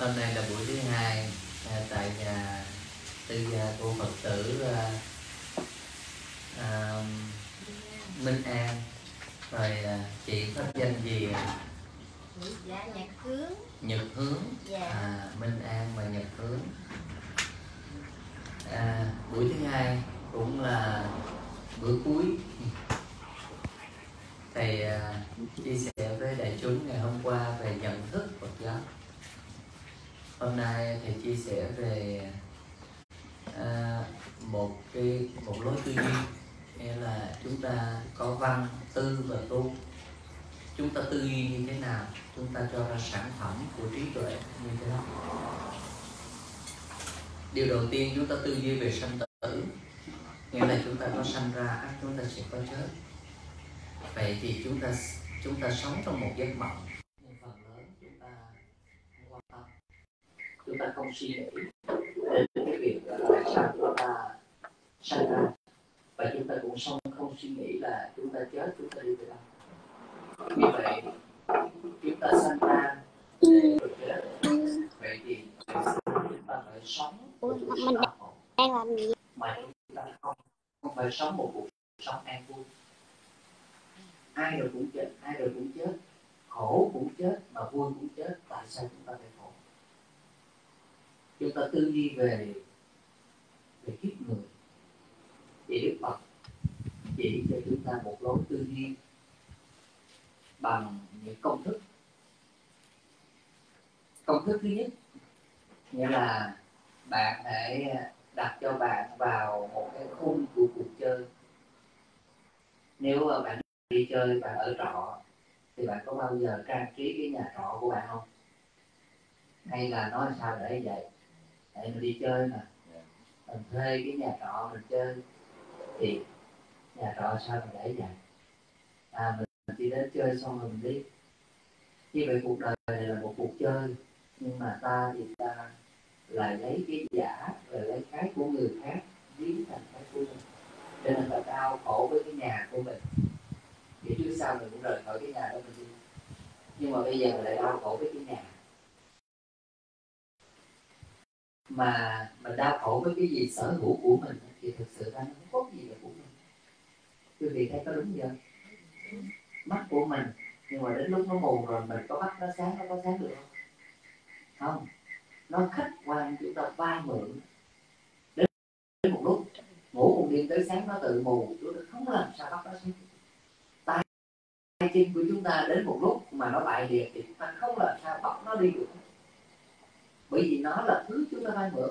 Hôm nay là buổi thứ hai tại nhà tư gia của Phật tử Minh An. Rồi chị có danh gì? Dạ, Nhật Hướng. Nhật Hướng. Dạ. Minh An và Nhật Hướng. Buổi thứ hai cũng là bữa cuối. Thầy chia sẻ với đại chúng ngày hôm qua về nhận thức Phật giáo. Hôm nay thầy chia sẻ về một lối tư duy, nghĩa là chúng ta có văn, tư và tu. Chúng ta tư duy như thế nào, chúng ta cho ra sản phẩm của trí tuệ như thế nào. Điều đầu tiên chúng ta tư duy về sanh tử, nghĩa là chúng ta có sanh ra, chúng ta sẽ có chết. Vậy thì chúng ta sống trong một giấc mộng. Chúng ta không suy nghĩ đến cái việc tại sao chúng ta sanh ra, và chúng ta cũng không suy nghĩ là chúng ta chết, chúng ta đi về đâu. Như vậy chúng ta sanh ra để được chết. Vậy thì chúng ta phải sống một cuộc sống an ổn, mà chúng ta không phải sống một cuộc sống an vui. Ai rồi cũng chết, ai rồi cũng chết, khổ cũng chết mà vui cũng chết. Tại sao chúng ta phải khổ? Chúng ta tư duy về kiếp người. Thì Đức Phật chỉ cho chúng ta một lối tư duy bằng những công thức. Công thức thứ nhất, nghĩa là bạn hãy đặt cho bạn vào một cái khung của cuộc chơi. Nếu mà bạn đi chơi, bạn ở trọ, thì bạn có bao giờ trang trí cái nhà trọ của bạn không? Hay là nói sao để vậy? Để mình đi chơi mà mình thuê cái nhà trọ mình chơi, thì nhà trọ sao mình để vậy? Mình đi đến chơi xong rồi mình đi. Như vậy cuộc đời này là một cuộc chơi, nhưng mà ta thì ta lại lấy cái giả, rồi lấy cái của người khác biến thành cái của mình, cho nên là đau khổ với cái nhà của mình. Thì trước sau mình cũng rời khỏi cái nhà đó mình đi, nhưng mà bây giờ mình lại đau khổ với cái nhà. Mà mình đau khổ với cái gì sở hữu của mình thì thực sự ra nó không có gì là của mình. Quý vị thấy có đúng không? Mắt của mình, nhưng mà đến lúc nó mù rồi mình có mắt nó sáng, nó có sáng được không? Không. Nó khách quan, chúng ta vay mượn. Đến một lúc ngủ một đêm tới sáng nó tự mù, chúng ta không làm sao bắt nó sáng. Tay chân của chúng ta đến một lúc mà nó bại liệt thì chúng ta không làm sao bắt nó đi được. Bởi vì nó là thứ chúng ta vay mượn,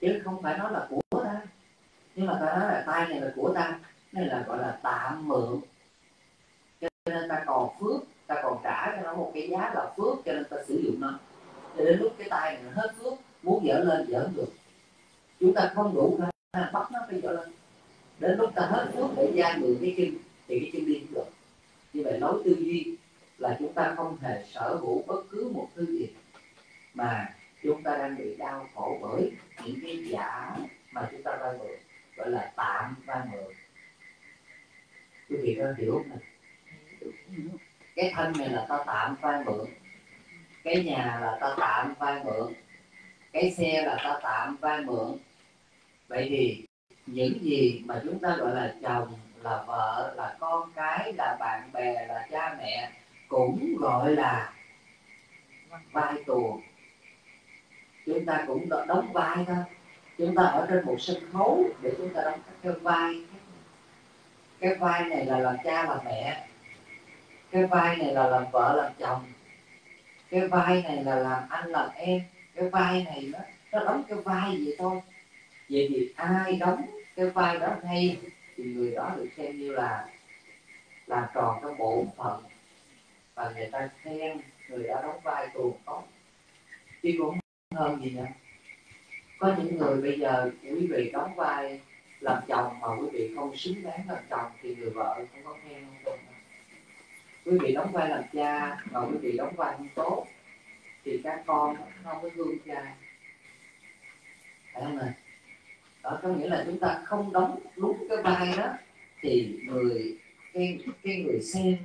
chứ không phải nó là của ta. Nhưng mà ta nói là tay này là của ta, nên là gọi là tạm mượn. Cho nên ta còn phước, ta còn trả cho nó một cái giá là phước, cho nên ta sử dụng nó. Cho đến lúc cái tay này nó hết phước, muốn dở lên dở không được. Chúng ta không đủ khả bắt nó phải dở lên. Đến lúc ta hết phước để vay mượn cái chân, thì cái chân đi cũng được. Như vậy lối tư duy là chúng ta không hề sở hữu bất cứ một thứ gì, mà chúng ta đang bị đau khổ bởi những cái giả mà chúng ta vay mượn, gọi là tạm vay mượn. Quý vị có hiểu không? Cái thân này là ta tạm vay mượn, cái nhà là ta tạm vay mượn, cái xe là ta tạm vay mượn. Vậy thì những gì mà chúng ta gọi là chồng, là vợ, là con cái, là bạn bè, là cha mẹ cũng gọi là vay tuồng. Chúng ta cũng đóng vai thôi. Chúng ta ở trên một sân khấu để chúng ta đóng cái vai. Cái vai này là làm cha làm mẹ, cái vai này là làm vợ làm chồng, cái vai này là làm anh làm em. Cái vai này nó đóng cái vai vậy thôi. Vậy thì ai đóng cái vai đó hay thì người đó được xem như là làm tròn cái bổn phận, và người ta khen người đã đóng vai tuồng tốt. Chứ cũng hơn gì nữa. Có những người bây giờ quý vị đóng vai làm chồng mà quý vị không xứng đáng làm chồng thì người vợ không có nghe. Quý vị đóng vai làm cha mà quý vị đóng vai không tốt thì các con không có thương cha, phải không ạ? Đó có nghĩa là chúng ta không đóng đúng cái vai đó thì cái người xem,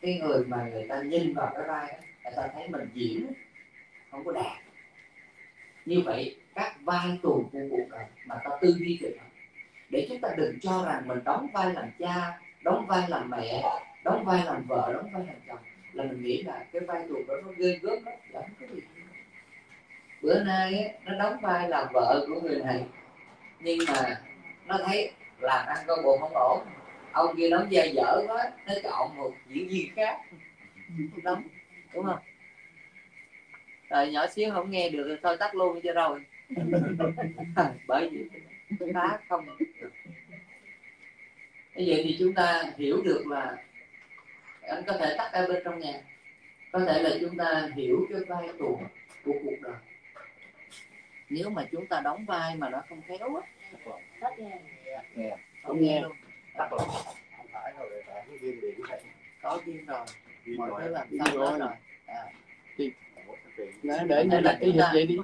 cái người mà người ta nhìn vào cái vai đó, người ta thấy mình diễn không có đạt. Như vậy các vai tuồng của cuộc đời mà ta tư duy được, để chúng ta đừng cho rằng mình đóng vai làm cha, đóng vai làm mẹ, đóng vai làm vợ, đóng vai làm chồng là mình nghĩ là cái vai tuồng đó nó ghê gớm lắm, là không có gì. Bữa nay ấy, nó đóng vai làm vợ của người này nhưng mà nó thấy làm ăn coi bộ không ổn, ông kia đóng vai dở quá nó chọn một diễn viên khác đóng, đúng không? Rồi nhỏ xíu không nghe được thôi tắt luôn cho rồi. Bởi vì phá không. Như vậy thì chúng ta hiểu được là anh có thể tắt ở bên trong nhà, có thể là chúng ta hiểu cái vai tuồng của cuộc đời. Nếu mà chúng ta đóng vai mà nó không khéo á, tắt nghe, không nghe luôn, tắt luôn. Không phải đâu, phải viên điện này. Có viên rồi, mọi thứ làm sao đó rồi. Để nên là cái vậy đi.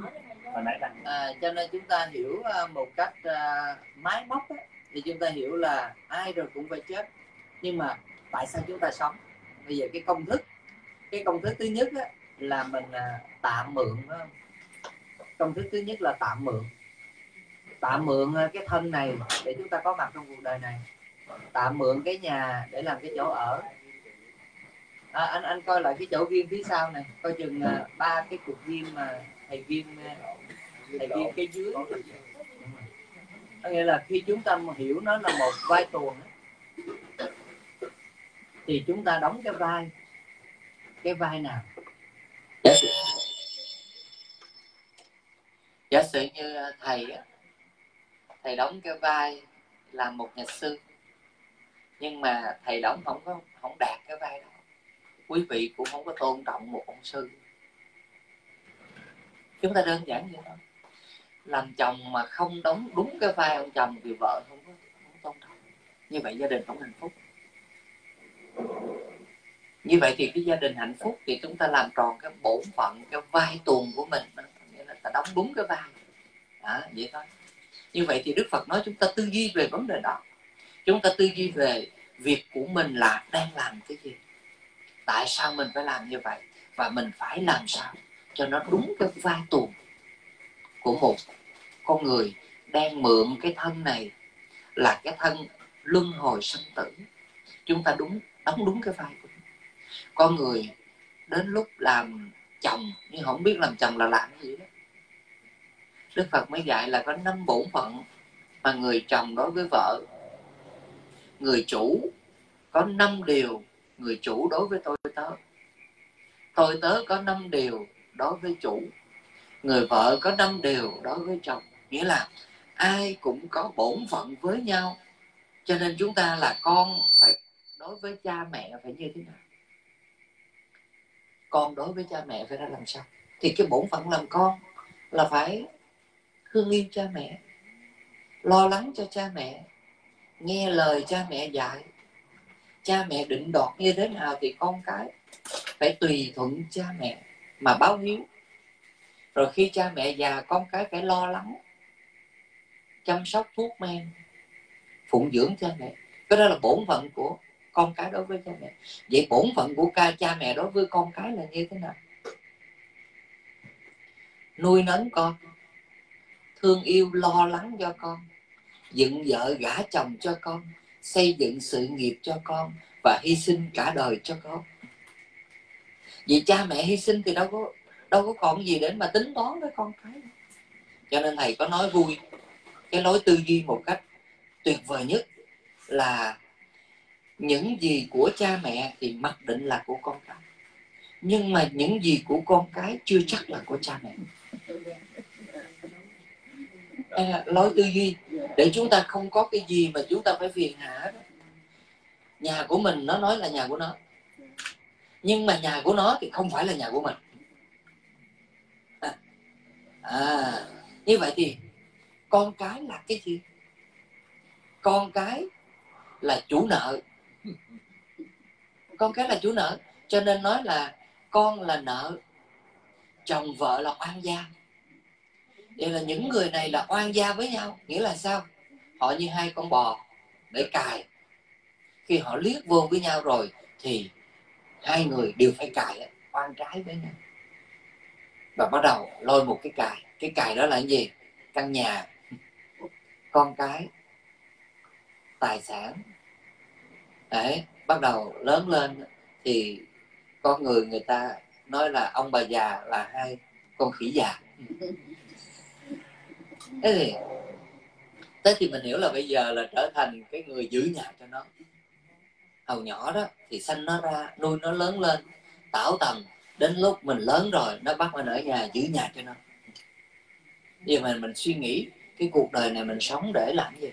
Cho nên chúng ta hiểu một cách máy móc ấy, thì chúng ta hiểu là ai rồi cũng phải chết. Nhưng mà tại sao chúng ta sống? Bây giờ cái công thức thứ nhất ấy, là mình tạm mượn. Công thức thứ nhất là tạm mượn. Tạm mượn cái thân này để chúng ta có mặt trong cuộc đời này. Tạm mượn cái nhà để làm cái chỗ ở. Anh coi lại cái chỗ viên phía sau này, coi chừng ba cái cục viên mà thầy viên cái dưới. Có nghĩa là khi chúng ta hiểu nó là một vai tuồng thì chúng ta đóng cái vai nào? Giả sử như thầy đóng cái vai là một nhà sư nhưng mà thầy đóng không đạt cái vai đó, quý vị cũng không có tôn trọng một ông sư. Chúng ta đơn giản vậy thôi. Làm chồng mà không đóng đúng cái vai ông chồng thì vợ không tôn trọng. Như vậy gia đình không hạnh phúc. Như vậy thì cái gia đình hạnh phúc thì chúng ta làm tròn cái bổn phận, cái vai tuồng của mình, nghĩa là ta đóng đúng cái vai. Đó, vậy thôi. Như vậy thì Đức Phật nói chúng ta tư duy về vấn đề đó. Chúng ta tư duy về việc của mình là đang làm cái gì, tại sao mình phải làm như vậy và mình phải làm sao cho nó đúng cái vai tuồng của một con người đang mượn cái thân này là cái thân luân hồi sinh tử. Chúng ta đóng đúng cái vai của con người. Đến lúc làm chồng nhưng không biết làm chồng là làm cái gì đó. Đức Phật mới dạy là có 5 bổn phận mà người chồng đối với vợ. Người chủ có 5 điều người chủ đối với tôi tớ. Tôi tớ có 5 điều đối với chủ. Người vợ có 5 điều đối với chồng. Nghĩa là ai cũng có bổn phận với nhau. Cho nên chúng ta là con phải đối với cha mẹ phải như thế nào? Con đối với cha mẹ phải ra làm sao? Thì cái bổn phận làm con là phải thương yêu cha mẹ, lo lắng cho cha mẹ, nghe lời cha mẹ dạy. Cha mẹ định đoạt như thế nào thì con cái phải tùy thuận cha mẹ mà báo hiếu. Rồi khi cha mẹ già, con cái phải lo lắng, chăm sóc thuốc men, phụng dưỡng cha mẹ. Cái đó là bổn phận của con cái đối với cha mẹ. Vậy bổn phận của cha mẹ đối với con cái là như thế nào? Nuôi nấng con, thương yêu lo lắng cho con, dựng vợ gả chồng cho con, xây dựng sự nghiệp cho con và hy sinh cả đời cho con. Vì cha mẹ hy sinh thì đâu có còn gì để mà tính toán với con cái. Cho nên thầy có nói vui cái lối tư duy một cách tuyệt vời nhất là những gì của cha mẹ thì mặc định là của con cái, nhưng mà những gì của con cái chưa chắc là của cha mẹ. Lối tư duy để chúng ta không có cái gì mà chúng ta phải phiền hà. Nhà của mình nó nói là nhà của nó, nhưng mà nhà của nó thì không phải là nhà của mình. Như vậy thì con cái là cái gì? con cái là chủ nợ. Con cái là chủ nợ. Cho nên nói là con là nợ, chồng vợ là oan gia. Vậy là những người này là oan gia với nhau. Nghĩa là sao? Họ như hai con bò để cài. Khi họ liếc vô với nhau rồi thì hai người đều phải cài oan trái với nhau. Và bắt đầu lôi một cái cài. Cái cài đó là cái gì? Căn nhà, con cái, tài sản. Đấy, bắt đầu lớn lên thì con người người ta nói là ông bà già là hai con khỉ già. Thế thì mình hiểu là bây giờ là trở thành cái người giữ nhà cho nó. Hồi nhỏ đó thì sanh nó ra, nuôi nó lớn lên, tảo tần. Đến lúc mình lớn rồi, nó bắt mình ở nhà, giữ nhà cho nó. Vì mình suy nghĩ cái cuộc đời này mình sống để làm gì.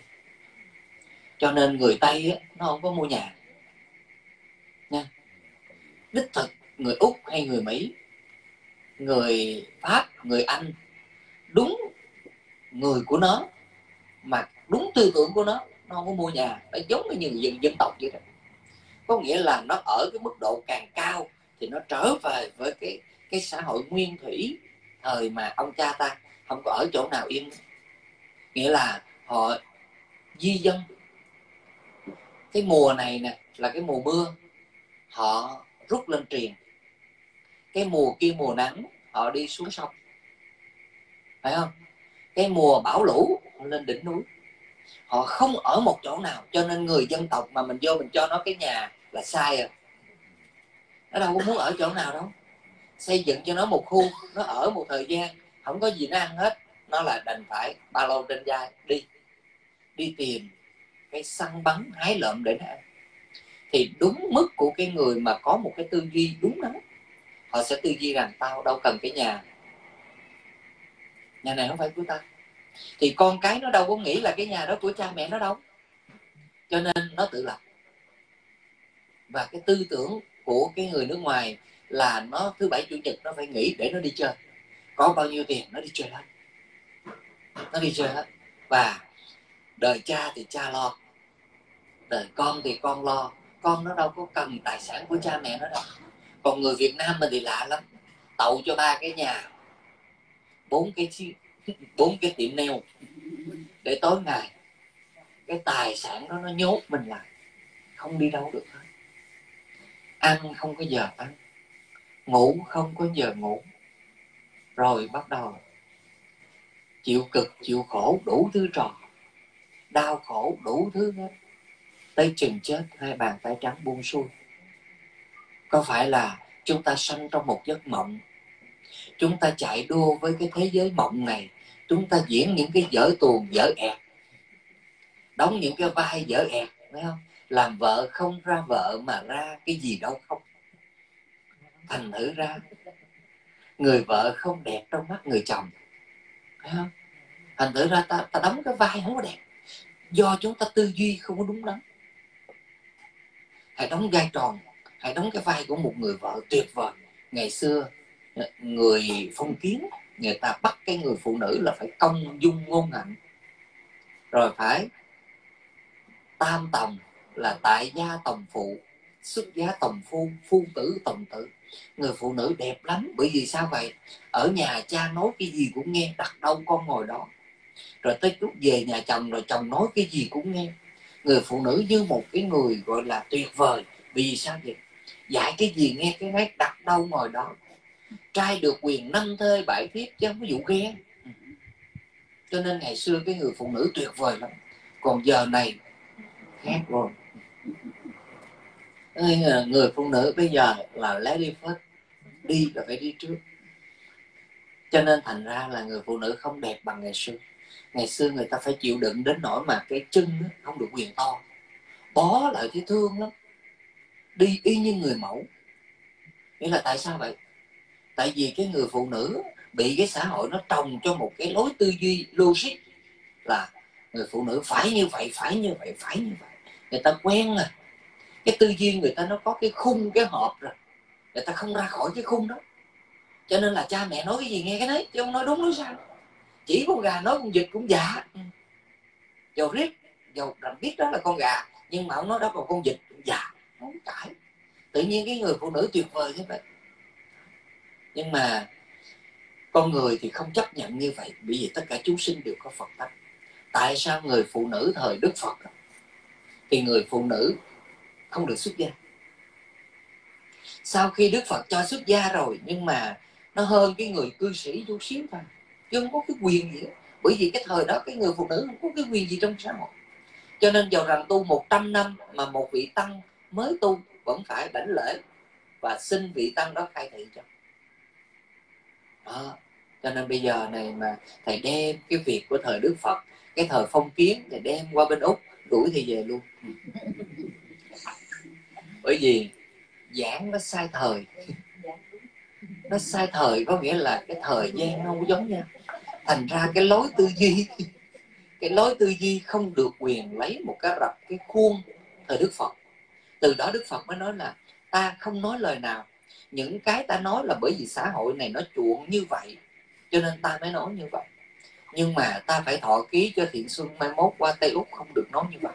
Cho nên người Tây á, nó không có mua nhà nha. Đích thực người Úc hay người Mỹ, người Pháp, người Anh, đúng người của nó mà đúng tư tưởng của nó không có mua nhà. Nó giống như những dân tộc vậy đó. Có nghĩa là nó ở cái mức độ càng cao thì nó trở về với cái xã hội nguyên thủy thời mà ông cha ta không có ở chỗ nào yên. Nghĩa là họ di dân. Cái mùa này nè là cái mùa mưa, họ rút lên triền. Cái mùa kia mùa nắng, họ đi xuống sông, phải không? Cái mùa bão lũ, họ lên đỉnh núi. Họ không ở một chỗ nào. Cho nên người dân tộc mà mình vô mình cho nó cái nhà là sai rồi. Nó đâu có muốn ở chỗ nào đâu. Xây dựng cho nó một khu, nó ở một thời gian, không có gì nó ăn hết, nó là đành phải ba lô trên vai đi tìm cái săn bắn hái lượm để nó ăn. Thì đúng mức của cái người mà có một cái tư duy đúng đắn, họ sẽ tư duy rằng tao đâu cần cái nhà, nhà này không phải của tao. Thì con cái nó đâu có nghĩ là cái nhà đó của cha mẹ nó đâu. Cho nên nó tự lập. Và cái tư tưởng của cái người nước ngoài là nó thứ bảy chủ nhật nó phải nghỉ để nó đi chơi. Có bao nhiêu tiền nó đi chơi hết. Và đời cha thì cha lo, đời con thì con lo. Con nó đâu có cần tài sản của cha mẹ nó đâu. Còn người Việt Nam mình thì lạ lắm. Tậu cho ba cái nhà, bốn cái tiệm nail để tối ngày cái tài sản đó nó nhốt mình lại, không đi đâu được hết. Ăn không có giờ ăn, ngủ không có giờ ngủ. Rồi bắt đầu chịu cực, chịu khổ, đủ thứ trò. Đau khổ, đủ thứ hết. Tới chừng chết, hai bàn tay trắng buông xuôi. Có phải là chúng ta sanh trong một giấc mộng? Chúng ta chạy đua với cái thế giới mộng này. Chúng ta diễn những cái vở tuồng, vở ẹt. Đóng những cái vai vở ẹt, phải không? Làm vợ không ra vợ mà ra cái gì đâu không. Thành thử ra người vợ không đẹp trong mắt người chồng, phải không? Thành thử ra ta đóng cái vai không có đẹp. Do chúng ta tư duy không có đúng lắm. Hãy đóng vai tròn, hãy đóng cái vai của một người vợ tuyệt vời. Ngày xưa người phong kiến, người ta bắt cái người phụ nữ là phải công dung ngôn hạnh, rồi phải tam tòng là tại gia tòng phụ, xuất gia tòng phu, phu tử tòng tử. Người phụ nữ đẹp lắm. Bởi vì sao vậy? Ở nhà cha nói cái gì cũng nghe, đặt đâu con ngồi đó. Rồi tới lúc về nhà chồng, rồi chồng nói cái gì cũng nghe. Người phụ nữ như một cái người gọi là tuyệt vời. Vì sao vậy? Dạy cái gì nghe cái nấy, đặt đâu ngồi đó. Trai được quyền năm thê bảy thiếp chứ không có vụ ghen. Cho nên ngày xưa cái người phụ nữ tuyệt vời lắm. Còn giờ này khác rồi. Người phụ nữ bây giờ là lady first, đi là phải đi trước. Cho nên thành ra là người phụ nữ không đẹp bằng ngày xưa. Ngày xưa người ta phải chịu đựng đến nỗi mà cái chân không được quyền to, bó lại thấy thương lắm. Đi y như người mẫu. Nghĩa là tại sao vậy? Tại vì cái người phụ nữ bị cái xã hội nó trồng cho một cái lối tư duy logic là người phụ nữ phải như vậy, phải như vậy, phải như vậy. Người ta quen rồi. Cái tư duy người ta nó có cái khung, cái hộp rồi. Người ta không ra khỏi cái khung đó. Cho nên là cha mẹ nói cái gì nghe cái đấy, chứ không nói đúng nói sao. Chỉ con gà nói con vịt cũng dạ. Dầu rít, dù làm biết đó là con gà, nhưng mà ông nói đó là con vịt, con già, không cãi. Tự nhiên cái người phụ nữ tuyệt vời thế vậy. Nhưng mà con người thì không chấp nhận như vậy, bởi vì tất cả chúng sinh đều có Phật tánh. Tại sao người phụ nữ thời Đức Phật thì người phụ nữ không được xuất gia? Sau khi Đức Phật cho xuất gia rồi, nhưng mà nó hơn cái người cư sĩ chút xíu thôi, chứ không có cái quyền gì đó. Bởi vì cái thời đó cái người phụ nữ không có cái quyền gì trong xã hội. Cho nên dầu rằng tu 100 năm mà một vị tăng mới tu vẫn phải đảnh lễ và xin vị tăng đó khai thị cho. Đó. Cho nên bây giờ này mà thầy đem cái việc của thời Đức Phật, cái thời phong kiến, thầy đem qua bên Úc, đuổi thì về luôn. Bởi vì giảng nó sai thời. Nó sai thời có nghĩa là cái thời gian nó không giống nhau. Thành ra cái lối tư duy, cái lối tư duy không được quyền lấy một cái rập, cái khuôn thời Đức Phật. Từ đó Đức Phật mới nói là ta không nói lời nào. Những cái ta nói là bởi vì xã hội này nó chuộng như vậy, cho nên ta mới nói như vậy. Nhưng mà ta phải thọ ký cho Thiện Xuân mai mốt qua Tây Úc không được nói như vậy.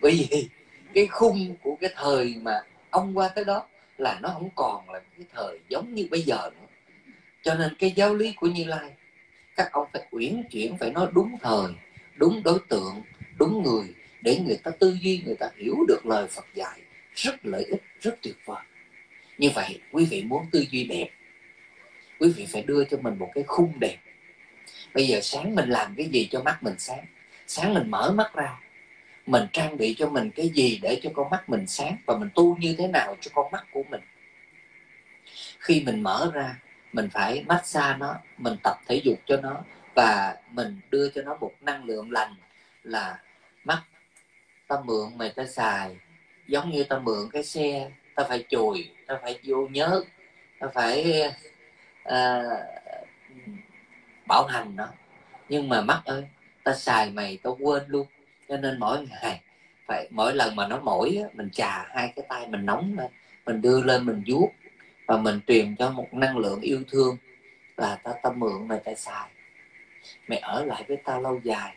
Bởi vì cái khung của cái thời mà ông qua tới đó là nó không còn là cái thời giống như bây giờ nữa. Cho nên cái giáo lý của Như Lai, các ông phải uyển chuyển, phải nói đúng thời, đúng đối tượng, đúng người, để người ta tư duy, người ta hiểu được lời Phật dạy. Rất lợi ích, rất tuyệt vời. Như vậy quý vị muốn tư duy đẹp, quý vị phải đưa cho mình một cái khung đẹp. Bây giờ sáng mình làm cái gì cho mắt mình sáng? Sáng mình mở mắt ra, mình trang bị cho mình cái gì để cho con mắt mình sáng, và mình tu như thế nào cho con mắt của mình. Khi mình mở ra, mình phải massage nó, mình tập thể dục cho nó, và mình đưa cho nó một năng lượng lành. Là mắt ta mượn mày ta xài, giống như ta mượn cái xe, ta phải chùi, ta phải vô nhớ, ta phải bảo hành nó. Nhưng mà mắt ơi, ta xài mày ta quên luôn. Cho nên mỗi ngày phải, mỗi lần mà nó mỏi, mình chà hai cái tay mình nóng lên, mình đưa lên mình vuốt, và mình truyền cho một năng lượng yêu thương là ta mượn mày ta xài, mày ở lại với tao lâu dài.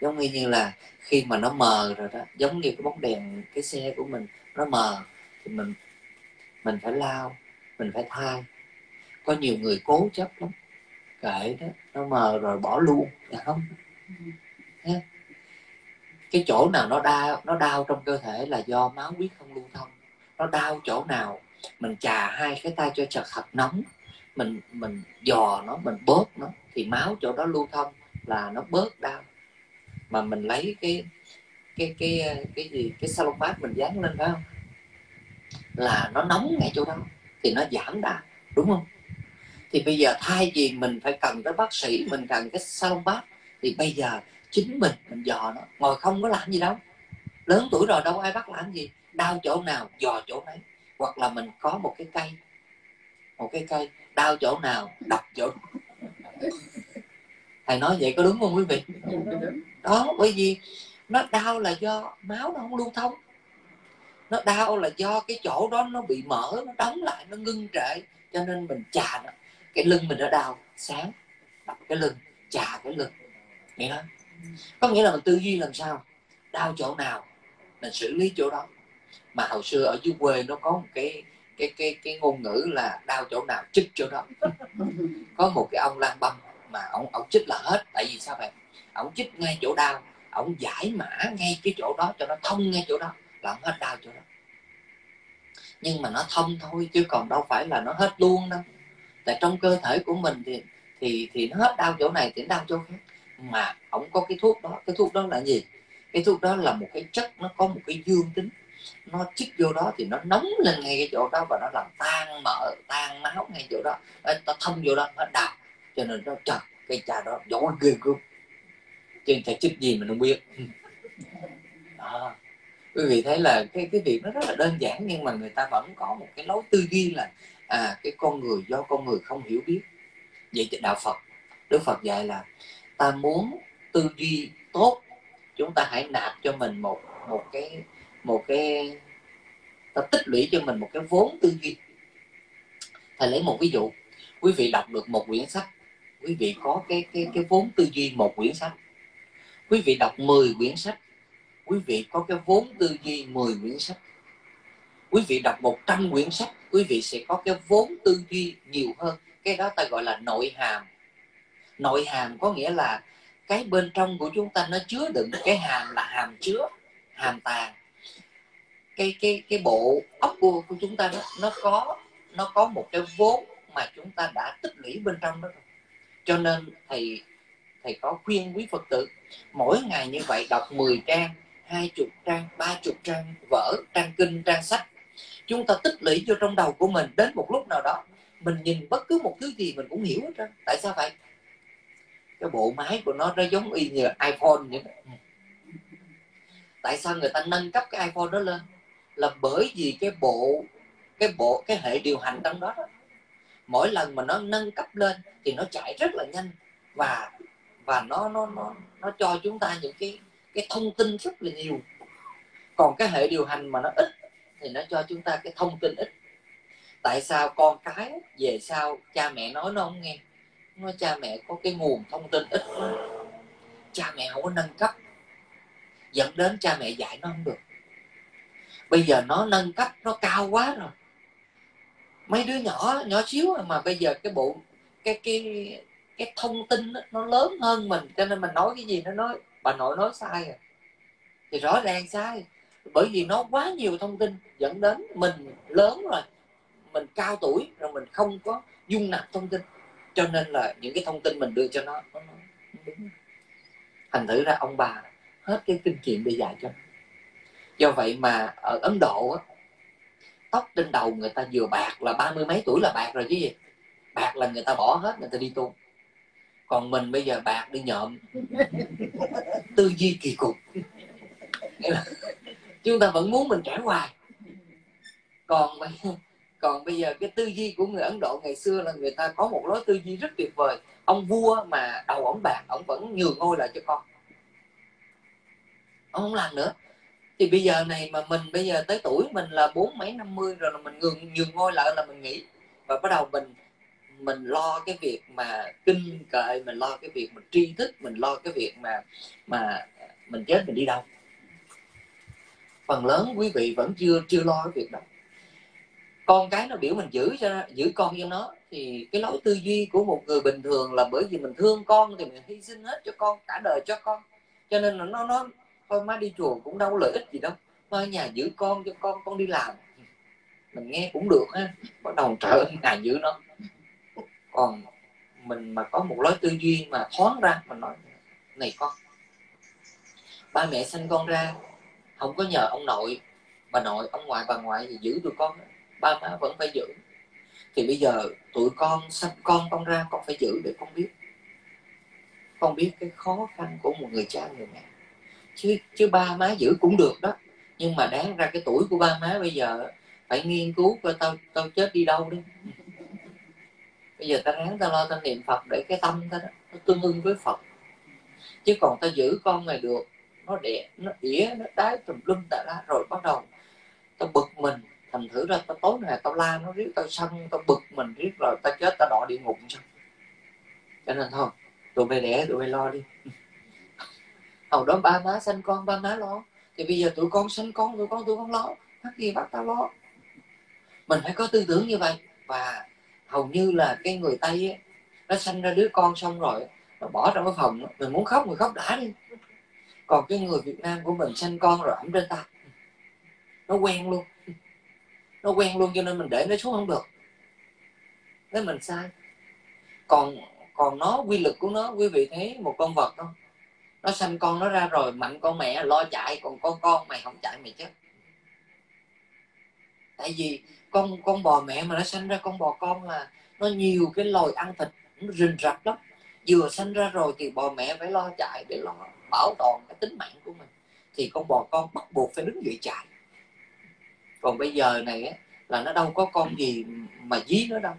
Giống như là khi mà nó mờ rồi đó, giống như cái bóng đèn cái xe của mình nó mờ thì mình phải lao, mình phải thay. Có nhiều người cố chấp lắm, kệ đó, nó mờ rồi bỏ luôn, phải không? Cái chỗ nào nó đau trong cơ thể là do máu huyết không lưu thông. Nó đau chỗ nào mình chà hai cái tay cho thật nóng, mình dò nó, mình bóp nó thì máu chỗ đó lưu thông là nó bớt đau. Mà mình lấy cái salon mát mình dán lên, phải không, là nó nóng ngay chỗ đó thì nó giảm đau, đúng không? Thì bây giờ thay vì mình phải cần tới bác sĩ, mình cần cái salon mát, thì bây giờ chính mình dò nó. Ngồi không có làm gì đâu, lớn tuổi rồi đâu ai bắt làm gì. Đau chỗ nào dò chỗ nấy. Hoặc là mình có một cái cây, một cái cây, đau chỗ nào đập chỗ. Thầy nói vậy có đúng không quý vị? Đó, bởi vì nó đau là do máu nó không lưu thông. Nó đau là do cái chỗ đó nó bị mở, nó đóng lại, nó ngưng trệ. Cho nên mình chà nó. Cái lưng mình nó đau, sáng đập cái lưng, chà cái lưng. Vậy đó. Có nghĩa là mình tư duy làm sao đau chỗ nào mình xử lý chỗ đó. Mà hồi xưa ở dưới quê nó có một cái ngôn ngữ là đau chỗ nào chích chỗ đó. Có một cái ông lang băm mà ông chích là hết. Tại vì sao vậy? Ông chích ngay chỗ đau, ông giải mã ngay cái chỗ đó cho nó thông ngay chỗ đó là ông hết đau chỗ đó. Nhưng mà nó thông thôi chứ còn đâu phải là nó hết luôn đâu. Tại trong cơ thể của mình thì nó hết đau chỗ này thì nó đau chỗ khác. Mà ông có cái thuốc đó. Cái thuốc đó là gì? Cái thuốc đó là một cái chất, nó có một cái dương tính. Nó chích vô đó thì nó nóng lên ngay cái chỗ đó, và nó làm tan mỡ, tan máu ngay chỗ đó. Nó thông vô đó, nó đau. Cho nên nó chật, cái trà đó giỏi ghê luôn. Chứ trà chích gì mình không biết đó. Quý vị thấy là cái việc nó rất là đơn giản, nhưng mà người ta vẫn có một cái lối tư duy là cái con người, do con người không hiểu biết. Vậy thì Đạo Phật, Đức Phật dạy là ta muốn tư duy tốt, chúng ta hãy nạp cho mình một cái ta tích lũy cho mình một cái vốn tư duy. Thầy lấy một ví dụ, quý vị đọc được một quyển sách, quý vị có cái vốn tư duy một quyển sách. Quý vị đọc 10 quyển sách, quý vị có cái vốn tư duy 10 quyển sách. Quý vị đọc 100 quyển sách, quý vị sẽ có cái vốn tư duy nhiều hơn. Cái đó ta gọi là nội hàm. Nội hàm có nghĩa là cái bên trong của chúng ta nó chứa đựng. Cái hàm là hàm chứa, hàm tàng. Cái bộ óc của chúng ta nó có một cái vốn mà chúng ta đã tích lũy bên trong đó. Cho nên thầy có khuyên quý Phật tử mỗi ngày như vậy đọc 10 trang, 20 trang, 30 trang vở, trang kinh, trang sách. Chúng ta tích lũy vô trong đầu của mình, đến một lúc nào đó mình nhìn bất cứ một thứ gì mình cũng hiểu hết trơn. Tại sao vậy? Cái bộ máy của nó giống y như iPhone vậy đó. Tại sao người ta nâng cấp cái iPhone đó lên? Là bởi vì cái hệ điều hành trong đó, mỗi lần mà nó nâng cấp lên thì nó chạy rất là nhanh, và nó cho chúng ta những cái thông tin rất là nhiều. Còn cái hệ điều hành mà nó ít thì nó cho chúng ta cái thông tin ít. Tại sao con cái về sau cha mẹ nói nó không nghe? Nó cha mẹ có cái nguồn thông tin ít quá, cha mẹ không có nâng cấp, dẫn đến cha mẹ dạy nó không được. Bây giờ nó nâng cấp, nó cao quá rồi. Mấy đứa nhỏ xíu mà bây giờ cái bộ cái thông tin nó lớn hơn mình, cho nên mình nói cái gì nó nói bà nội nói sai rồi. Thì rõ ràng sai, bởi vì nó quá nhiều thông tin, dẫn đến mình lớn rồi, mình cao tuổi rồi, mình không có dung nạp thông tin. Cho nên là những cái thông tin mình đưa cho nó đúng. Thành thử ra ông bà hết cái kinh nghiệm để dạy cho. Do vậy mà ở Ấn Độ á, tóc trên đầu người ta vừa bạc là 30 mấy tuổi là bạc rồi chứ gì. Bạc là người ta bỏ hết, người ta đi tu. Còn mình bây giờ bạc đi nhộm. Tư duy kỳ cục. Nghĩa là chúng ta vẫn muốn mình trẻ hoài. Còn bây giờ cái tư duy của người Ấn Độ ngày xưa là người ta có một lối tư duy rất tuyệt vời. Ông vua mà đầu ổng bạc, ổng vẫn nhường ngôi lại cho con. Ông không làm nữa. Thì bây giờ này mà mình bây giờ tới tuổi mình là 40 mấy 50 rồi, là mình nhường ngôi lại là mình nghỉ. Và bắt đầu mình lo cái việc mà kinh cậy, mình lo cái việc mình tri thức, mình lo cái việc mà mình chết mình đi đâu. Phần lớn quý vị vẫn chưa lo cái việc đó. Con cái nó biểu mình giữ con cho nó, thì cái lối tư duy của một người bình thường là bởi vì mình thương con thì mình hy sinh hết cho con, cả đời cho con. Cho nên là nó thôi má đi chùa cũng đâu lợi ích gì đâu, má ở nhà giữ con cho con đi làm. Mình nghe cũng được ha, bắt đầu trở ơn ngày giữ nó. Còn mình mà có một lối tư duy mà thoáng ra, mình nói này con, ba mẹ sanh con ra không có nhờ ông nội, bà nội, ông ngoại, bà ngoại thì giữ tụi con, ba má vẫn phải giữ. Thì bây giờ tụi con sanh con ra, con phải giữ để con biết cái khó khăn của một người cha, người mẹ. Chứ ba má giữ cũng được đó, nhưng mà đáng ra cái tuổi của ba má bây giờ phải nghiên cứu coi tao chết đi đâu đi. Bây giờ ta ráng ta lo, ta niệm Phật để cái tâm ta đó nó tương ưng với Phật. Chứ còn ta giữ con này được, nó đẻ, nó ỉa, nó đái tùm lum ta ra, rồi bắt đầu ta bực mình. Thành thử ra ta tối ngày tao la nó riết, tao sân, tao bực mình riết, rồi ta chết ta đọa địa ngục sao. Cho nên thôi, tụi bay đẻ, tụi bay lo đi. Hồi đó ba má sanh con, ba má lo. Thì bây giờ tụi con sanh con, tụi con lo. Bắt gì bắt tao lo. Mình phải có tư tưởng như vậy. Và hầu như là cái người Tây ấy, nó sanh ra đứa con xong rồi nó bỏ trong cái phòng, mình muốn khóc người khóc đã đi. Còn cái người Việt Nam của mình sanh con rồi ẵm trên tay, Nó quen luôn, cho nên mình để nó xuống không được. Thế mình sai. Còn nó, quy lực của nó, quý vị thấy một con vật không? Nó sanh con nó ra rồi, mạnh con mẹ lo chạy, còn con mày không chạy mày chết. Tại vì con bò mẹ mà nó sanh ra con bò con là nó nhiều cái lồi ăn thịt, nó rình rập lắm. Vừa sanh ra rồi thì bò mẹ phải lo chạy để lo bảo toàn cái tính mạng của mình. Thì con bò con bắt buộc phải đứng dậy chạy. Còn bây giờ này á, là nó đâu có con gì mà dí nó đâu.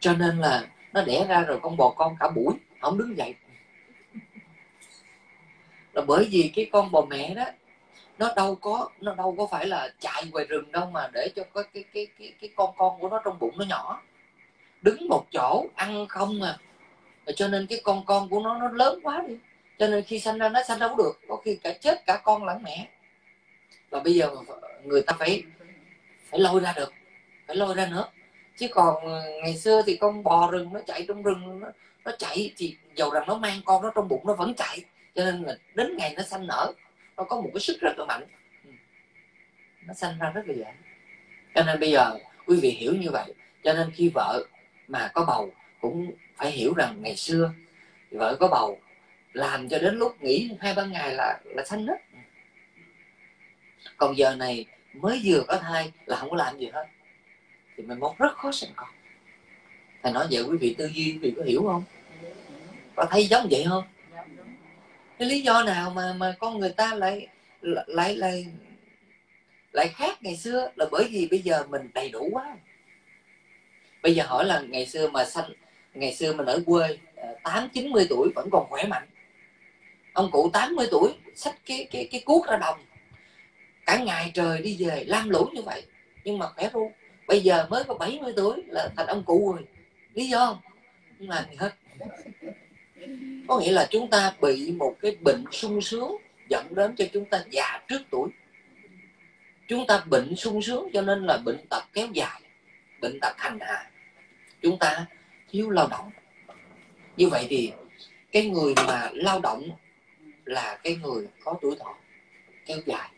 Cho nên là nó đẻ ra rồi con bò con cả buổi, không đứng dậy. Là bởi vì cái con bò mẹ đó nó đâu có phải là chạy về rừng đâu mà để cho cái con của nó trong bụng nó nhỏ, đứng một chỗ ăn không à. Cho nên cái con của nó lớn quá đi, Cho nên khi sanh ra nó sanh đâu được, có khi cả chết cả con lẫn mẹ. Và bây giờ người ta phải lôi ra được, phải lôi ra nữa. Chứ còn ngày xưa thì con bò rừng nó chạy trong rừng, nó chạy thì dầu rằng nó mang con nó trong bụng nó vẫn chạy. Cho nên là đến ngày nó sanh nở, nó có một cái sức rất là mạnh, nó sanh ra rất là dễ. Cho nên bây giờ quý vị hiểu như vậy. Cho nên khi vợ mà có bầu cũng phải hiểu rằng ngày xưa vợ có bầu làm cho đến lúc nghỉ 2-3 ngày là sanh hết. Còn giờ này mới vừa có thai là không có làm gì hết, thì mình mốt rất khó sanh con. Thầy nói vậy quý vị tư duy quý vị có hiểu không? Có thấy giống vậy không? Cái lý do nào mà con người ta lại khác ngày xưa là bởi vì bây giờ mình đầy đủ quá. Bây giờ hỏi là ngày xưa mà sanh, ngày xưa mình ở quê 80-90 tuổi vẫn còn khỏe mạnh, ông cụ 80 tuổi xách cái cuốc ra đồng cả ngày trời đi về lam lũ như vậy nhưng mà khỏe luôn. Bây giờ mới có 70 tuổi là thành ông cụ rồi. Lý do không? Nhưng mà hết. Có nghĩa là chúng ta bị một cái bệnh sung sướng dẫn đến cho chúng ta già trước tuổi. Chúng ta bệnh sung sướng cho nên là bệnh tật kéo dài, bệnh tật hành hạ. Chúng ta thiếu lao động. Như vậy thì cái người mà lao động là cái người có tuổi thọ kéo dài.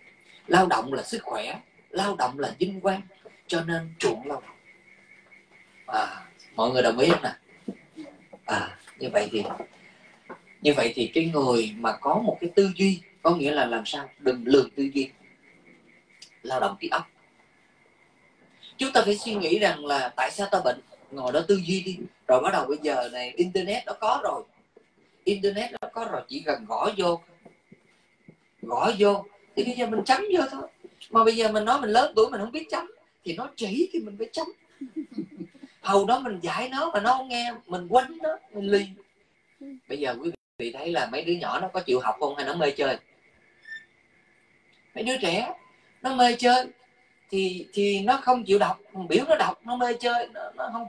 Lao động là sức khỏe, lao động là vinh quang, cho nên chuộng lao động. Mọi người đồng ý không nè? Như vậy thì cái người mà có một cái tư duy, có nghĩa là làm sao đừng lường tư duy, lao động trí óc. Chúng ta phải suy nghĩ rằng là tại sao ta bệnh, ngồi đó tư duy đi. Rồi bắt đầu bây giờ này internet nó có rồi, chỉ cần gõ vô thì bây giờ mình chấm vô thôi. Mà bây giờ mình nói mình lớn tuổi mình không biết chấm thì nó chỉ thì mình phải chấm. Hầu đó mình dạy nó mà nó không nghe, mình quánh nó, mình lì. Bây giờ quý vị thấy là mấy đứa nhỏ nó có chịu học không hay nó mê chơi? Mấy đứa trẻ nó mê chơi thì nó không chịu đọc, biểu nó đọc, nó mê chơi, nó không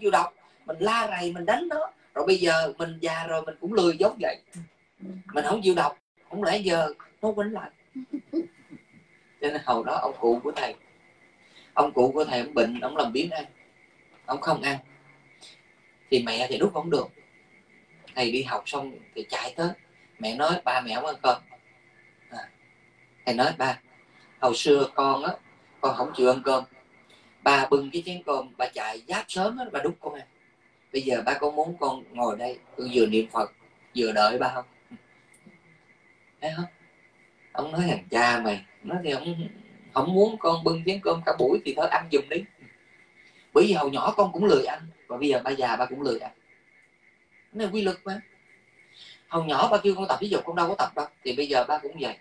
chịu đọc. Mình la rầy, mình đánh nó. Rồi bây giờ mình già rồi mình cũng lười giống vậy. Mình không chịu đọc, không lẽ giờ nó quánh lại. Cho nên hầu đó ông cụ của thầy ông bệnh, ông làm biếng ăn, ông không ăn thì mẹ thì đút không được. Thầy đi học xong thì chạy tới, mẹ nói ba mẹ không ăn cơm. Thầy nói ba, hồi xưa con á, con không chịu ăn cơm, ba bưng cái chén cơm ba chạy giáp sớm á, ba đút con ăn. Bây giờ ba có muốn con ngồi đây con vừa niệm Phật vừa đợi ba không? Thấy không? Ông nói thằng cha mày, nó thì không muốn con bưng chén cơm cả buổi thì thôi ăn giùm đi. Bởi vì hồi nhỏ con cũng lười ăn, và bây giờ ba già ba cũng lười ăn. Nó là quy luật mà. Hồi nhỏ ba kêu con tập thể dục con đâu có tập đâu, thì bây giờ ba cũng vậy.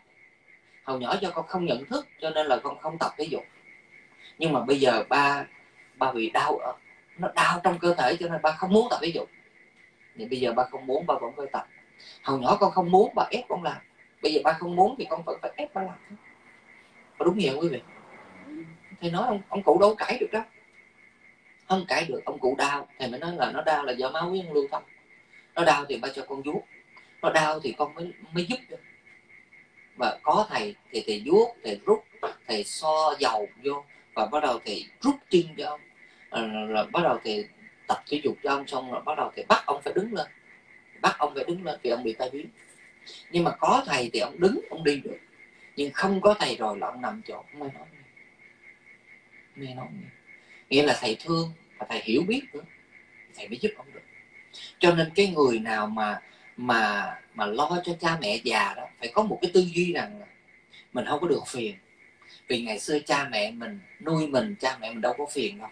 Hồi nhỏ do con không nhận thức cho nên là con không tập thể dục. Nhưng mà bây giờ ba bị đau, nó đau trong cơ thể cho nên ba không muốn tập thể dục. Thì bây giờ ba không muốn ba vẫn phải tập. Hồi nhỏ con không muốn ba ép con làm, bây giờ ba không muốn thì con vẫn phải ép ba làm. Có đúng gì không quý vị? Thầy nói ông cụ đâu cãi được đó. Không cãi được, ông cụ đau. Thầy mới nói là nó đau là do máu huyết lưu thông. Nó đau thì ba cho con vuốt. Nó đau thì con mới giúp được. Và có thầy thì thầy vuốt, thầy rút, thầy so dầu vô. Và bắt đầu thầy rút chân cho ông. Rồi bắt đầu thầy tập thể dục cho ông. Xong rồi bắt đầu thầy bắt ông phải đứng lên. Bắt ông phải đứng lên vì ông bị tai biến. Nhưng mà có thầy thì ông đứng, ông đi được. Nhưng không có thầy rồi là ông nằm chỗ. Ông nói nghĩa là thầy thương và thầy hiểu biết nữa, thầy mới giúp ông được. Cho nên cái người nào mà lo cho cha mẹ già đó phải có một cái tư duy rằng mình không có được phiền. Vì ngày xưa cha mẹ mình nuôi mình, cha mẹ mình đâu có phiền đâu.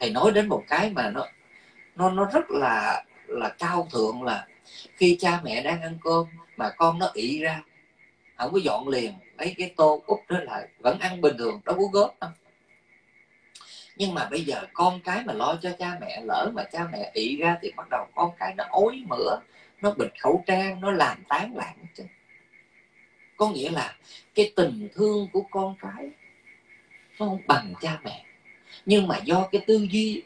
Thầy nói đến một cái mà nó rất là cao thượng, là khi cha mẹ đang ăn cơm mà con nó ị ra, không có dọn liền, lấy cái tô úp đó lại, vẫn ăn bình thường, đâu có góp đâu. Nhưng mà bây giờ con cái mà lo cho cha mẹ, lỡ mà cha mẹ ị ra thì bắt đầu con cái nó ói mửa, nó bịt khẩu trang, nó làm tán loạn. Có nghĩa là cái tình thương của con cái nó không bằng cha mẹ. Nhưng mà do cái tư duy,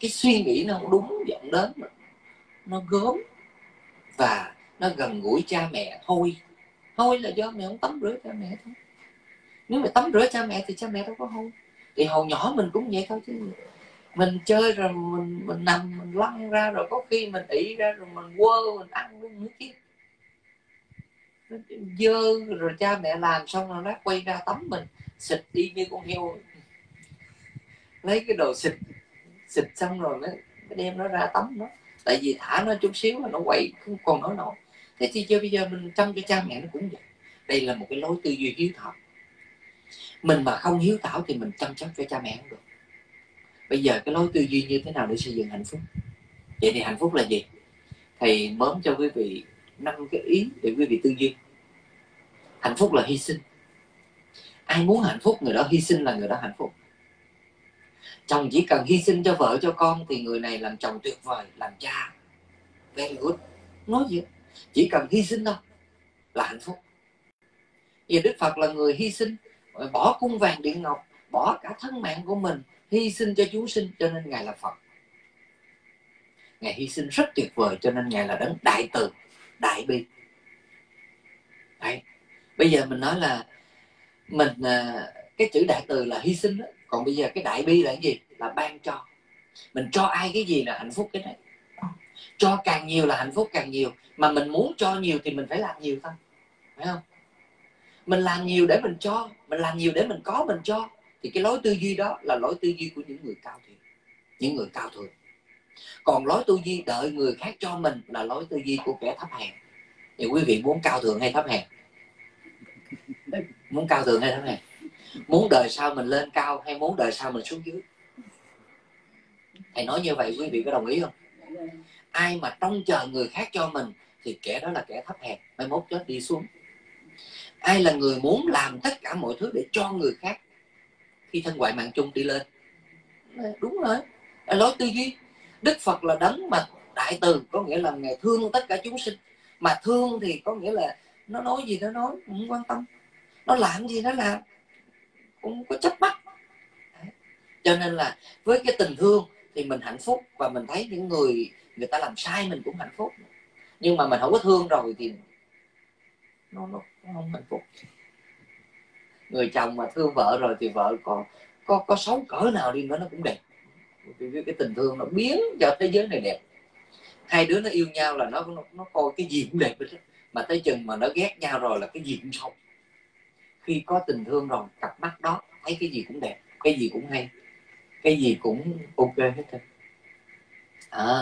cái suy nghĩ nó không đúng dẫn đến nó gớm và nó gần gũi cha mẹ hôi. Hôi là do mẹ không tắm rửa cha mẹ thôi. Nếu mà tắm rửa cha mẹ thì cha mẹ đâu có hôi. Thì hồi nhỏ mình cũng vậy thôi chứ. Mình chơi rồi mình nằm, mình lăn ra, rồi có khi mình ỉ ra, rồi mình quơ, mình ăn luôn nữa chứ. Dơ rồi cha mẹ làm xong rồi nó quay ra tắm mình, xịt đi như con heo. Lấy cái đồ xịt, xịt xong rồi mới đem nó ra tắm nó. Tại vì thả nó chút xíu là nó quậy, không còn nói nổi. Thế thì chứ bây giờ mình chăm cho cha mẹ nó cũng vậy. Đây là một cái lối tư duy hiếu thảo. Mình mà không hiếu thảo thì mình chăm sóc cho cha mẹ không được. Bây giờ cái lối tư duy như thế nào để xây dựng hạnh phúc? Vậy thì hạnh phúc là gì? Thầy bấm cho quý vị 5 cái ý để quý vị tư duy. Hạnh phúc là hy sinh. Ai muốn hạnh phúc, người đó hy sinh là người đó hạnh phúc. Chồng chỉ cần hy sinh cho vợ, cho con thì người này làm chồng tuyệt vời, làm cha very good. Nói gì? Chỉ cần hy sinh thôi là hạnh phúc. Vì Đức Phật là người hy sinh, bỏ cung vàng điện ngọc, bỏ cả thân mạng của mình, hy sinh cho chúng sinh, cho nên Ngài là Phật. Ngài hy sinh rất tuyệt vời, cho nên Ngài là đấng đại từ, đại bi. Đấy. Bây giờ mình nói là mình, cái chữ đại từ là hy sinh đó. Còn bây giờ cái đại bi là cái gì? Là ban cho. Mình cho ai cái gì là hạnh phúc cái đấy. Cho càng nhiều là hạnh phúc càng nhiều. Mà mình muốn cho nhiều thì mình phải làm nhiều thôi, phải không? Mình làm nhiều để mình cho, mình làm nhiều để mình có, mình cho. Thì cái lối tư duy đó là lối tư duy của những người cao thượng, những người cao thượng. Còn lối tư duy đợi người khác cho mình là lối tư duy của kẻ thấp hèn. Thì quý vị muốn cao thượng hay thấp hèn? Muốn cao thượng hay thấp hèn? Muốn đời sau mình lên cao hay muốn đời sau mình xuống dưới? Thầy nói như vậy quý vị có đồng ý không? Ai mà trông chờ người khác cho mình thì kẻ đó là kẻ thấp hèn, mai mốt chết đi xuống. Ai là người muốn làm tất cả mọi thứ để cho người khác khi thân ngoại mạng chung đi lên? Đúng rồi, là lối tư duy. Đức Phật là đấng mà đại từ, có nghĩa là Ngài thương tất cả chúng sinh. Mà thương thì có nghĩa là nó nói gì nó nói, không quan tâm. Nó làm gì nó làm, cũng có chấp mắt. Đấy. Cho nên là với cái tình thương thì mình hạnh phúc. Và mình thấy những người ta làm sai mình cũng hạnh phúc. Nhưng mà mình không có thương rồi thì nó không hạnh phúc. Người chồng mà thương vợ rồi thì vợ có xấu cỡ nào đi nữa nó cũng đẹp. Cái tình thương nó biến cho thế giới này đẹp. Hai đứa nó yêu nhau là nó coi cái gì cũng đẹp hết. Mà tới chừng mà nó ghét nhau rồi là cái gì cũng xấu. Khi có tình thương rồi, cặp mắt đó thấy cái gì cũng đẹp, cái gì cũng hay, cái gì cũng ok hết thôi. À.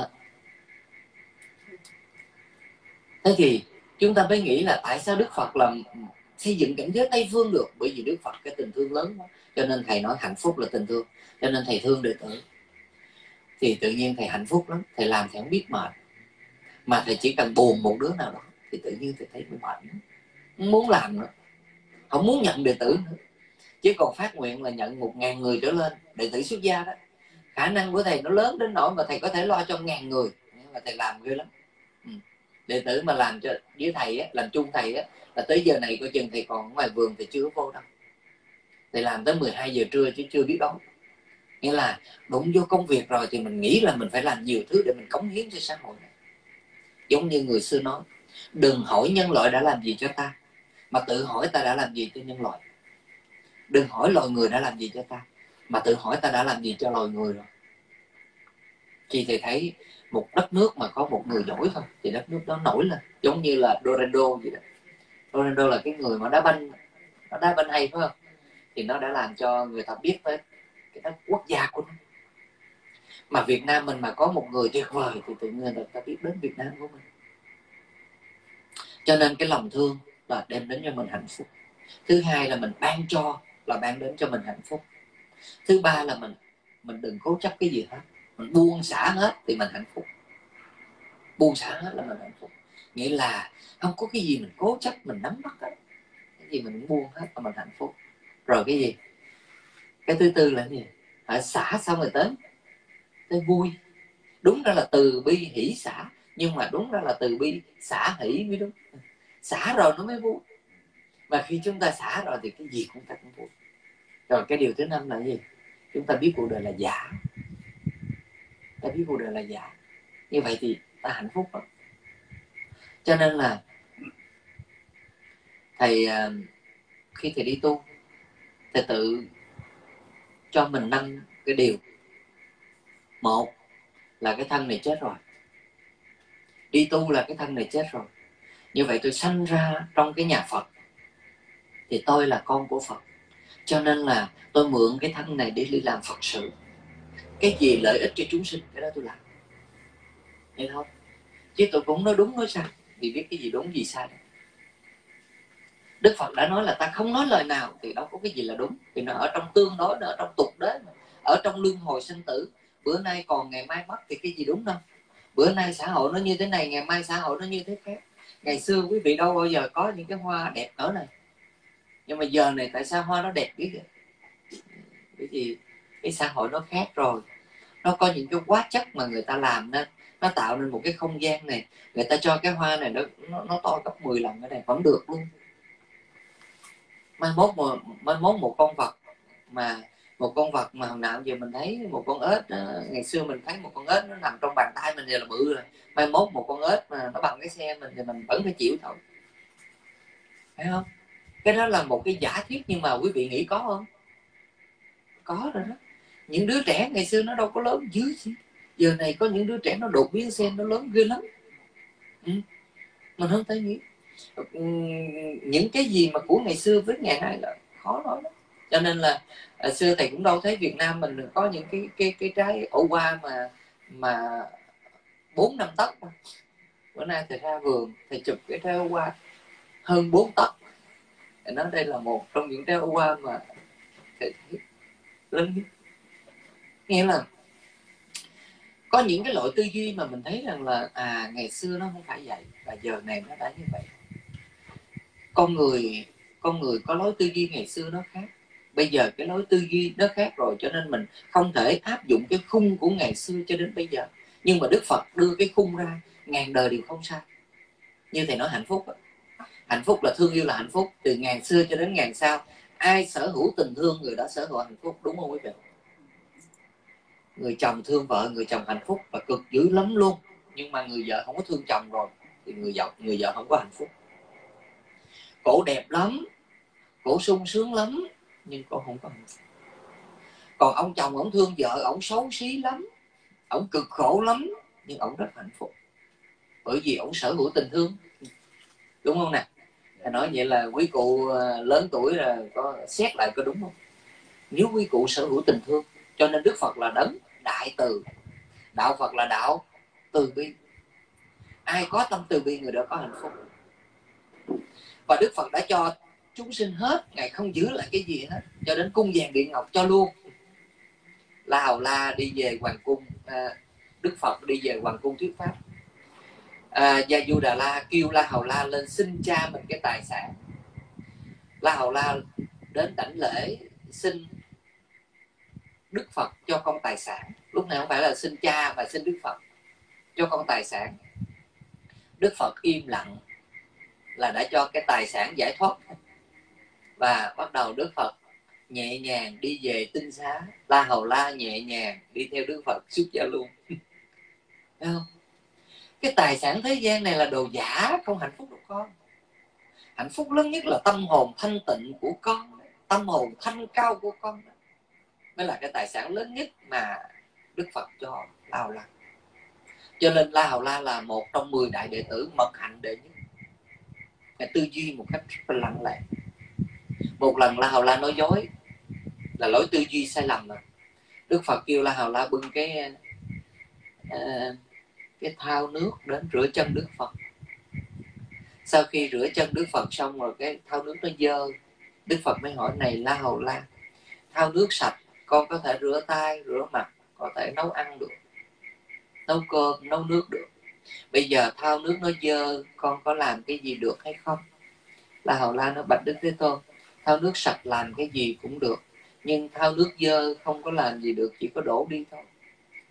Thế thì chúng ta mới nghĩ là tại sao Đức Phật làm xây dựng cảnh giới Tây Phương được? Bởi vì Đức Phật cái tình thương lớn quá. Cho nên Thầy nói hạnh phúc là tình thương. Cho nên Thầy thương đệ tử thì tự nhiên Thầy hạnh phúc lắm. Thầy làm Thầy không biết mệt. Mà Thầy chỉ cần buồn một đứa nào đó thì tự nhiên Thầy thấy mệt lắm, không muốn làm nữa, không muốn nhận đệ tử nữa. Chứ còn phát nguyện là nhận 1000 người trở lên đệ tử xuất gia đó, khả năng của Thầy nó lớn đến nỗi mà Thầy có thể lo cho 1000 người. Mà Thầy làm ghê lắm. Đệ tử mà làm cho với Thầy á, làm chung Thầy á, là tới giờ này coi chừng Thầy còn ngoài vườn Thầy chưa vô đâu. Thầy làm tới 12 giờ trưa chứ chưa biết đói. Nghĩa là đụng vô công việc rồi thì mình nghĩ là mình phải làm nhiều thứ để mình cống hiến cho xã hội này. Giống như người xưa nói, đừng hỏi nhân loại đã làm gì cho ta, mà tự hỏi ta đã làm gì cho nhân loại. Đừng hỏi loài người đã làm gì cho ta, mà tự hỏi ta đã làm gì cho loài người rồi. Khi Thầy thấy một đất nước mà có một người giỏi thôi thì đất nước đó nổi lên. Giống như là Ronaldo vậy đó. Ronaldo là cái người mà đá banh hay phải không? Thì nó đã làm cho người ta biết tới cái đất quốc gia của nó. Mà Việt Nam mình mà có một người tuyệt vời thì tự nhiên người ta biết đến Việt Nam của mình. Cho nên cái lòng thương là đem đến cho mình hạnh phúc. Thứ hai là mình ban cho là ban đến cho mình hạnh phúc. Thứ ba là mình đừng cố chấp cái gì hết, mình buông xả hết thì mình hạnh phúc. Buông xả hết là mình hạnh phúc. Nghĩa là không có cái gì mình cố chấp, mình nắm bắt hết. Cái gì mình buông hết là mình hạnh phúc. Rồi cái gì? Cái thứ tư là cái gì? Xả xong rồi tới vui. Đúng ra là từ bi hỷ xả. Nhưng mà đúng ra là từ bi xả hỷ mới đúng. Xả rồi nó mới vui. Và khi chúng ta xả rồi thì cái gì cũng ta cũng vui. Rồi cái điều thứ năm là gì? Chúng ta biết cuộc đời là giả. Ta biết cuộc đời là giả. Như vậy thì ta hạnh phúc lắm. Cho nên là thầy khi thầy đi tu, thầy tự cho mình năm cái điều. Một là cái thân này chết rồi, đi tu là cái thân này chết rồi, như vậy tôi sanh ra trong cái nhà Phật thì tôi là con của Phật, cho nên là tôi mượn cái thân này để đi làm Phật sự. Cái gì lợi ích cho chúng sinh cái đó tôi làm, nghe không? Chứ tôi cũng nói đúng nói sai thì biết cái gì đúng gì sai. Đức Phật đã nói là ta không nói lời nào thì đâu có cái gì là đúng, vì nó ở trong tương đối, nó ở trong tục đế, ở trong luân hồi sinh tử. Bữa nay còn ngày mai mất thì cái gì đúng đâu? Bữa nay xã hội nó như thế này, ngày mai xã hội nó như thế khác. Ngày xưa quý vị đâu bao giờ có những cái hoa đẹp cỡ này, nhưng mà giờ này tại sao hoa nó đẹp biết vậy? Bởi vì cái xã hội nó khác rồi, nó có những cái quá chất mà người ta làm nên nó tạo nên một cái không gian này. Người ta cho cái hoa này nó to gấp 10 lần cái này vẫn được luôn. Mai mốt một con vật mà hồi nào giờ mình thấy một con ếch đó, ngày xưa mình thấy một con ếch nó nằm trong bàn tay mình giờ là bự rồi, mai mốt một con ếch mà nó bằng cái xe mình thì mình vẫn phải chịu thôi, phải không? Cái đó là một cái giả thuyết, nhưng mà quý vị nghĩ có không? Có rồi đó. Những đứa trẻ ngày xưa nó đâu có lớn dưới chứ, giờ này có những đứa trẻ nó đột biến xem nó lớn ghê lắm. Mình không thấy nghĩ những cái gì mà của ngày xưa với ngày nay là khó nói lắm. Cho nên là xưa thầy cũng đâu thấy Việt Nam mình có những cái trái ổ hoa mà 4-5 tấc. Bữa nay thầy ra vườn thầy chụp cái trái ổ hoa hơn 4 tấc. Thầy nói đây là một trong những trái ổ hoa mà thầy thấy lớn nhất. Nghĩa là có những cái loại tư duy mà mình thấy rằng là ngày xưa nó không phải vậy và giờ này nó đã như vậy. Con người có lối tư duy ngày xưa nó khác, bây giờ cái lối tư duy nó khác rồi, cho nên mình không thể áp dụng cái khung của ngày xưa cho đến bây giờ. Nhưng mà Đức Phật đưa cái khung ra, ngàn đời đều không sai. Như thầy nói hạnh phúc đó. Hạnh phúc là thương yêu là hạnh phúc, từ ngàn xưa cho đến ngàn sau, ai sở hữu tình thương người đó sở hữu hạnh phúc, đúng không quý vị? Người chồng thương vợ, người chồng hạnh phúc và cực dữ lắm luôn. Nhưng mà người vợ không có thương chồng rồi thì người vợ không có hạnh phúc. Cổ đẹp lắm, cổ sung sướng lắm, nhưng cổ không có hạnh phúc. Còn ông chồng ổng thương vợ, ổng xấu xí lắm, ổng cực khổ lắm, nhưng ổng rất hạnh phúc, bởi vì ổng sở hữu tình thương, đúng không nè? Nói vậy là quý cụ lớn tuổi là có xét lại có đúng không? Nếu quý cụ sở hữu tình thương, cho nên Đức Phật là đấng đại từ, đạo Phật là đạo từ bi. Ai có tâm từ bi người đó có hạnh phúc. Và Đức Phật đã cho chúng sinh hết, Ngài không giữ lại cái gì hết, cho đến cung vàng điện ngọc cho luôn. La Hầu La đi về hoàng cung, Đức Phật đi về hoàng cung thuyết pháp. Gia Du Đà La kêu La Hầu La lên xin cha mình cái tài sản. La Hầu La đến đảnh lễ xin Đức Phật cho con tài sản. Lúc này không phải là xin cha mà xin Đức Phật cho con tài sản. Đức Phật im lặng là đã cho cái tài sản giải thoát. Và bắt đầu Đức Phật nhẹ nhàng đi về tinh xá. La Hầu La nhẹ nhàng đi theo Đức Phật xuất gia luôn. Thấy không? Cái tài sản thế gian này là đồ giả, không hạnh phúc đâu con. Hạnh phúc lớn nhất là tâm hồn thanh tịnh của con, tâm hồn thanh cao của con. Mới là cái tài sản lớn nhất mà Đức Phật cho La Hầu La. Cho nên La Hầu La là một trong 10 đại đệ tử mật hạnh đệ nhất. Ngài tư duy một cách rất là lặng lẽ. Một lần La Hầu La nói dối là lỗi tư duy sai lầm rồi. Đức Phật kêu La Hầu La bưng cái thau nước đến rửa chân Đức Phật. Sau khi rửa chân Đức Phật xong rồi cái thau nước nó dơ, Đức Phật mới hỏi này La Hầu La, thau nước sạch con có thể rửa tay, rửa mặt, có thể nấu ăn được, nấu cơm, nấu nước được. Bây giờ thao nước nó dơ, con có làm cái gì được hay không? La Hầu La nó bạch Đức Thế Tôn, thao nước sạch làm cái gì cũng được, nhưng thao nước dơ không có làm gì được, chỉ có đổ đi thôi.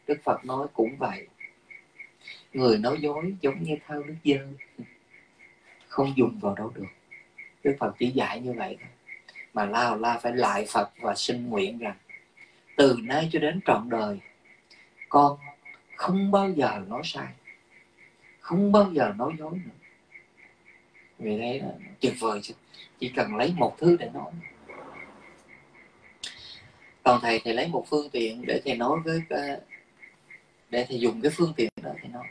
Đức Phật nói cũng vậy, người nói dối giống như thao nước dơ, không dùng vào đâu được. Đức Phật chỉ dạy như vậy thôi. Mà La Hầu La phải lại Phật và xin nguyện rằng từ nay cho đến trọn đời con không bao giờ nói sai, không bao giờ nói dối nữa, Vì thế đó, tuyệt vời, chỉ cần lấy một thứ để nói. Còn thầy thì lấy một phương tiện để thầy nói với cái, để thầy dùng cái phương tiện đó thầy nói.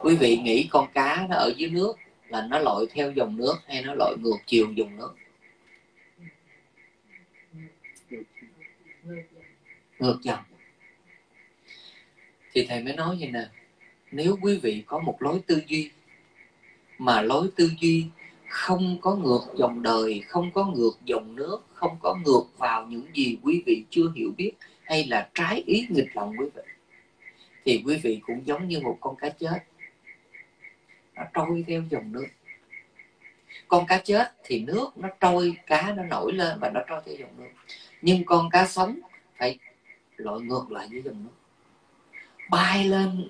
Quý vị nghĩ con cá nó ở dưới nước là nó lội theo dòng nước hay nó lội ngược chiều dòng nước? Ngược dòng. Thì thầy mới nói vậy nè, nếu quý vị có một lối tư duy mà lối tư duy không có ngược dòng đời, không có ngược dòng nước, không có ngược vào những gì quý vị chưa hiểu biết hay là trái ý nghịch lòng quý vị, thì quý vị cũng giống như một con cá chết, nó trôi theo dòng nước. Con cá chết thì nước nó trôi, cá nó nổi lên và nó trôi theo dòng nước. Nhưng con cá sống phải lội ngược lại với dòng nước, bay lên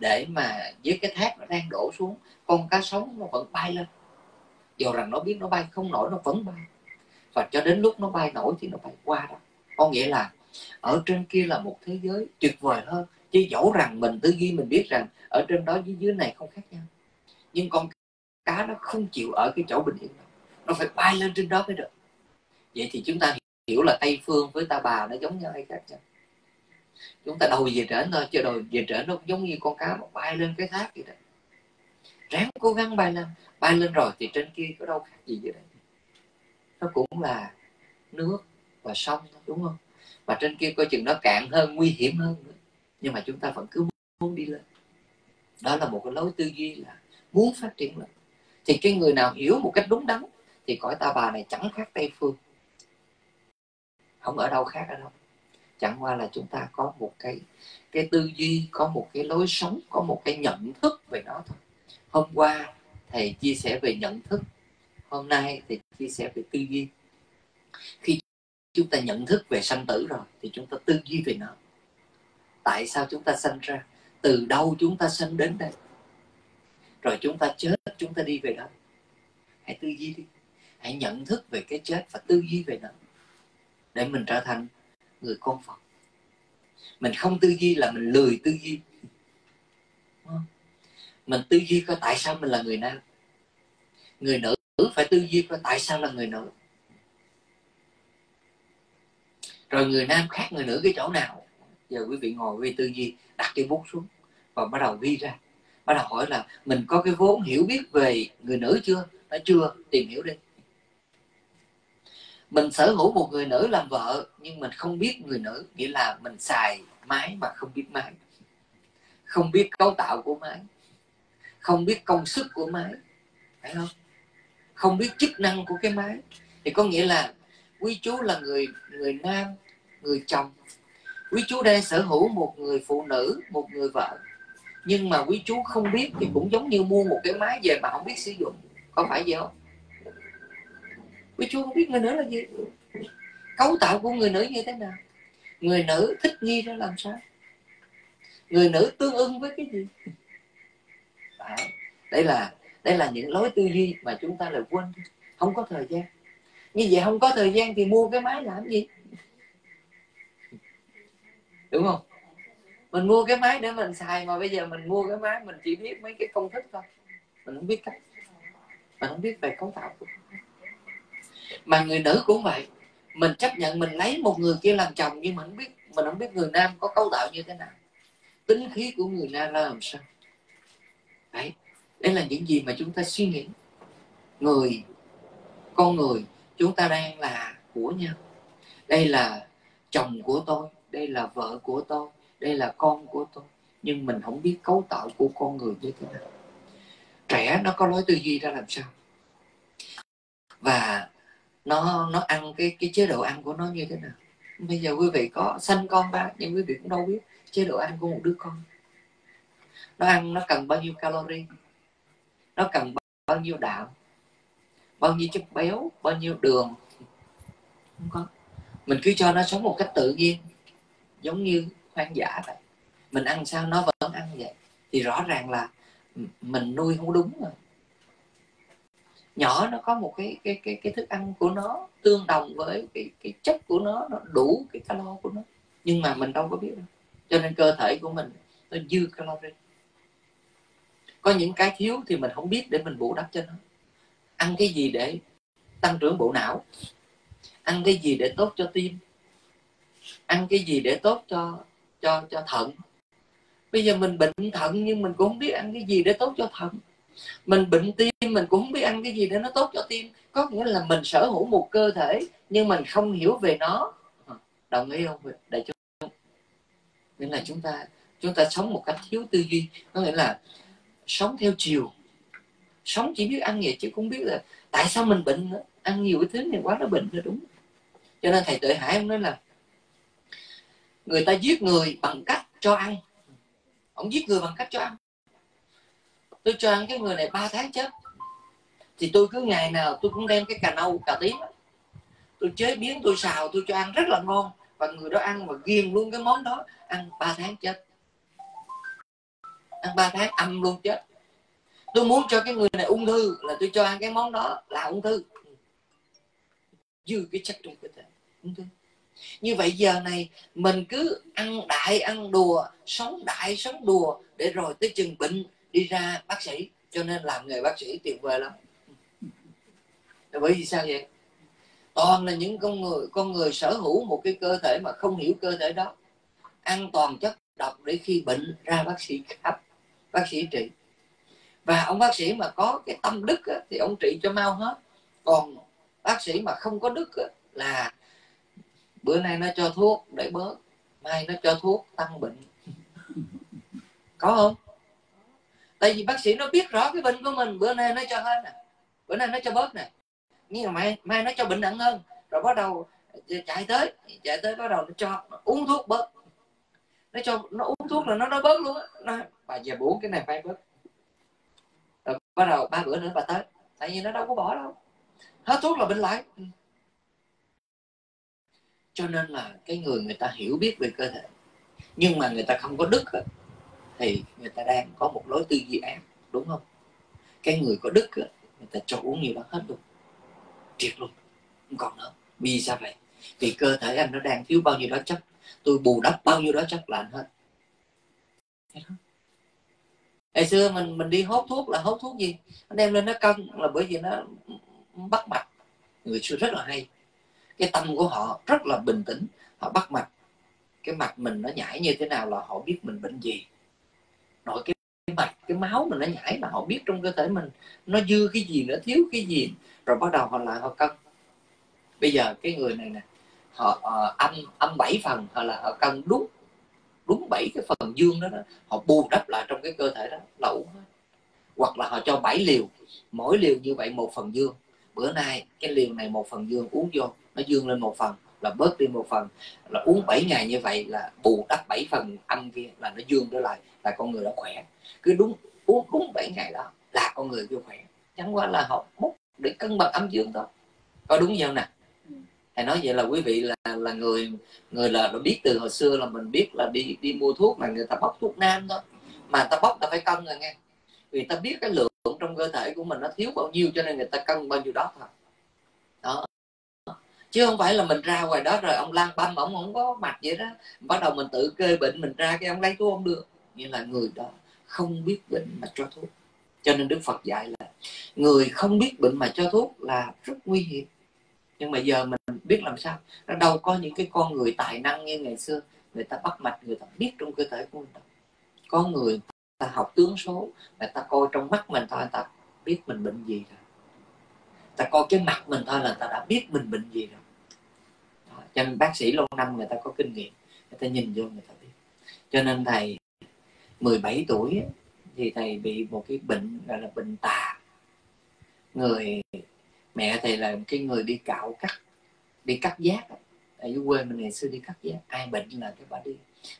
để mà với cái thác nó đang đổ xuống. Con cá sống nó vẫn bay lên, dù rằng nó biết nó bay không nổi, nó vẫn bay. Và cho đến lúc nó bay nổi thì nó bay qua đó. Có nghĩa là ở trên kia là một thế giới tuyệt vời hơn. Chứ dẫu rằng mình tư duy mình biết rằng ở trên đó với dưới này không khác nhau, nhưng con cá nó không chịu ở cái chỗ bình yên đó. Nó phải bay lên trên đó mới được. Vậy thì chúng ta hiểu là Tây Phương với Ta Bà nó giống nhau hay khác nhau? Chúng ta đầu về trễ thôi, chứ đầu về trễ nó giống như con cá mà bay lên cái thác vậy đó. Ráng cố gắng bay lên rồi thì trên kia có đâu khác gì vậy đấy. Nó cũng là nước và sông thôi, đúng không? Mà trên kia coi chừng nó cạn hơn, nguy hiểm hơn nữa. Nhưng mà chúng ta vẫn cứ muốn đi lên. Đó là một cái lối tư duy là muốn phát triển lên. Thì cái người nào hiểu một cách đúng đắn thì cõi Ta Bà này chẳng khác Tây Phương, không ở đâu khác ở đâu. Chẳng qua là chúng ta có một cái tư duy, có một cái lối sống, có một cái nhận thức về nó thôi. Hôm qua thầy chia sẻ về nhận thức, hôm nay thầy chia sẻ về tư duy. Khi chúng ta nhận thức về sanh tử rồi thì chúng ta tư duy về nó. Tại sao chúng ta sanh ra? Từ đâu chúng ta sanh đến đây? Rồi chúng ta chết, chúng ta đi về đó. Hãy tư duy đi. Hãy nhận thức về cái chết và tư duy về nó, để mình trở thành người con Phật. Mình không tư duy là mình lười tư duy. Mình tư duy coi tại sao mình là người nam. Người nữ phải tư duy coi tại sao là người nữ. Rồi người nam khác người nữ cái chỗ nào? Giờ quý vị ngồi với tư duy, đặt cái bút xuống và bắt đầu ghi ra. Bắt đầu hỏi là mình có cái vốn hiểu biết về người nữ chưa? Nó chưa, tìm hiểu đi. Mình sở hữu một người nữ làm vợ nhưng mình không biết người nữ, nghĩa là mình xài máy mà không biết máy, không biết cấu tạo của máy, không biết công suất của máy, phải không? Không biết chức năng của cái máy. Thì có nghĩa là quý chú là người nam, người chồng. Quý chú đang sở hữu một người phụ nữ, một người vợ, nhưng mà quý chú không biết thì cũng giống như mua một cái máy về mà không biết sử dụng, có phải vậy không? Quý chú không biết người nữ là gì, cấu tạo của người nữ như thế nào, người nữ thích nghi ra làm sao, người nữ tương ưng với cái gì. Đây là những lối tư duy mà chúng ta lại quên, không có thời gian. Như vậy không có thời gian thì mua cái máy làm gì, đúng không? Mình mua cái máy để mình xài, mà bây giờ mình mua cái máy mình chỉ biết mấy cái công thức thôi, mình không biết cách, mình không biết về cấu tạo của nó. Mà người nữ cũng vậy, mình chấp nhận mình lấy một người kia làm chồng nhưng mình không biết người nam có cấu tạo như thế nào, tính khí của người nam là làm sao. Đấy, đấy là những gì mà chúng ta suy nghĩ. Con người chúng ta đang là của nhau. Đây là chồng của tôi, đây là vợ của tôi, đây là con của tôi, nhưng mình không biết cấu tạo của con người như thế nào. Trẻ nó có lối tư duy ra làm sao, và nó ăn cái chế độ ăn của nó như thế nào. Bây giờ quý vị có sanh con ba, nhưng quý vị cũng đâu biết chế độ ăn của một đứa con. Nó ăn nó cần bao nhiêu calorie, nó cần bao nhiêu đạm, bao nhiêu chất béo, bao nhiêu đường. Không có. Mình cứ cho nó sống một cách tự nhiên, giống như hoang dã vậy. Mình ăn sao nó vẫn ăn vậy. Thì rõ ràng là mình nuôi không đúng rồi. Nhỏ nó có một cái thức ăn của nó tương đồng với cái chất của nó đủ cái calo của nó, nhưng mà mình đâu có biết đâu. Cho nên cơ thể của mình nó dư calo. Có những cái thiếu thì mình không biết để mình bù đắp cho nó. Ăn cái gì để tăng trưởng bộ não? Ăn cái gì để tốt cho tim? Ăn cái gì để tốt cho thận? Bây giờ mình bệnh thận nhưng mình cũng không biết ăn cái gì để tốt cho thận. Mình bệnh tim mình cũng không biết ăn cái gì để nó tốt cho tim. Có nghĩa là mình sở hữu một cơ thể nhưng mình không hiểu về nó. Đồng ý không đại chúng? Nghĩa là chúng ta sống một cách thiếu tư duy. Có nghĩa là sống theo chiều, sống chỉ biết ăn vậy chứ cũng biết là tại sao mình bệnh nữa. Ăn nhiều cái thứ này quá nó bệnh rồi, đúng. Cho nên thầy Tuệ Hải ông nói là người ta giết người bằng cách cho ăn. Ông giết người bằng cách cho ăn. Tôi cho ăn cái người này 3 tháng chết. Thì tôi cứ ngày nào tôi cũng đem cái cà nâu, cà tím, tôi chế biến, tôi xào, tôi cho ăn rất là ngon. Và người đó ăn và ghiền luôn cái món đó. Ăn 3 tháng chết. Ăn 3 tháng âm luôn chết. Tôi muốn cho cái người này ung thư là tôi cho ăn cái món đó là ung thư. Dư cái chất trong cơ thể ung thư. Như vậy giờ này mình cứ ăn đại, ăn đùa, sống đại, sống đùa, để rồi tới chừng bệnh đi ra bác sĩ. Cho nên làm nghề bác sĩ tuyệt vời lắm. Bởi vì sao vậy? Toàn là những con người sở hữu một cái cơ thể mà không hiểu cơ thể đó. Ăn toàn chất độc để khi bệnh ra bác sĩ khám, bác sĩ trị. Và ông bác sĩ mà có cái tâm đức á, thì ông trị cho mau hết. Còn bác sĩ mà không có đức á, là bữa nay nó cho thuốc để bớt, mai nó cho thuốc tăng bệnh. Có không? Tại vì bác sĩ nó biết rõ cái bệnh của mình. Bữa nay nó cho hết nè, bữa nay nó cho bớt nè, nhưng mà mai nó cho bệnh nặng hơn. Rồi bắt đầu chạy tới bắt đầu nó cho nó uống thuốc bớt. Nó cho nó uống thuốc là nó nói bớt luôn á. Bà về buồn cái này phải bớt. Rồi bắt đầu 3 bữa nữa bà tới. Tại vì nó đâu có bỏ đâu. Hết thuốc là bệnh lại. Cho nên là cái người ta hiểu biết về cơ thể nhưng mà người ta không có đức thì người ta đang có một lối tư duy ác, đúng không? Cái người có đức người ta cho uống nhiều đó hết luôn, triệt luôn, không còn nữa. Vì sao vậy? Vì cơ thể anh nó đang thiếu bao nhiêu đó chất, tôi bù đắp bao nhiêu đó chất là anh hết. Ngày xưa mình đi hốt thuốc là hốt thuốc gì? Anh đem lên nó cân là bởi vì nó bắt mạch. Người xưa rất là hay. Cái tâm của họ rất là bình tĩnh. Họ bắt mạch. Cái mạch mình nó nhảy như thế nào là họ biết mình bệnh gì. Nội cái mạch, cái máu mình nó nhảy là họ biết trong cơ thể mình nó dư cái gì, nó thiếu cái gì. Rồi bắt đầu họ lại họ cân. Bây giờ cái người này nè, họ âm 7 phần, họ là họ cân đúng 7 cái phần dương đó, họ bù đắp lại trong cái cơ thể đó là uống hết. Hoặc là họ cho 7 liều, mỗi liều như vậy 1 phần dương. Bữa nay cái liều này 1 phần dương uống vô, nó dương lên 1 phần là bớt đi 1 phần, là uống 7 ngày như vậy là bù đắp 7 phần âm kia là nó dương trở lại, là con người đó khỏe. Cứ uống đúng 7 ngày đó là con người vô khỏe. Chẳng qua là họ bốc để cân bằng âm dương thôi. Có đúng không nè? Thầy nói vậy là quý vị là người là biết từ hồi xưa là mình biết là đi mua thuốc mà người ta bóc thuốc nam thôi. Mà người ta bóc ta phải cân rồi nghe. Vì ta biết cái lượng trong cơ thể của mình nó thiếu bao nhiêu cho nên người ta cân bao nhiêu đó thôi. Đó. Chứ không phải là mình ra ngoài đó rồi ông lang băm, ông không có mạch vậy đó. Bắt đầu mình tự kê bệnh mình ra cái ông lấy thuốc không được. Nghĩa là người đó không biết bệnh mà cho thuốc. Cho nên Đức Phật dạy là người không biết bệnh mà cho thuốc là rất nguy hiểm. Nhưng mà giờ mình biết làm sao. Nó đâu có những cái con người tài năng như ngày xưa. Người ta bắt mạch, người ta biết trong cơ thể của người ta. Có người ta học tướng số, người ta coi trong mắt mình thôi, người ta biết mình bệnh gì rồi. Ta coi cái mặt mình thôi là người ta đã biết mình bệnh gì rồi. Đó. Cho nên bác sĩ lâu năm người ta có kinh nghiệm, người ta nhìn vô người ta biết. Cho nên thầy 17 tuổi thì thầy bị một cái bệnh gọi là bệnh tà. Người mẹ thầy là cái người đi cạo cắt, đi cắt giác. Ở dưới quê mình ngày xưa đi cắt giác, ai bệnh là cái bà đi,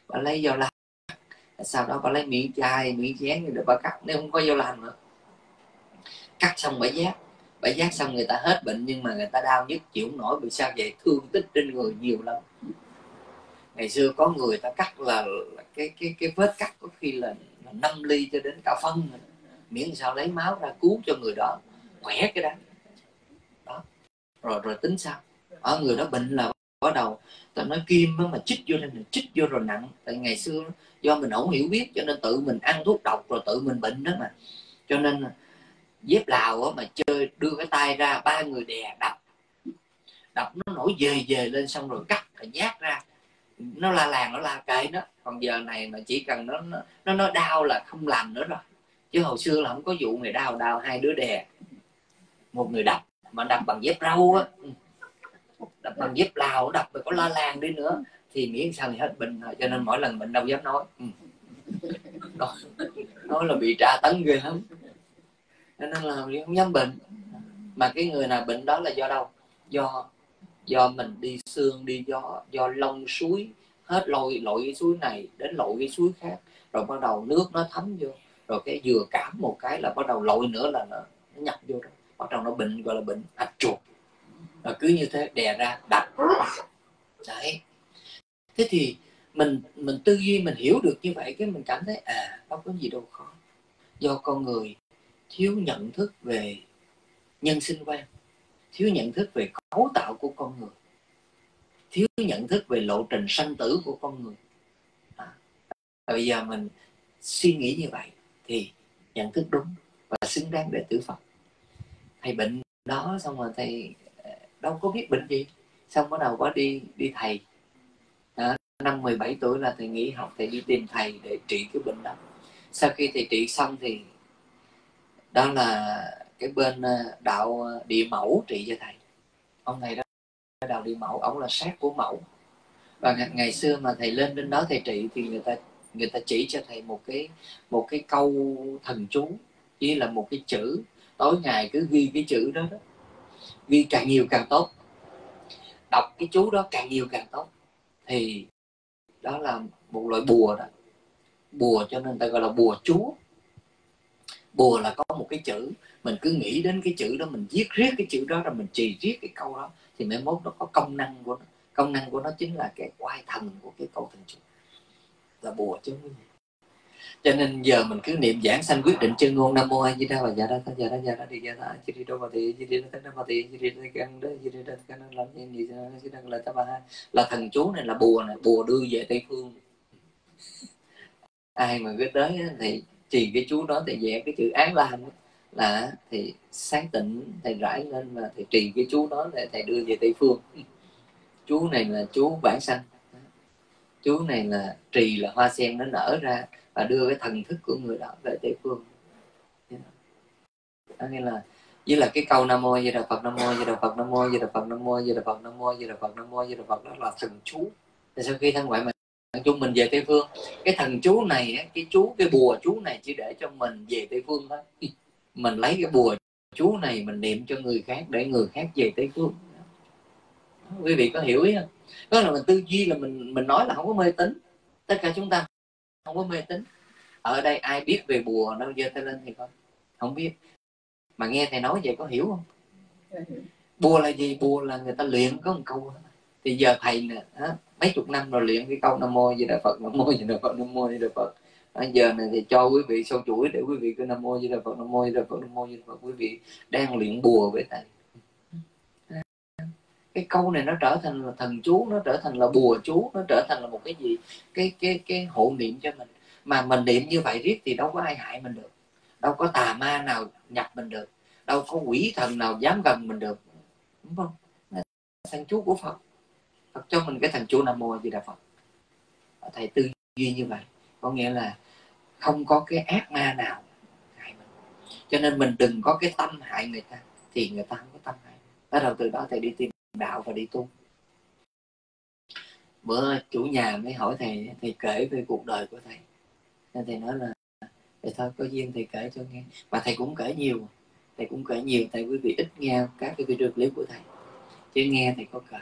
bà lấy dao la. Sau đó bà lấy miệng chai, miệng chén rồi bà cắt, nếu không có dao lành nữa. Cắt xong bà giác xong người ta hết bệnh nhưng mà người ta đau nhức chịu không nổi. Vì sao vậy? Thương tích trên người nhiều lắm. Ngày xưa có người ta cắt là cái vết cắt có khi là 5 ly cho đến cả phân. Miễn sao lấy máu ra cứu cho người đó khỏe cái đó. Rồi tính sao? Ở người đó bệnh là bắt đầu ta nói kim đó mà chích vô lên, chích vô rồi nặng. Tại ngày xưa do mình không hiểu biết cho nên tự mình ăn thuốc độc rồi tự mình bệnh đó mà. Cho nên dép Lào đó, mà chơi đưa cái tay ra, ba người đè đập, đập nó nổi dề dề lên, xong rồi cắt rồi nhát ra, nó la làng, nó la cái nó. Còn giờ này mà chỉ cần nó đau là không làm nữa rồi, chứ hồi xưa là không có vụ người đau, đau hai đứa đè, một người đập, mà đập bằng dép râu á, đập bằng dép Lào, đập rồi có la làng đi nữa thì miễn sao thì hết bệnh. Cho nên mỗi lần bệnh đâu dám nói, nói là bị tra tấn ghê lắm, nên là không dám bệnh. Mà cái người nào bệnh đó là do đâu? Do mình đi xương, đi gió, do lông suối, hết lội cái suối này đến lội cái suối khác, rồi bắt đầu nước nó thấm vô, rồi cái vừa cảm một cái là bắt đầu lội nữa là nó nhập vô đó, bắt đầu nó bệnh, gọi là bệnh ạch chuột. Rồi cứ như thế đè ra đập đấy. Thế thì mình tư duy, mình hiểu được như vậy, cái mình cảm thấy à, đâu có gì đâu khó. Do con người thiếu nhận thức về nhân sinh quan, thiếu nhận thức về cấu tạo của con người, thiếu nhận thức về lộ trình sanh tử của con người. Bây giờ mình suy nghĩ như vậy thì nhận thức đúng và xứng đáng để tử Phật. Thầy bệnh đó, xong rồi thầy đâu có biết bệnh gì, xong bắt đầu có đi thầy. Năm 17 tuổi là thầy nghỉ học, thầy đi tìm thầy để trị cái bệnh đó. Sau khi thầy trị xong thì đó là cái bên đạo Địa Mẫu trị cho thầy. Ông thầy đó đạo Địa Mẫu, ông là sát của Mẫu. Và ngày xưa mà thầy lên bên đó thầy trị thì người ta chỉ cho thầy một cái câu thần chú, chỉ là một cái chữ, tối ngày cứ ghi cái chữ đó, ghi càng nhiều càng tốt, đọc cái chú đó càng nhiều càng tốt. Thì đó là một loại bùa đó, bùa cho nên người ta gọi là bùa chúa. Bùa là có một cái chữ, mình cứ nghĩ đến cái chữ đó, mình viết riết cái chữ đó, rồi mình trì riết cái câu đó, thì mới mốt nó có công năng của nó. Công năng của nó chính là cái oai thần của cái câu thần chú, là bùa chứ. Cho nên giờ mình cứ niệm giảng sanh quyết định chân ngôn Nam Mô A Di Đà Phật, dạ đó dạ đó đi, dạ đó chỉ đi đâu mà thì chỉ đi nó mà thì chỉ đi ăn đó, chỉ đi ăn cái nó làm gì chỉ đang là ta bà ha, là thần chú này, là bùa này, bùa đưa về Tây Phương. Ai mà cứ tới thì trì cái chú đó thì vẽ cái chữ án làm là thì sáng tỉnh, thầy rải lên mà thầy trì cái chú đó để thầy đưa về Tây Phương. Chú này là chú bản sanh, chú này là trì là hoa sen nó nở ra và đưa cái thần thức của người đó về Tây Phương. Đó nghĩa là với là cái câu Nam Mô A Di Đà Phật, Nam Mô A Di Đà Phật, Nam Mô A Di Đà Phật, Nam Mô A Di Đà Phật, Nam Mô A Di Đà Phật, Nam Mô A Di Đà Phật, đó là thần chú. Thì sau khi thân ngoại mình chúng mình về Tây Phương, cái thần chú này, cái bùa chú này chỉ để cho mình về Tây Phương thôi. Mình lấy cái bùa chú này mình niệm cho người khác để người khác về Tây Phương. Quý vị có hiểu ý không? Đó là mình tư duy, là mình nói là không có mê tín. Tất cả chúng ta không có mê tín. Ở đây ai biết về bùa đâu, giơ tay lên thì coi. Không biết. Mà nghe thầy nói vậy có hiểu không? Bùa là gì? Bùa là người ta luyện có một câu. Thì giờ thầy nè, mấy chục năm rồi luyện cái câu Nam Mô Di Đà Phật, Nam Mô Di Đà Phật, Nam Mô Di Đà Phật. Giờ này thì cho quý vị sâu chuỗi để quý vị cứ Nam Mô Di Đà Phật, Nam Mô Di Đà Phật, Nam Mô Di Đà Phật. Quý vị đang luyện bùa vậy thầy. Cái câu này nó trở thành là thần chú, nó trở thành là bùa chú, nó trở thành là một cái gì, cái hộ niệm cho mình. Mà mình niệm như vậy riết thì đâu có ai hại mình được, đâu có tà ma nào nhập mình được, đâu có quỷ thần nào dám gần mình được, đúng không? Thần chú của Phật, Phật cho mình cái thần chú Nam Mô A Di Đà Phật. Thầy tư duy như vậy có nghĩa là không có cái ác ma nào hại mình, cho nên mình đừng có cái tâm hại người ta thì người ta không có tâm hại. Bắt đầu từ đó thầy đi tìm đạo và đi tu. Bữa chủ nhà mới hỏi thầy kể về cuộc đời của thầy, nên thầy nói là thầy thôi có duyên thầy kể cho nghe. Mà thầy cũng kể nhiều, tại quý vị ít nghe các cái video clip của thầy, chứ nghe thầy có kể.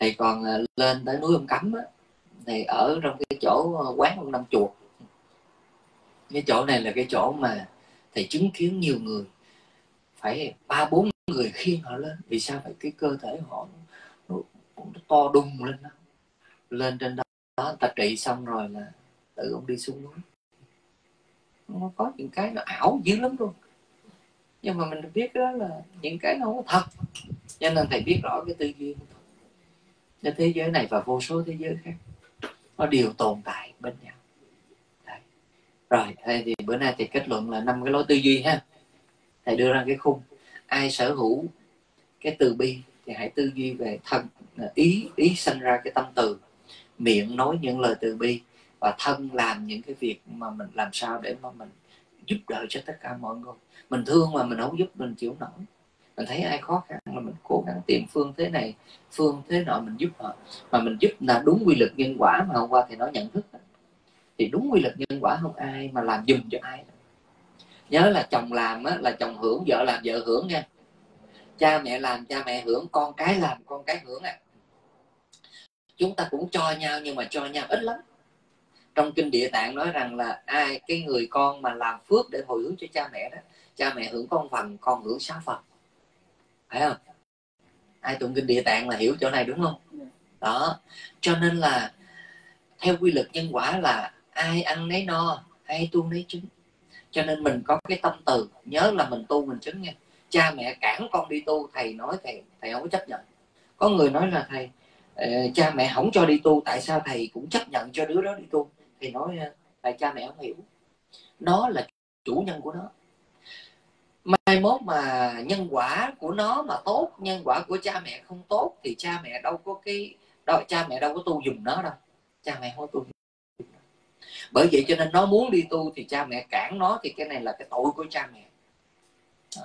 Thầy còn lên tới núi Ông Cấm á, thầy ở trong cái chỗ quán ông Năm Chuột. Cái chỗ này là cái chỗ mà thầy chứng kiến nhiều người phải 3-4 người khiêng họ lên. Vì sao? Phải cái cơ thể họ nó to đùng lên đó. Lên trên đó, người ta trị xong rồi là tự ông đi xuống núi. Nó có những cái nó ảo dữ lắm luôn, nhưng mà mình biết đó là những cái nó không có thật. Cho nên thầy biết rõ cái tư duy của thật. Nên thế giới này và vô số thế giới khác nó đều tồn tại bên nhau. Đấy. Rồi thì bữa nay thì kết luận là 5 cái lối tư duy ha. Thầy đưa ra cái khung, ai sở hữu cái từ bi thì hãy tư duy về thân, ý sinh ra cái tâm từ, miệng nói những lời từ bi và thân làm những cái việc mà mình làm sao để mà mình giúp đỡ cho tất cả mọi người. Mình thương mà mình không giúp mình chịu nổi. Mình thấy ai khó khăn là mình cố gắng tìm phương thế này, phương thế nọ mình giúp họ. Mà mình giúp là đúng quy luật nhân quả mà hôm qua thì nói nhận thức. Thì đúng quy luật nhân quả không ai mà làm dùm cho ai. Nhớ là chồng làm là chồng hưởng, vợ làm vợ hưởng nha. Cha mẹ làm cha mẹ hưởng, con cái làm con cái hưởng à. Chúng ta cũng cho nhau nhưng mà cho nhau ít lắm. Trong kinh Địa Tạng nói rằng là ai cái người con mà làm phước để hồi hướng cho cha mẹ đó, cha mẹ hưởng con phần, con hưởng 6 phần. Phải không? Ai tụng kinh Địa Tạng là hiểu chỗ này đúng không? Đó. Cho nên là theo quy luật nhân quả là ai ăn nấy no, ai tu nấy trứng. Cho nên mình có cái tâm từ, nhớ là mình tu mình trứng nha. Cha mẹ cản con đi tu, thầy nói thầy không có chấp nhận. Có người nói là thầy cha mẹ không cho đi tu, tại sao thầy cũng chấp nhận cho đứa đó đi tu? Thầy nói tại cha mẹ không hiểu. Nó là chủ nhân của nó. Mai mốt mà nhân quả của nó mà tốt, nhân quả của cha mẹ không tốt thì cha mẹ đâu có cha mẹ đâu có tu dùng nó đâu. Cha mẹ không tu dùng nó. Bởi vậy cho nên nó muốn đi tu thì cha mẹ cản nó thì cái này là cái tội của cha mẹ. Đó.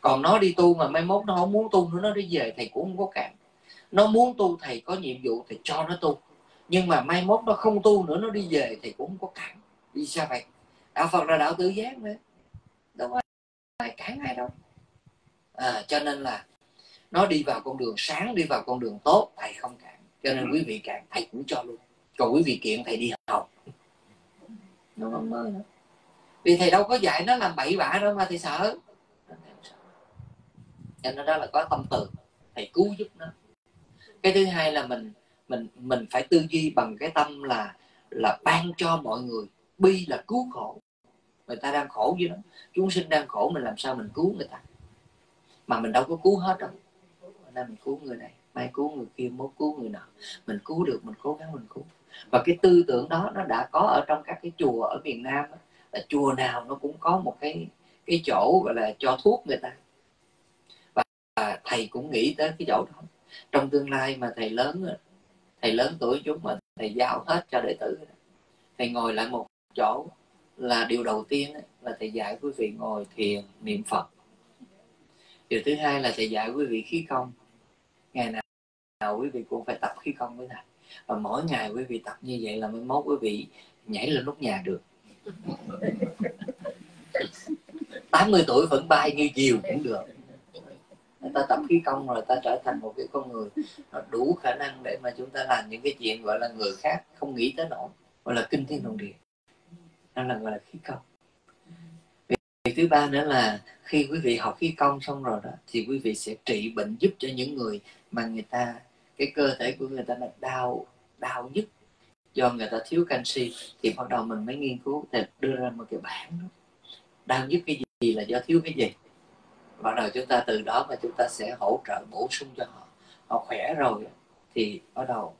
Còn nó đi tu mà mai mốt nó không muốn tu nữa, nó đi về thầy cũng không có cản. Nó muốn tu thầy có nhiệm vụ thầy cho nó tu. Nhưng mà mai mốt nó không tu nữa, nó đi về thầy cũng không có cản. Vì sao vậy? Đạo Phật là đạo tự giác mà. Đâu có ai cản ai đâu. Cho nên là nó đi vào con đường sáng, đi vào con đường tốt, thầy không cản. Cho nên quý vị cản thầy cũng cho luôn. Còn quý vị kiện thầy đi học. Nó không mơ nữa. Vì thầy đâu có dạy nó làm bậy bạ đâu mà thầy sợ. Cho nên đó là có tâm từ, thầy cứu giúp nó. Cái thứ hai là mình phải tư duy bằng cái tâm là ban cho mọi người. Bi là cứu khổ. Người ta đang khổ với nó, chúng sinh đang khổ, mình làm sao mình cứu người ta? Mà mình đâu có cứu hết đâu. Nên mình cứu người này, mai cứu người kia, mốt cứu người nọ. Mình cứu được, mình cố gắng mình cứu. Và cái tư tưởng đó nó đã có ở trong các cái chùa ở miền Nam đó, là chùa nào nó cũng có một cái chỗ gọi là cho thuốc người ta. Và thầy cũng nghĩ tới cái chỗ đó. Trong tương lai mà thầy lớn tuổi chúng mà thầy giao hết cho đệ tử, thầy ngồi lại một chỗ là điều đầu tiên là thầy dạy quý vị ngồi thiền niệm Phật. Điều thứ hai là thầy dạy quý vị khí công. Ngày nào quý vị cũng phải tập khí công với thầy. Và mỗi ngày quý vị tập như vậy là mới mốt quý vị nhảy lên nóc nhà được. 80 tuổi vẫn bay như diều cũng được. Người ta tập khí công rồi ta trở thành một cái con người nó đủ khả năng để mà chúng ta làm những cái chuyện gọi là người khác không nghĩ tới nổi, gọi là kinh thiên động địa. Đó là gọi là khí công. Việc thứ ba nữa là khi quý vị học khí công xong rồi đó thì quý vị sẽ trị bệnh giúp cho những người mà người ta, cái cơ thể của người ta là đau nhất do người ta thiếu canxi. Thì bắt đầu mình mới nghiên cứu thì đưa ra một cái bảng đó. Đau nhất cái gì là do thiếu cái gì. Bắt đầu chúng ta từ đó mà chúng ta sẽ hỗ trợ bổ sung cho họ. Họ khỏe rồi thì bắt đầu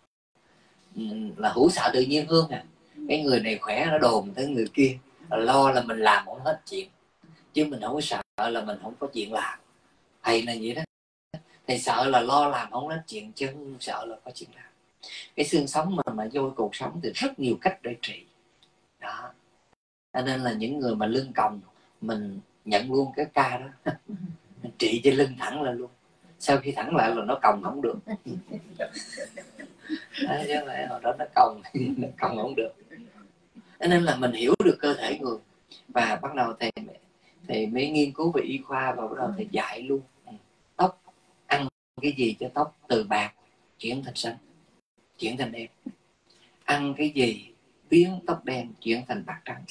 là hữu xạ tự nhiên hơn à. Cái người này khỏe nó đồn tới người kia, lo là mình làm không hết chuyện. Chứ mình không có sợ là mình không có chuyện làm. Thầy là vậy đó. Thầy sợ là lo làm không hết chuyện chứ không sợ là có chuyện làm. Cái xương sống mà vô cuộc sống thì rất nhiều cách để trị. Đó. Cho nên là những người mà lưng còng mình nhận luôn cái ca đó. Mình trị cho lưng thẳng lên luôn. Sau khi thẳng lại là nó còng không được. Đấy, chứ mà hồi đó nó còng không được. Nên là mình hiểu được cơ thể người. Và bắt đầu thầy mới nghiên cứu về y khoa. Và bắt đầu thầy dạy luôn tóc, ăn cái gì cho tóc từ bạc chuyển thành xanh, chuyển thành đen. Ăn cái gì biến tóc đen chuyển thành bạc trắng.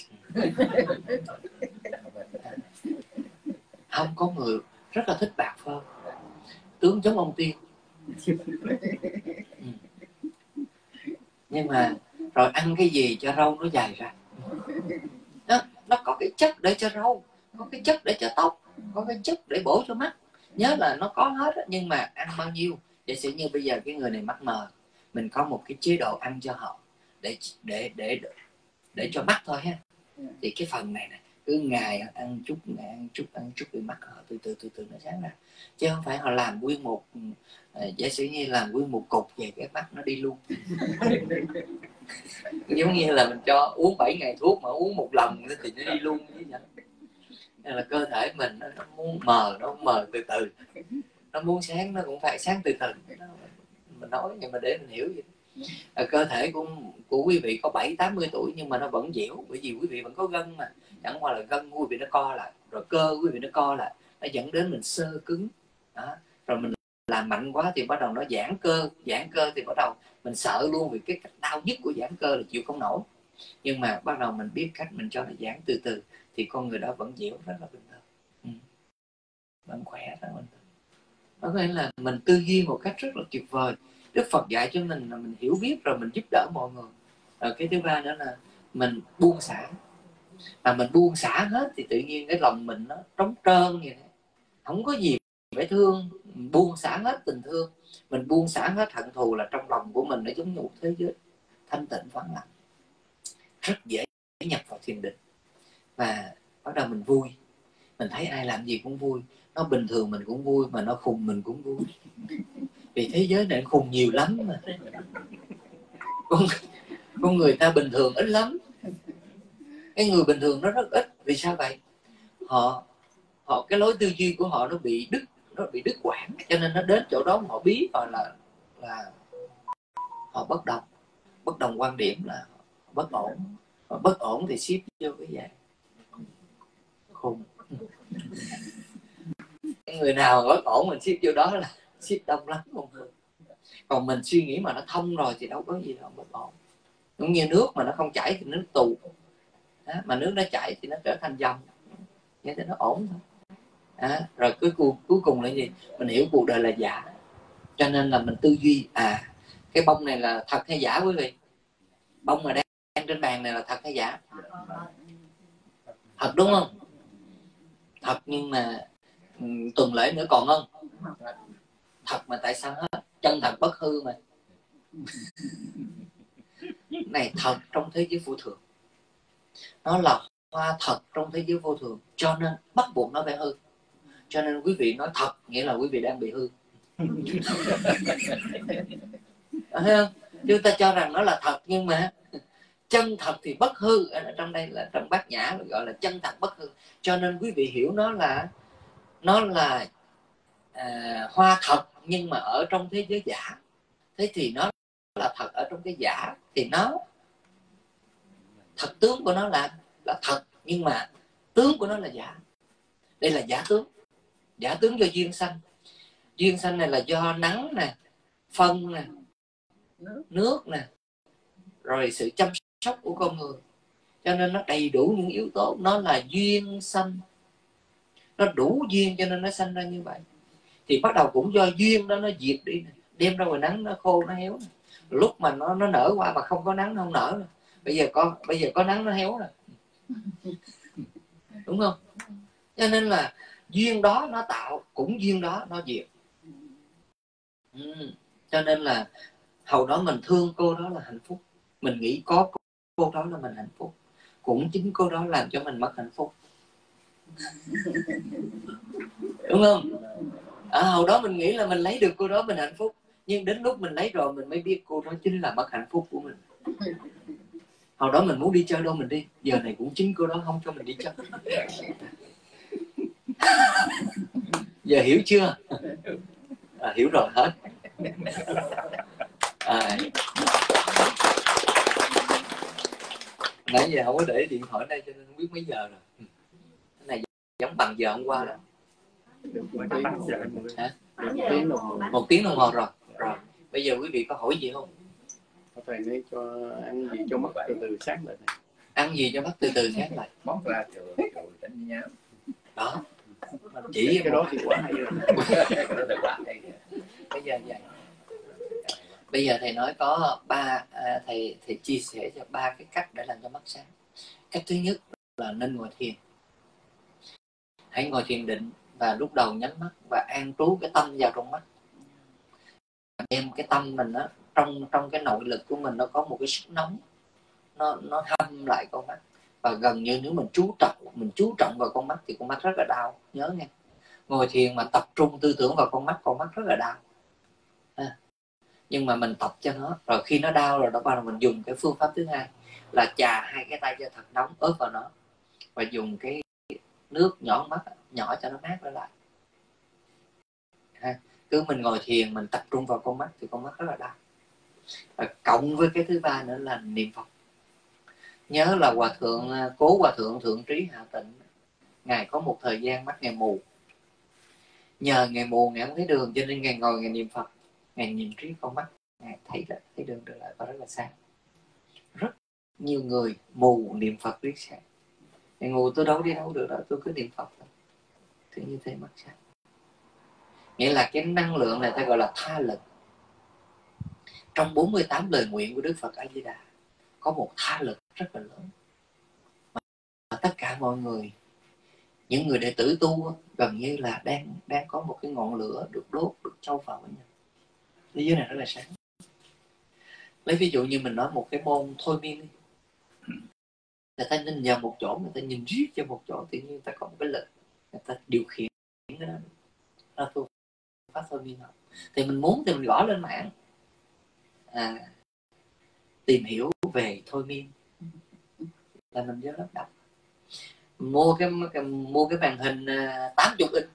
Không có người rất là thích bạc phơ, tướng giống ông Tiên. Nhưng mà rồi ăn cái gì cho râu nó dài ra. Nó có cái chất để cho râu, có cái chất để cho tóc, có cái chất để bổ cho mắt. Nhớ là nó có hết đó, nhưng mà ăn bao nhiêu. Giả sử như bây giờ cái người này mắt mờ, mình có một cái chế độ ăn cho họ để cho mắt thôi ha. Thì cái phần này cứ ngày ăn chút, thì mắt họ từ từ nó sáng ra, chứ không phải họ làm nguyên một, giả sử như làm nguyên một cục về cái mắt nó đi luôn. Giống như là mình cho uống 7 ngày thuốc mà uống một lần thì nó đi luôn như vậy. Nên là cơ thể mình nó muốn mờ, nó mờ từ từ, nó muốn sáng nó cũng phải sáng từ từ. Mình nói nhưng mà để mình hiểu vậy. Cơ thể của quý vị có 70-80 tuổi nhưng mà nó vẫn dẻo, bởi vì quý vị vẫn có gân mà, chẳng qua là gân quý vị nó co lại, rồi cơ quý vị nó co lại, nó dẫn đến mình xơ cứng đó. Rồi mình làm mạnh quá thì bắt đầu nó giãn cơ, thì bắt đầu mình sợ luôn, vì cái cách đau nhất của giãn cơ là chịu không nổi. Nhưng mà bắt đầu mình biết cách mình cho nó giãn từ từ thì con người đó vẫn dẻo, rất là bình thường, vẫn khỏe, rất là bình thường. Có nghĩa là mình tư duy một cách rất là tuyệt vời. Đức Phật dạy cho mình là mình hiểu biết rồi mình giúp đỡ mọi người. Rồi cái thứ ba nữa là mình buông xả. Mà mình buông xả hết thì tự nhiên cái lòng mình nó trống trơn vậy. Không có gì phải thương, mình buông xả hết tình thương, mình buông xả hết hận thù là trong lòng của mình nó giống như một thế giới thanh tịnh vắng lặng. Rất dễ nhập vào thiền định. Và bắt đầu mình vui. Mình thấy ai làm gì cũng vui. Nó bình thường mình cũng vui, mà nó khùng mình cũng vui. Vì thế giới này khùng nhiều lắm mà. Con người ta bình thường ít lắm. Cái người bình thường nó rất ít. Vì sao vậy? Họ cái lối tư duy của họ nó bị đứt, quãng, cho nên nó đến chỗ đó họ biết rồi là họ bất đồng. Bất đồng quan điểm là bất ổn. Mà bất ổn thì ship vô cái dạng khùng. Người nào bất ổn mình ship vô đó là ship đông lắm mọi người. Còn mình suy nghĩ mà nó thông rồi thì đâu có gì đâu bất ổn. Cũng như nước mà nó không chảy thì nước tù đó, mà nước nó chảy thì nó trở thành dòng, như thế nó ổn thôi đó. Rồi cuối cùng là gì? Mình hiểu cuộc đời là giả, cho nên là mình tư duy cái bông này là thật hay giả quý vị? Bông mà đang trên bàn này là thật hay giả? Thật đúng không? Thật, nhưng mà tuần lễ nữa còn không? Thật mà tại sao hết? Chân thật bất hư mà. Này thật trong thế giới vô thường. Nó là hoa thật trong thế giới vô thường, cho nên bắt buộc nó phải hư. Cho nên quý vị nói thật nghĩa là quý vị đang bị hư. Thấy không? Chúng ta cho rằng nó là thật, nhưng mà chân thật thì bất hư. Ở trong đây là trong Bát Nhã gọi là chân thật bất hư. Cho nên quý vị hiểu nó là hoa thật, nhưng mà ở trong thế giới giả. Thế thì nó là thật ở trong cái giả, thì nó thật tướng của nó là thật, nhưng mà tướng của nó là giả. Đây là giả tướng. Giả tướng do duyên sanh. Duyên sanh này là do nắng nè, phân nè, nước nè, rồi sự chăm sóc của con người. Cho nên nó đầy đủ những yếu tố. Nó là duyên sanh. Nó đủ duyên cho nên nó sanh ra như vậy. Thì bắt đầu cũng do duyên đó nó diệt đi này. Đem ra ngoài nắng nó khô, nó héo này. Lúc mà nó nở qua mà không có nắng nó không nở này. Bây giờ có nắng nó héo rồi. Đúng không? Cho nên là duyên đó nó tạo, cũng duyên đó nó diệt. Cho nên là hồi đó mình thương cô đó là hạnh phúc. Mình nghĩ có cô đó là mình hạnh phúc. Cũng chính cô đó làm cho mình mất hạnh phúc. Đúng không? Hồi đó mình nghĩ là mình lấy được cô đó mình hạnh phúc, nhưng đến lúc mình lấy rồi mình mới biết cô đó chính là mất hạnh phúc của mình. Hồi đó mình muốn đi chơi đâu mình đi, giờ này cũng chính cô đó không cho mình đi chơi. Giờ hiểu chưa? Hiểu rồi hết. Nãy giờ không có để điện thoại đây cho nên không biết mấy giờ rồi. Cái này giống bằng giờ hôm qua rồi. Hả? Một tiếng đồng hồ rồi. Bây giờ quý vị có hỏi gì không? Thầy nói cho ăn gì cho mắt từ từ sáng lại. Ăn gì cho mắt từ từ sáng lại? Món là trời đánh nhám. Đó. Chỉ cái đó thì quá hay rồi. Bây giờ thầy nói có thầy chia sẻ cho 3 cái cách để làm cho mắt sáng. Cách thứ nhất là nên ngồi thiền. Hãy ngồi thiền định và lúc đầu nhắm mắt và an trú cái tâm vào trong mắt. Đem cái tâm mình đó, trong cái nội lực của mình nó có một cái sức nóng, nó hâm lại con mắt. Và gần như nếu mình chú trọng vào con mắt thì con mắt rất là đau. Nhớ nha, ngồi thiền mà tập trung tư tưởng vào con mắt rất là đau. Nhưng mà mình tập cho nó, rồi khi nó đau rồi đó bắt đầu mình dùng cái phương pháp thứ hai là chà hai cái tay cho thật nóng, ướp vào nó và dùng cái nước nhỏ mắt nhỏ cho nó mát nó lại. Cứ mình ngồi thiền mình tập trung vào con mắt thì con mắt rất là đau. Và cộng với cái thứ ba nữa là niệm Phật. Nhớ là Hòa Thượng, Cố Hòa Thượng Thượng Trí Hạ Tịnh, Ngài có một thời gian mắt Ngài mù. Nhờ Ngài mù, Ngài không thấy đường, cho nên Ngài ngồi Ngài niệm Phật. Ngài nhìn trí con mắt, Ngài thấy đường trở lại và rất là sáng. Rất nhiều người mù niệm Phật biết sáng. Ngài ngủ tôi đâu đi đâu được đó, tôi cứ niệm Phật thôi. Thế như thế mắt sáng. Nghĩa là cái năng lượng này ta gọi là tha lực. Trong 48 lời nguyện của Đức Phật A Di Đà có một tha lực rất là lớn. Mà tất cả mọi người, những người đệ tử tu gần như là đang có một cái ngọn lửa được đốt, được trâu vào với nhau. Thế giới này rất là sáng. Lấy ví dụ như mình nói một cái môn thôi miên đi. Người ta nhìn vào một chỗ, người ta nhìn riết vào một chỗ, tự nhiên người ta có một cái lực, người ta điều khiển cái đó. Là phương pháp thôi miên học. Thì mình muốn thì mình gõ lên mạng, tìm hiểu về thôi miên là mình vô lớp đọc, mua cái màn hình 80 inch,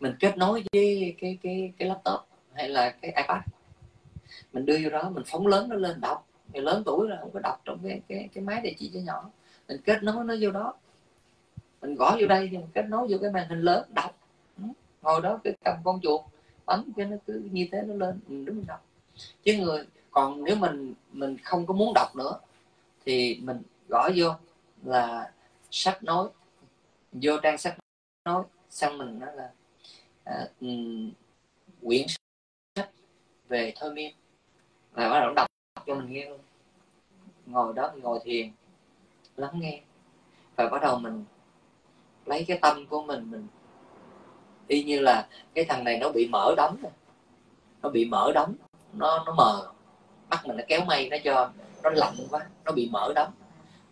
mình kết nối với cái laptop hay là cái iPad, mình đưa vô đó mình phóng lớn nó lên đọc. Người lớn tuổi là không có đọc trong cái máy để chỉ cho nhỏ, mình kết nối nó vô đó, mình gõ vô đây thì mình kết nối vô cái màn hình lớn đọc, ngồi đó cứ cầm con chuột bấm cho nó cứ như thế nó lên, đúng mình đọc. Chứ người còn nếu mình không có muốn đọc nữa thì mình gõ vô là sách nói, vô trang sách nói, xong mình nói là quyển sách về thôi miên, là bắt đầu đọc cho mình nghe luôn. Ngồi đó mình ngồi thiền lắng nghe và bắt đầu mình lấy cái tâm của mình y như là cái thằng này nó bị mở đóng rồi, nó mờ, mắt mình nó kéo mây, nó cho nó lạnh quá, nó bị mở đóng.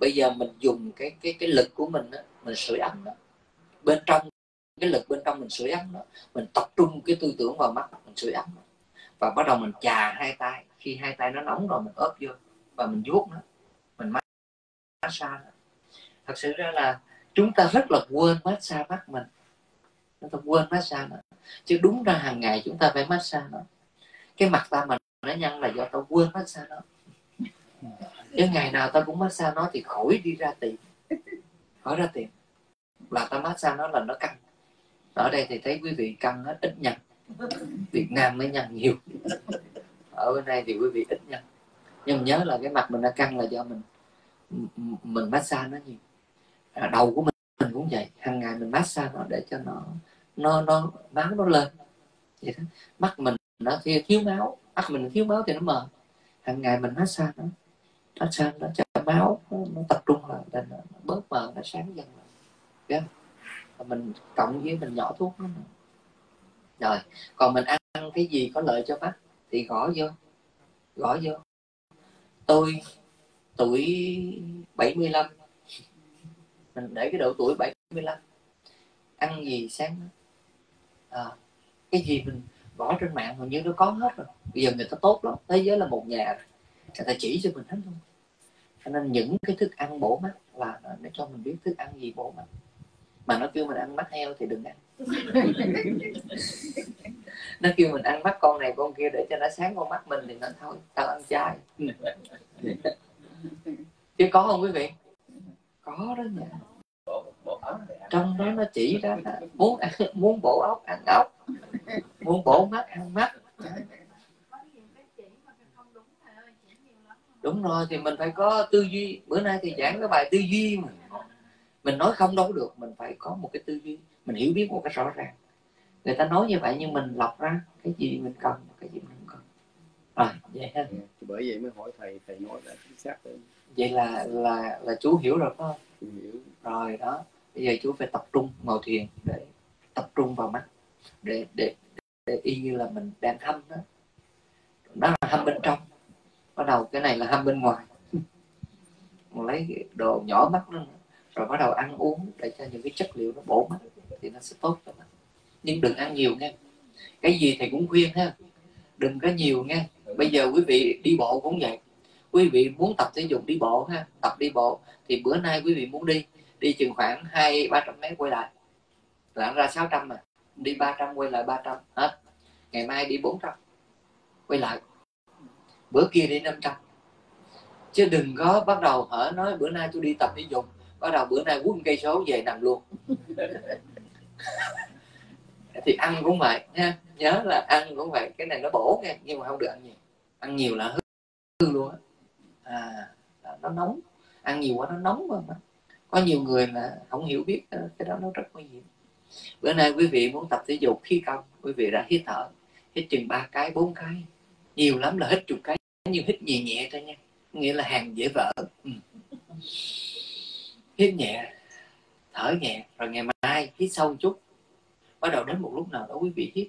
Bây giờ mình dùng cái lực của mình đó, mình sưởi ấm nó, bên trong cái lực bên trong mình sưởi ấm nó, mình tập trung cái tư tưởng vào mắt mình sưởi ấm nó. Và bắt đầu mình chà hai tay, khi hai tay nó nóng rồi mình ốp vô và mình vuốt nó, mình massage nó. Thật sự ra là chúng ta rất là quên massage mắt mình, chúng ta quên massage nó, chứ đúng ra hàng ngày chúng ta phải massage nó. Cái mặt ta mà nó nhăn là do tao quên massage nó. Chứ ngày nào tao cũng massage nó thì khỏi đi ra tiệm. Khỏi ra tiệm là tao massage nó là nó căng. Ở đây thì thấy quý vị căng hết, ít nhăn. Việt Nam mới nhăn nhiều, ở bên này thì quý vị ít nhăn. Nhưng nhớ là cái mặt mình nó căng là do mình massage nó nhiều. Đầu của mình cũng vậy, hàng ngày mình massage nó để cho nó máu nó lên vậy đó. Mắt mình nó thiếu máu, mắt mình thiếu máu thì nó mờ. Hàng ngày mình massage nó, cho máu nó tập trung lại để nó bớt mờ, nó sáng dần lại. Và mình cộng với mình nhỏ thuốc nó. Rồi còn mình ăn cái gì có lợi cho mắt thì gõ vô. Tôi tuổi 75, mình để cái độ tuổi 75, ăn gì sáng cái gì mình bỏ trên mạng hầu như nó có hết rồi. Bây giờ người ta tốt lắm, thế giới là một nhà rồi, người ta chỉ cho mình hết luôn. Cho nên những cái thức ăn bổ mắt là nó cho mình biết thức ăn gì bổ mắt. Mà nó kêu mình ăn mắt heo thì đừng ăn. Nó kêu mình ăn mắt con này con kia để cho nó sáng con mắt mình thì nó thôi, tao ăn chay. Chứ có không quý vị? Có đó nha. Trong đó nó chỉ ra là muốn bổ óc ăn óc, muốn bổ mắt ăn mắt. Đúng rồi, thì mình phải có tư duy. Bữa nay thì giảng cái bài tư duy mà. Mình nói không đâu được, mình phải có một cái tư duy, mình hiểu biết một cái rõ ràng. Người ta nói như vậy nhưng mình lọc ra cái gì mình cần, cái gì mình không cần. Rồi, vậy ha. Bởi vậy mới hỏi thầy nói là chính xác. Vậy là chú hiểu rồi phải không? Chú hiểu. Rồi đó, bây giờ chú phải tập trung ngồi thiền để tập trung vào mắt. Để y như là mình đang hâm đó. Đó là hâm bên trong. Bắt đầu cái này là hâm bên ngoài. còn lấy đồ nhỏ mắt lên, rồi bắt đầu ăn uống để cho những cái chất liệu nó bổ mắt thì nó sẽ tốt cho mắt. Nhưng đừng ăn nhiều nghe, cái gì thầy cũng khuyên ha, đừng có nhiều nghe. Bây giờ quý vị đi bộ cũng vậy, quý vị muốn tập thể dục đi bộ ha, tập đi bộ thì bữa nay quý vị muốn đi chừng khoảng 200-300 mét quay lại là ra 600, mà đi 300 quay lại 300 hết, ngày mai đi 400 quay lại, bữa kia đi 500. Chứ đừng có bắt đầu hở nói bữa nay tôi đi tập thể dục, bắt đầu bữa nay quất cây số về nằm luôn. Thì ăn cũng vậy nha, nhớ là ăn cũng vậy, cái này nó bổ nha, nhưng mà không được ăn nhiều, ăn nhiều là hư luôn á. Nó nóng, ăn nhiều quá nó nóng hơn đó. Có nhiều người mà không hiểu biết cái đó nó rất nguy hiểm. Bữa nay quý vị muốn tập thể dục khí công, quý vị đã hít thở, hít chừng 3 cái 4 cái, nhiều lắm là hít chục cái, nhưng hít nhẹ nhẹ thôi nha, nghĩa là hàng dễ vỡ. Hít nhẹ, thở nhẹ, rồi ngày mai hít sâu một chút, bắt đầu đến một lúc nào đó quý vị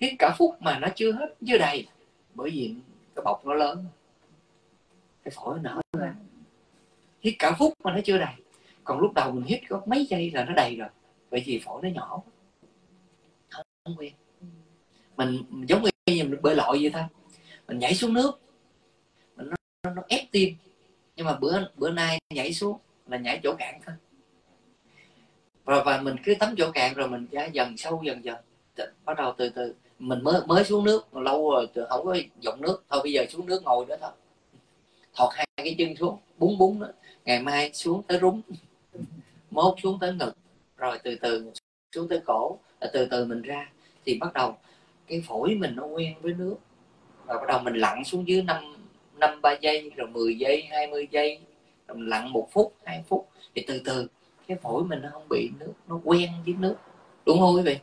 hít cả phút mà nó chưa hết, chưa đầy, bởi vì cái bọc nó lớn, cái phổi nó nở ra. Hít cả phút mà nó chưa đầy, còn lúc đầu mình hít có mấy giây là nó đầy rồi, bởi vì phổi nó nhỏ, không quen. Mình giống như mình bơi lội vậy thôi, mình nhảy xuống nước, mình nó ép tim, nhưng mà bữa nay nhảy xuống là nhảy chỗ cạn thôi. Và mình cứ tắm chỗ cạn rồi mình dần sâu dần, bắt đầu từ từ. Mình mới xuống nước lâu rồi, từ không có dòng nước, thôi bây giờ xuống nước ngồi nữa thôi, thọt 2 cái chân xuống, búng đó. Ngày mai xuống tới rúng, mốt xuống tới ngực, rồi từ từ xuống tới cổ, từ từ mình ra. Thì bắt đầu cái phổi mình nó quen với nước, rồi bắt đầu mình lặn xuống dưới 3 giây, rồi 10 giây, 20 giây, rồi mình lặn 1 phút, 2 phút. Thì từ từ cái phổi mình nó không bị nước, nó quen với nước, đúng không quý vị?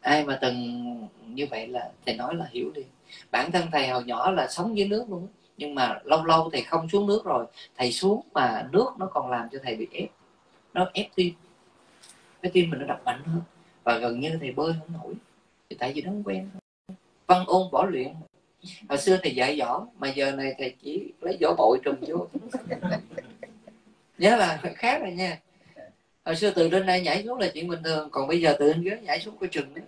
Ai mà từng như vậy là thầy nói là hiểu đi. Bản thân thầy hồi nhỏ là sống với nước luôn, nhưng mà lâu lâu thầy không xuống nước rồi, thầy xuống mà nước nó còn làm cho thầy bị ép, nó ép tim, cái tim mình nó đập mạnh hơn, và gần như thầy bơi không nổi, thì tại vì nó không quen. Văn ôn võ luyện, hồi xưa thầy dạy võ, mà giờ này thầy chỉ lấy vỏ bội trùm vô. Nhớ là khác rồi nha. Hồi xưa từ trên đây nhảy xuống là chuyện bình thường, còn bây giờ từ trên ghế nhảy xuống cái chừng đấy.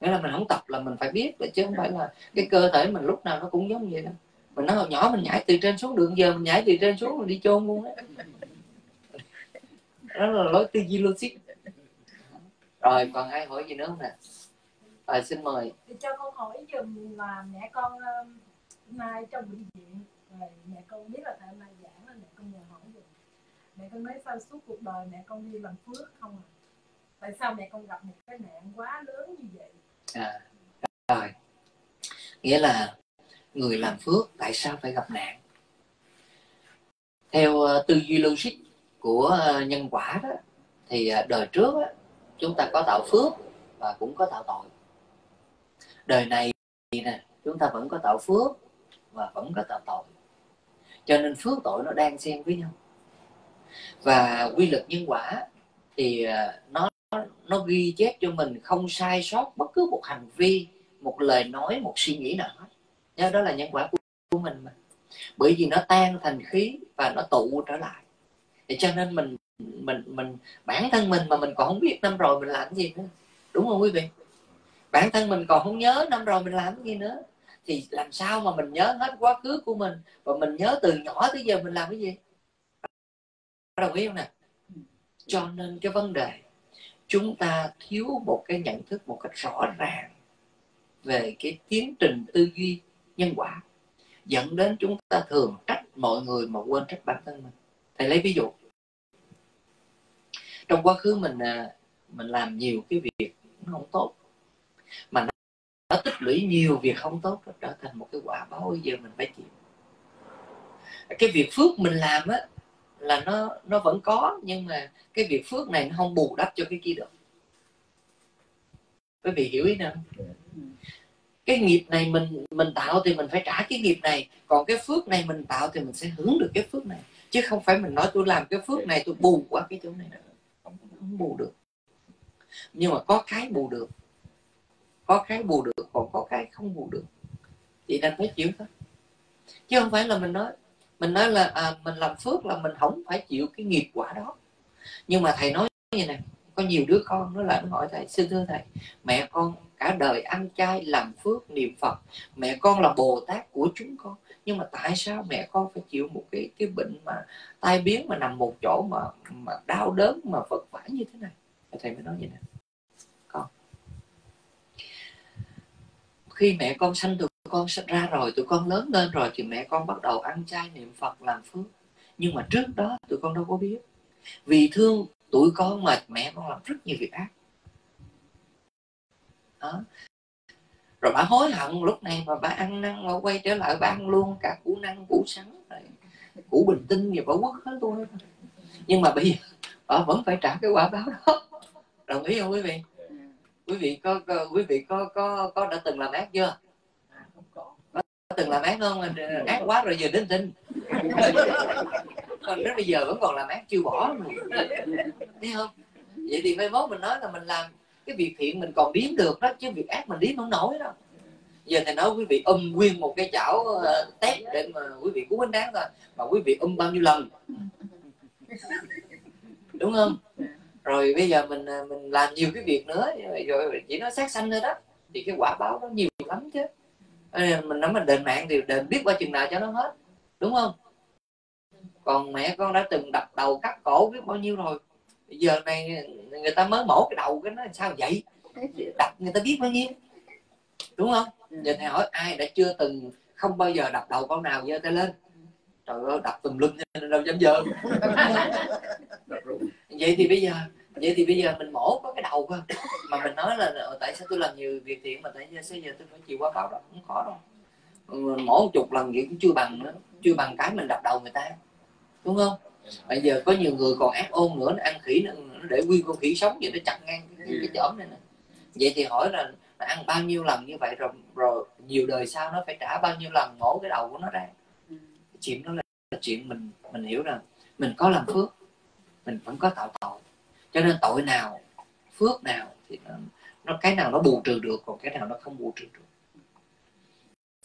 Nghĩa là mình không tập là mình phải biết, chứ không phải là cái cơ thể mình lúc nào nó cũng giống vậy đâu. Mình nói hồi nhỏ mình nhảy từ trên xuống, đường giờ mình nhảy từ trên xuống mình đi chôn luôn đấy. Đó là lối tư duy logic. Rồi còn ai hỏi gì nữa không nè? Rồi xin mời. Cho con hỏi dùm là mẹ con nay trong bệnh viện, mẹ con biết là tại mai giảng nên mẹ con nhờ hỏi dùm. Mẹ con nói sao suốt cuộc đời mẹ con đi làm phước không ạ? Tại sao mẹ con gặp một cái nạn quá lớn như vậy? Rồi. Nghĩa là người làm phước tại sao phải gặp nạn? Theo tư duy logic của nhân quả đó, thì đời trước đó, chúng ta có tạo phước và cũng có tạo tội. Đời này nè, chúng ta vẫn có tạo phước và vẫn có tạo tội. Cho nên phước tội nó đang xen với nhau. Và quy luật nhân quả thì nó ghi chép cho mình không sai sót bất cứ một hành vi, một lời nói, một suy nghĩ nào hết. Nhưng đó là nhân quả của mình mà. Bởi vì nó tan thành khí và nó tụ trở lại. Thì cho nên mình bản thân mình mà mình còn không biết năm rồi mình làm gì nữa, đúng không quý vị? Bản thân mình còn không nhớ năm rồi mình làm gì nữa, thì làm sao mà mình nhớ hết quá khứ của mình, và mình nhớ từ nhỏ tới giờ mình làm cái gì? Đồng ý không nè? Cho nên cái vấn đề chúng ta thiếu một cái nhận thức một cách rõ ràng về cái tiến trình tư duy nhân quả, dẫn đến chúng ta thường trách mọi người mà quên trách bản thân mình. Thầy lấy ví dụ, trong quá khứ mình làm nhiều cái việc nó không tốt, mà nó tích lũy nhiều việc không tốt, nó trở thành một cái quả báo bây giờ mình phải chịu. Cái việc phước mình làm á là nó vẫn có, nhưng mà cái việc phước này nó không bù đắp cho cái kia được. Quý vị hiểu ý nào? Cái nghiệp này mình tạo thì mình phải trả cái nghiệp này, còn cái phước này mình tạo thì mình sẽ hưởng được cái phước này, chứ không phải mình nói tôi làm cái phước này tôi bù qua cái chỗ này nữa, không bù được. Nhưng mà có cái bù được, có cái bù được, còn có cái không bù được, thì đành phải chịu thôi. Chứ không phải là mình nói Mình nói là mình làm phước là mình không phải chịu cái nghiệp quả đó. Nhưng mà thầy nói như này, có nhiều đứa con nó lại hỏi thầy: sư thưa thầy, mẹ con cả đời ăn chay, làm phước, niệm Phật, mẹ con là Bồ Tát của chúng con, nhưng mà tại sao mẹ con phải chịu một cái bệnh mà tai biến, mà nằm một chỗ mà đau đớn, mà vất vả như thế này? Thầy mới nói như này: con, khi mẹ con sanh tụi con ra rồi, tụi con lớn lên rồi thì mẹ con bắt đầu ăn chay, niệm Phật, làm phước. Nhưng mà trước đó tụi con đâu có biết. Vì thương tụi con mà mẹ con làm rất nhiều việc ác đó. Rồi bà hối hận lúc này mà bà ăn năn, bà quay trở lại bà ăn luôn cả củ năng, củ sắn, củ bình tinh gì, bà quất hết luôn. Nhưng mà bây giờ bà vẫn phải trả cái quả báo đó. Đồng ý không quý vị? Quý vị có đã từng làm ác chưa? Có từng làm ác không? Ác quá rồi giờ đến tin. Còn đến bây giờ vẫn còn làm ác chưa bỏ, thấy không? Vậy thì mai mốt mình nói là mình làm cái việc thiện mình còn điếm được đó, chứ việc ác mình điếm không nổi đâu. Giờ thầy nói quý vị nguyên một cái chảo tép để mà quý vị cứu bánh đáng thôi, mà quý vị bao nhiêu lần, đúng không? Rồi bây giờ mình làm nhiều cái việc nữa, rồi chỉ nói sát sanh thôi đó, thì cái quả báo nó nhiều lắm chứ. Mình nói mình đền mạng thì đền biết qua chừng nào cho nó hết, đúng không? Còn mẹ con đã từng đập đầu cắt cổ biết bao nhiêu rồi, giờ này người ta mới mổ cái đầu cái nó sao vậy, đập người ta biết bao nhiêu, đúng không? Giờ thầy hỏi ai đã chưa từng không bao giờ đập đầu con nào, giơ tay lên. Trời ơi, đập tùm lum nên đâu dám dơ. Vậy thì bây giờ mình mổ có cái đầu cơ, mà mình nói là tại sao tôi làm nhiều việc thiện mà tại sao giờ tôi phải chịu quả báo đó? Không khó đâu. Mình mổ 10 lần vậy cũng chưa bằng nữa, chưa bằng cái mình đập đầu người ta, đúng không? Bây giờ có nhiều người còn ác ôn nữa, nó ăn khỉ, nó để nguyên con khỉ sống vậy, nó chặt ngang cái chõm này nè. Vậy thì hỏi là ăn bao nhiêu lần như vậy rồi nhiều đời sau nó phải trả bao nhiêu lần mổ cái đầu của nó ra. Chuyện đó là chuyện mình hiểu rằng mình có làm phước mình vẫn có tạo tội, cho nên tội nào phước nào thì nó cái nào nó bù trừ được, còn cái nào nó không bù trừ được.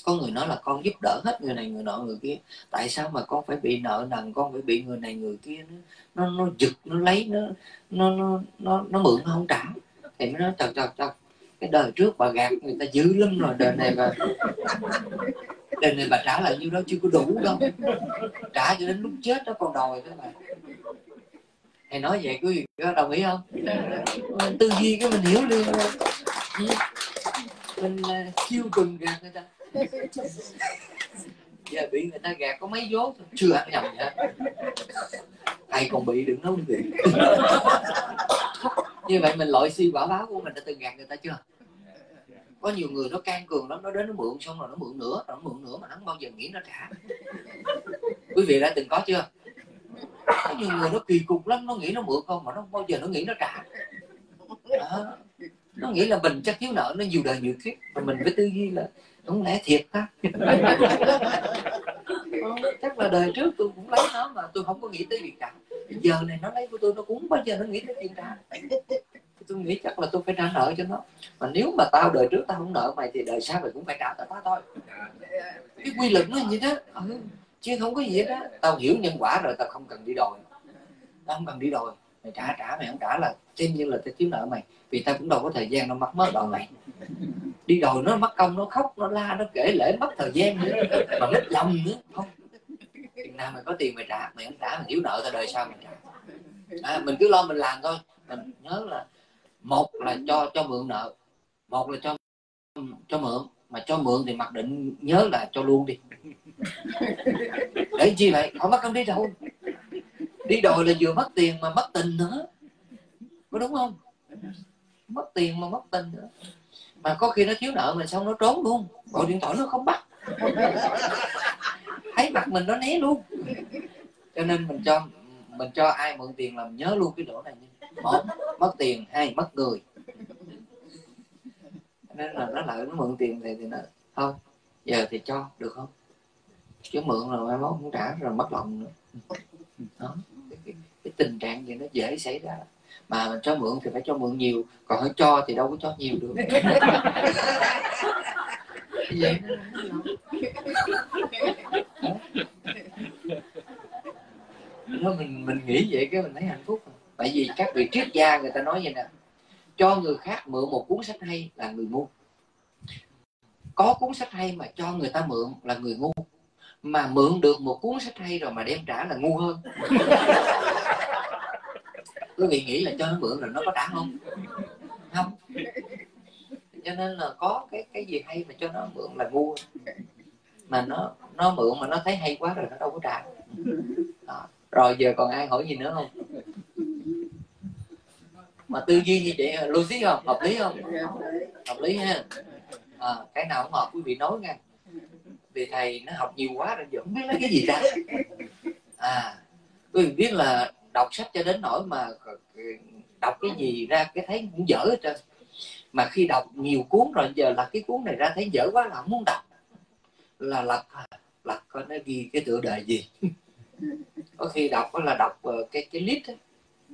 Có người nói là con giúp đỡ hết người này người nọ người kia, tại sao mà con phải bị nợ nần, con phải bị người này người kia nó giật, nó lấy, nó mượn nó không trả. Thì mới nói trời, cái đời trước bà gạt người ta dữ lắm rồi, đời này bà trả lại nhiêu đó chưa có đủ đâu, trả cho đến lúc chết đó còn đòi đó. Mà thầy nói vậy quý vị có đồng ý không? Tư duy cái mình hiểu được, mình chiêu trừng gạt người ta. Giờ bị người ta gạt có mấy vốn thôi, chưa ăn nhầm vậy. Thầy còn bị đừng nói gì. Như vậy mình loại suy quả báo của mình đã từng gạt người ta chưa? Có nhiều người nó can cường lắm, nó đến nó mượn xong rồi nó mượn nữa, mà nó không bao giờ nghĩ nó trả. Quý vị đã từng có chưa? Có nhiều người nó kỳ cục lắm, nó nghĩ nó mượn không mà nó không bao giờ nó nghĩ nó trả. Đó. Nó nghĩ là mình chắc thiếu nợ nó nhiều đời nhiều kiếp, mà mình với tư duy là đúng lẽ thiệt ta. Chắc là đời trước tôi cũng lấy nó mà tôi không có nghĩ tới việc trả. Giờ này nó lấy của tôi, nó cũng bao giờ nó nghĩ tới tiền trả. Tôi nghĩ chắc là tôi phải trả nợ cho nó. Mà nếu mà tao đời trước tao không nợ mày thì đời sau mày cũng phải trả tao thôi. Cái quy luật nó như thế, chứ không có gì hết á. Tao hiểu nhân quả rồi, tao không cần đi đòi. Mày trả, mày không trả là xem như là tao thiếu nợ mày. Vì tao cũng đâu có thời gian đâu mắc mớ đòi mày. Đi đòi nó mất công, nó khóc, nó la, nó kể lễ mất thời gian nữa, mà mất lòng nữa. Không, chừng nào mày có tiền mày trả, mày không trả mày thiếu nợ tao đời sau mày trả. Mình cứ lo mình làm thôi. Mình nhớ là một là cho mượn nợ, một là cho mượn. Mà cho mượn thì mặc định nhớ là cho luôn đi. Để chi vậy? Họ mất công đi đâu. Đi đòi là vừa mất tiền mà mất tình nữa, có đúng không? Mất tiền mà mất tình nữa. Mà có khi nó thiếu nợ mình xong nó trốn luôn, gọi điện thoại nó không bắt. Thấy mặt mình nó né luôn. Cho nên mình cho ai mượn tiền làm nhớ luôn cái chỗ này. Một, mất tiền. Hai, mất người. Nên là nó lại nó mượn tiền thì nó thôi giờ thì cho được không, chứ mượn rồi mai mốt cũng trả rồi mất lòng nữa. Đó, cái tình trạng gì nó dễ xảy ra. Mà mình cho mượn thì phải cho mượn nhiều, còn hỏi cho thì đâu có cho nhiều được. Vậy nghĩ vậy cái mình thấy hạnh phúc. Tại vì các vị triết gia người ta nói vậy nè, cho người khác mượn một cuốn sách hay là người ngu. Có cuốn sách hay mà cho người ta mượn là người ngu. Mà mượn được một cuốn sách hay rồi mà đem trả là ngu hơn. Quý vị nghĩ là cho nó mượn là nó có trả không? Không. Cho nên là có cái gì hay mà cho nó mượn là ngu. Mà nó mượn mà nó thấy hay quá rồi nó đâu có trả. Đó. Rồi giờ còn ai hỏi gì nữa không? Mà tư duy như vậy logic không? Hợp lý không? Hợp lý ha. À, cái nào không hợp quý vị nói nha. Vì thầy nó học nhiều quá rồi giờ không biết lấy cái gì ra. À, quý vị biết là đọc sách cho đến nỗi mà đọc cái gì ra cái thấy cũng dở hết trơn. Mà khi đọc nhiều cuốn rồi giờ lật cái cuốn này ra thấy dở quá là không muốn đọc. Là lật coi nó ghi cái tựa đề gì. Có khi đọc là đọc cái list á.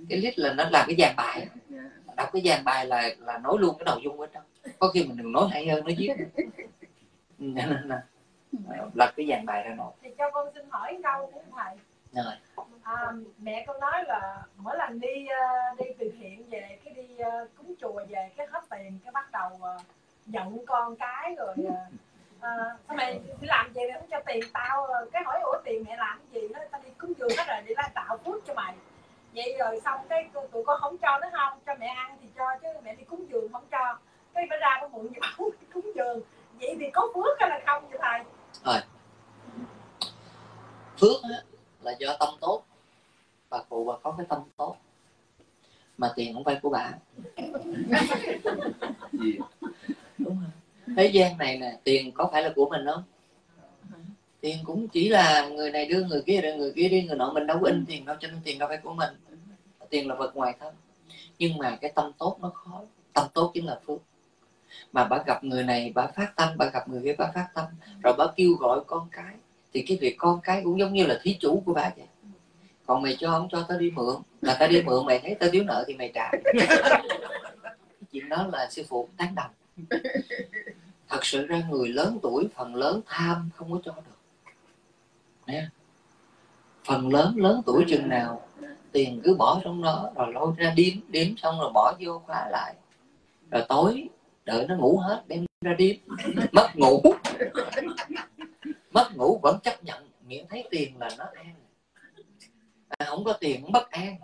Cái list là nó làm cái dàn bài. Đọc cái dàn bài là nói luôn cái nội dung ở trong. Có khi mình đừng nói hay hơn, nói viết. Nên là lật cái dàn bài ra nổi. Thì cho con xin hỏi câu của thầy. Rồi. À, mẹ con nói là mỗi lần đi từ thiện về, cái đi cúng chùa về, cái hết tiền, cái bắt đầu giận con cái rồi. Sao mày làm gì mày không cho tiền tao, cái hỏi ủa tiền mẹ làm cái gì, nó tao đi cúng dường hết rồi để lại tạo phước cho mày. Vậy rồi xong cái tụi con không cho nó, không cho mẹ ăn thì cho, chứ mẹ đi cúng dường không cho, cái phải ra nó mượn giọng cúng dường. Vậy thì có phước hay là không vậy thầy? Rồi. Phước á là do tâm tốt. Bà cụ bà có cái tâm tốt. Mà tiền không phải của bà. Đúng rồi. Thế gian này nè, tiền có phải là của mình không? Tiền cũng chỉ là người này đưa người kia đi, người nọ mình đâu có in tiền đâu, cho nên tiền đâu phải của mình. Tiền là vật ngoài thân. Nhưng mà cái tâm tốt nó khó. Tâm tốt chính là phước. Mà bà gặp người này bà phát tâm, bà gặp người kia bà phát tâm, rồi bà kêu gọi con cái. Thì cái việc con cái cũng giống như là thí chủ của bà vậy. Còn mày cho không cho tao đi mượn, là tao đi mượn mày thấy tao thiếu nợ thì mày trả. Chuyện đó là sư phụ tán đồng. Thật sự ra người lớn tuổi phần lớn tham không có cho được. Nè. Phần lớn tuổi chừng nào tiền cứ bỏ trong đó rồi lôi ra điếm, điếm xong rồi bỏ vô khóa lại. Rồi tối đợi nó ngủ hết đem ra điếm, mất ngủ. Mất ngủ vẫn chấp nhận, miễn thấy tiền là nó an. À, không có tiền cũng bất an.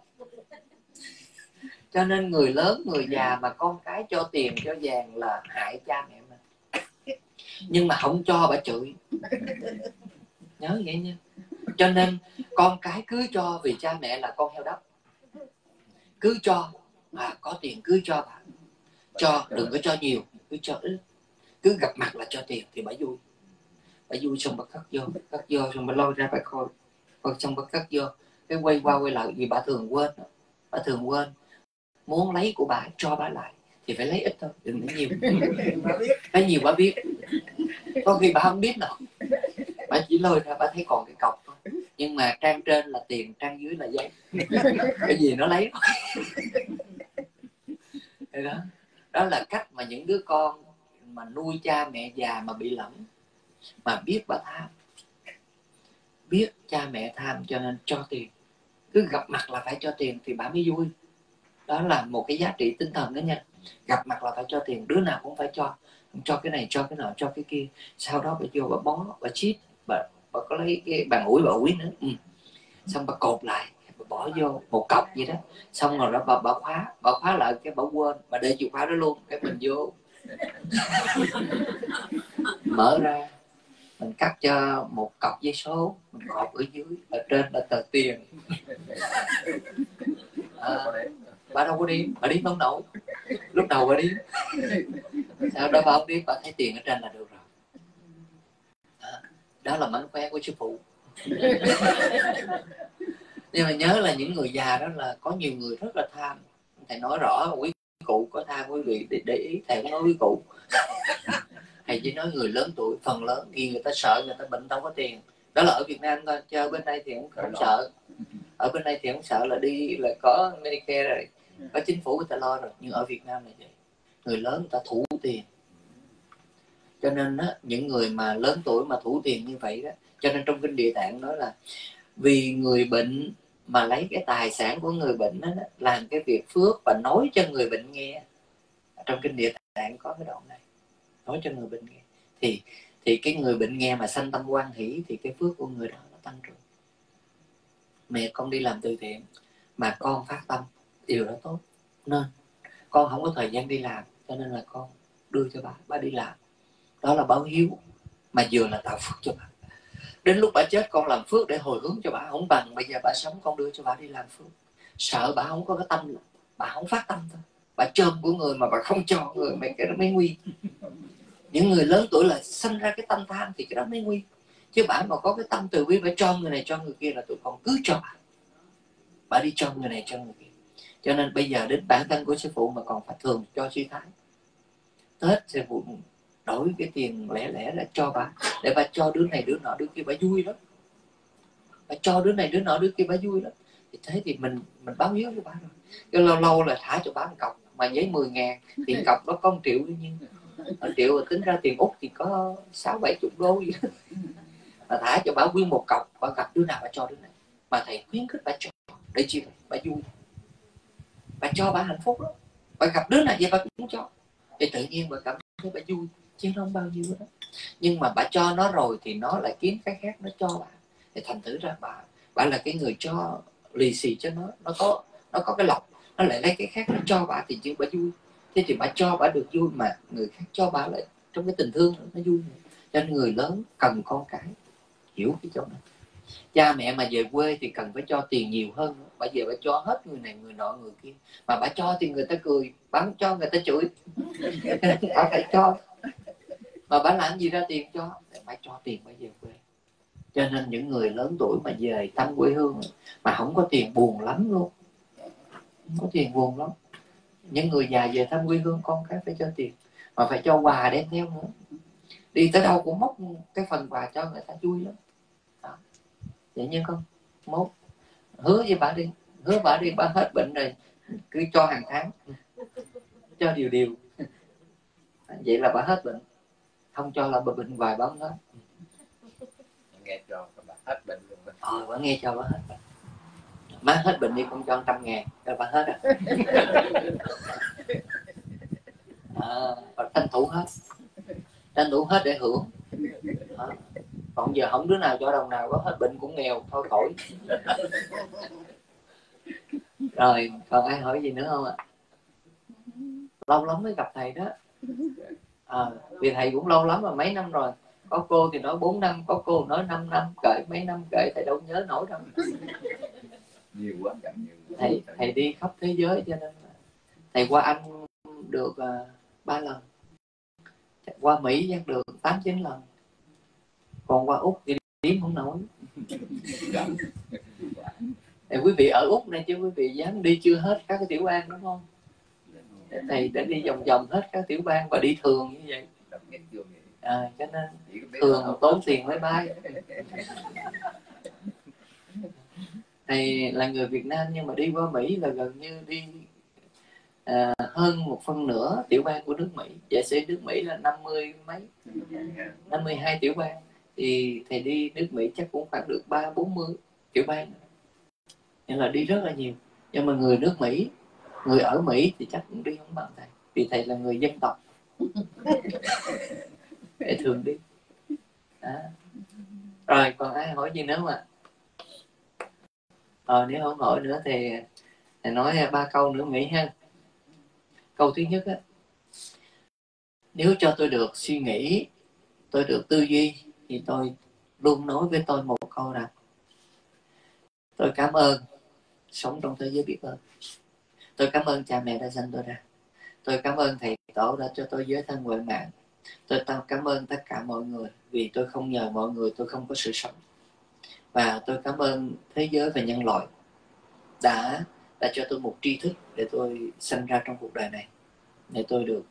Cho nên người lớn, người già mà con cái cho tiền, cho vàng là hại cha mẹ mình. Nhưng mà không cho bà chửi. Nhớ vậy nha. Cho nên con cái cứ cho vì cha mẹ là con heo đất. Cứ cho, à có tiền cứ cho bà. Cho, đừng có cho nhiều, cứ cho ít. Cứ gặp mặt là cho tiền thì bà vui. Bà vui xong bà cất vô xong bà lôi ra bà coi. Còn xong bà cất vô, cái quay qua quay lại vì bà thường quên. Bà thường quên. Muốn lấy của bà cho bà lại thì phải lấy ít thôi, đừng lấy nhiều. Lấy nhiều bà biết. Có khi bà không biết đâu. Bà chỉ lôi ra bà thấy còn cái cọc thôi. Nhưng mà trang trên là tiền, trang dưới là giấy. Cái gì nó lấy thôi. Đó. Đó là cách mà những đứa con mà nuôi cha mẹ già mà bị lẫn. Mà biết bà tham, biết cha mẹ tham cho nên cho tiền. Cứ gặp mặt là phải cho tiền thì bà mới vui. Đó là một cái giá trị tinh thần đó nha. Gặp mặt là phải cho tiền, đứa nào cũng phải cho. Cho cái này, cho cái nọ, cho cái kia. Sau đó bà vô bà bó, bà chít. Bà có lấy cái bàn ủi, bà ủi nữa. Ừ. Xong bà cột lại, bà bỏ vô một cọc vậy đó. Xong rồi đó bà khóa lại cái bà quên. Bà để chìa khóa đó luôn, cái mình vô. Mở ra. Mình cắt cho một cọc giấy số, mình cọp ở dưới, ở trên là tờ tiền. À, bà đâu có điếm, bà điếm không nổi. Lúc đầu bà điếm, sau đó bà không điếm, bà thấy tiền ở trên là được rồi. À, đó là mánh khóe của sư phụ. Nhưng mà nhớ là những người già đó là có nhiều người rất là tham. Thầy nói rõ, quý cụ có tham quý vị để ý, thầy cũng nói quý cụ. Thầy chỉ nói người lớn tuổi phần lớn khi người ta sợ người ta bệnh đâu có tiền. Đó là ở Việt Nam thôi, chứ ở bên đây thì không sợ. Ở bên đây thì không sợ là đi là có Medicare rồi, có chính phủ người ta lo rồi. Nhưng ở Việt Nam này vậy, người lớn người ta thủ tiền. Cho nên đó, những người mà lớn tuổi mà thủ tiền như vậy đó, cho nên trong kinh Địa Tạng nói là vì người bệnh mà lấy cái tài sản của người bệnh đó, làm cái việc phước và nói cho người bệnh nghe. Trong kinh Địa Tạng có cái đoạn này, nói cho người bệnh nghe. Thì cái người bệnh nghe mà sanh tâm hoan hỷ thì cái phước của người đó nó tăng trưởng. Mẹ con đi làm từ thiện mà con phát tâm, điều đó tốt. Nên con không có thời gian đi làm, cho nên là con đưa cho bà đi làm. Đó là báo hiếu, mà vừa là tạo phước cho bà. Đến lúc bà chết con làm phước để hồi hướng cho bà, không bằng bây giờ bà sống con đưa cho bà đi làm phước. Sợ bà không có cái tâm, bà không phát tâm thôi. Bà chơm của người mà bà không cho người, cái đó mới nguy. Những người lớn tuổi là sinh ra cái tâm tham thì cái đó mới nguy. Chứ bà mà có cái tâm từ bi, bà cho người này cho người kia là tụi con cứ cho bà. Bà đi cho người này cho người kia. Cho nên bây giờ đến bản thân của sư phụ mà còn phải thường cho sư Thái. Tết sư phụ đổi cái tiền lẻ lẻ là cho bà, để bà cho đứa này đứa nọ đứa kia, bà vui lắm. Bà cho đứa này đứa nọ đứa kia, bà vui lắm. Thì thế thì mình báo hiếu cho bà rồi. Chứ lâu lâu là thả cho bà một cọc, mà giấy 10.000 tiền cọc đó có 1 triệu đương nhiên. 1 triệu tính ra tiền Úc thì có 60-70 đô gì đó. Bà thả cho bà quyên một cọc, bà gặp đứa nào bà cho đứa này. Mà thầy khuyến khích bà cho để chi, bà vui, bà cho bà hạnh phúc đó. Bà gặp đứa này vậy bà cũng cho, thì tự nhiên bà cảm thấy bà vui, chứ nó không bao nhiêu đó. Nhưng mà bà cho nó rồi thì nó lại kiếm cái khác nó cho bà, thì thành thử ra bà là cái người cho lì xì cho nó có cái lọc, nó lại lấy cái khác nó cho bà thì chứ bà vui. Thế thì bà cho bà được vui, mà người khác cho bà lại trong cái tình thương nó vui. Cho nên người lớn cần con cái hiểu cái chỗ này. Cha mẹ mà về quê thì cần phải cho tiền nhiều hơn. Bà về bà cho hết người này người nọ người kia, mà bà cho thì người ta cười, bà không cho người ta chửi. Bà phải cho, mà bà làm gì ra tiền cho, bà cho tiền bà về quê. Cho nên những người lớn tuổi mà về thăm quê hương mà không có tiền buồn lắm luôn, không có tiền buồn lắm. Những người già về thăm quê hương con cái phải cho tiền, mà phải cho quà đem theo nữa. Đi tới đâu cũng móc cái phần quà cho người ta vui lắm. Vậy nhưng không, mốt hứa với bà đi, hứa bà đi, bà hết bệnh rồi cứ cho hàng tháng, cho điều. Vậy là bà hết bệnh, không cho là bà bệnh vài bóng đó. Nghe cho bà hết bệnh luôn. Bà nghe cho bà hết bệnh. Má hết bệnh đi con cho 100.000, rồi bà hết rồi. Bà tranh thủ hết để hưởng. Còn giờ không đứa nào cho đồng nào, có hết bệnh cũng nghèo, thôi khỏi. Rồi, còn ai hỏi gì nữa không ạ? Lâu lắm mới gặp thầy đó. Vì thầy cũng lâu lắm rồi, mấy năm rồi. Có cô thì nói 4 năm, có cô nói 5 năm, kể mấy năm kể thầy đâu nhớ nổi đâu. Nhiều quá, gặp nhiều. Thầy đi khắp thế giới cho nên thầy qua Anh được 3 lần. Qua Mỹ chắc được 8-9 lần. Còn qua Úc thì điểm không nổi. Thì quý vị ở Úc này chứ quý vị dám đi chưa hết các cái tiểu bang đúng không? Thầy đã đi vòng vòng hết các tiểu bang và đi thường như vậy. Cho nên thường tốn tiền máy bay. Thầy là người Việt Nam nhưng mà đi qua Mỹ là gần như đi hơn 1/4 tiểu bang của nước Mỹ. Giả sử nước Mỹ là 50 mấy, 52 tiểu bang, thì thầy đi nước Mỹ chắc cũng khoảng được 30-40 tiểu bang, nên là đi rất là nhiều. Nhưng mà người nước Mỹ, người ở Mỹ thì chắc cũng đi không bằng thầy, vì thầy là người dân tộc. Thầy thường đi. Rồi còn ai hỏi gì nữa không ạ? Nếu không hỏi nữa thì thầy nói 3 câu nữa nghỉ ha. Câu thứ nhất á, nếu cho tôi được suy nghĩ, tôi được tư duy, thì tôi luôn nói với tôi một câu rằng tôi cảm ơn sống trong thế giới biết ơn. Tôi cảm ơn cha mẹ đã sanh tôi ra. Tôi cảm ơn thầy tổ đã cho tôi giới thân huệ mạng. Tôi cảm ơn tất cả mọi người, vì tôi không nhờ mọi người tôi không có sự sống. Và tôi cảm ơn thế giới và nhân loại đã cho tôi một tri thức để tôi sinh ra trong cuộc đời này, để tôi được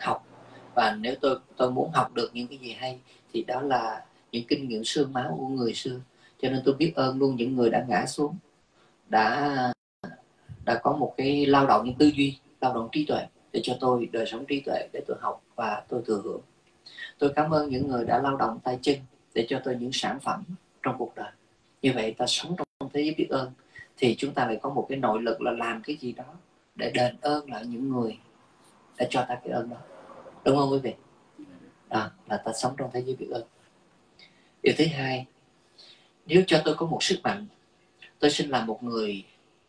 học. Và nếu tôi muốn học được những cái gì hay thì đó là những kinh nghiệm xương máu của người xưa. Cho nên tôi biết ơn luôn những người đã ngã xuống, đã có một cái lao động tư duy, lao động trí tuệ để cho tôi đời sống trí tuệ, để tôi học và tôi thừa hưởng. Tôi cảm ơn những người đã lao động tay chân để cho tôi những sản phẩm trong cuộc đời. Như vậy ta sống trong thế giới biết ơn thì chúng ta phải có một cái nội lực là làm cái gì đó để đền ơn lại những người đã cho ta cái ơn đó, đúng không quý vị? Là ta sống trong thế giới biết ơn. Điều thứ hai, nếu cho tôi có một sức mạnh, tôi xin làm một người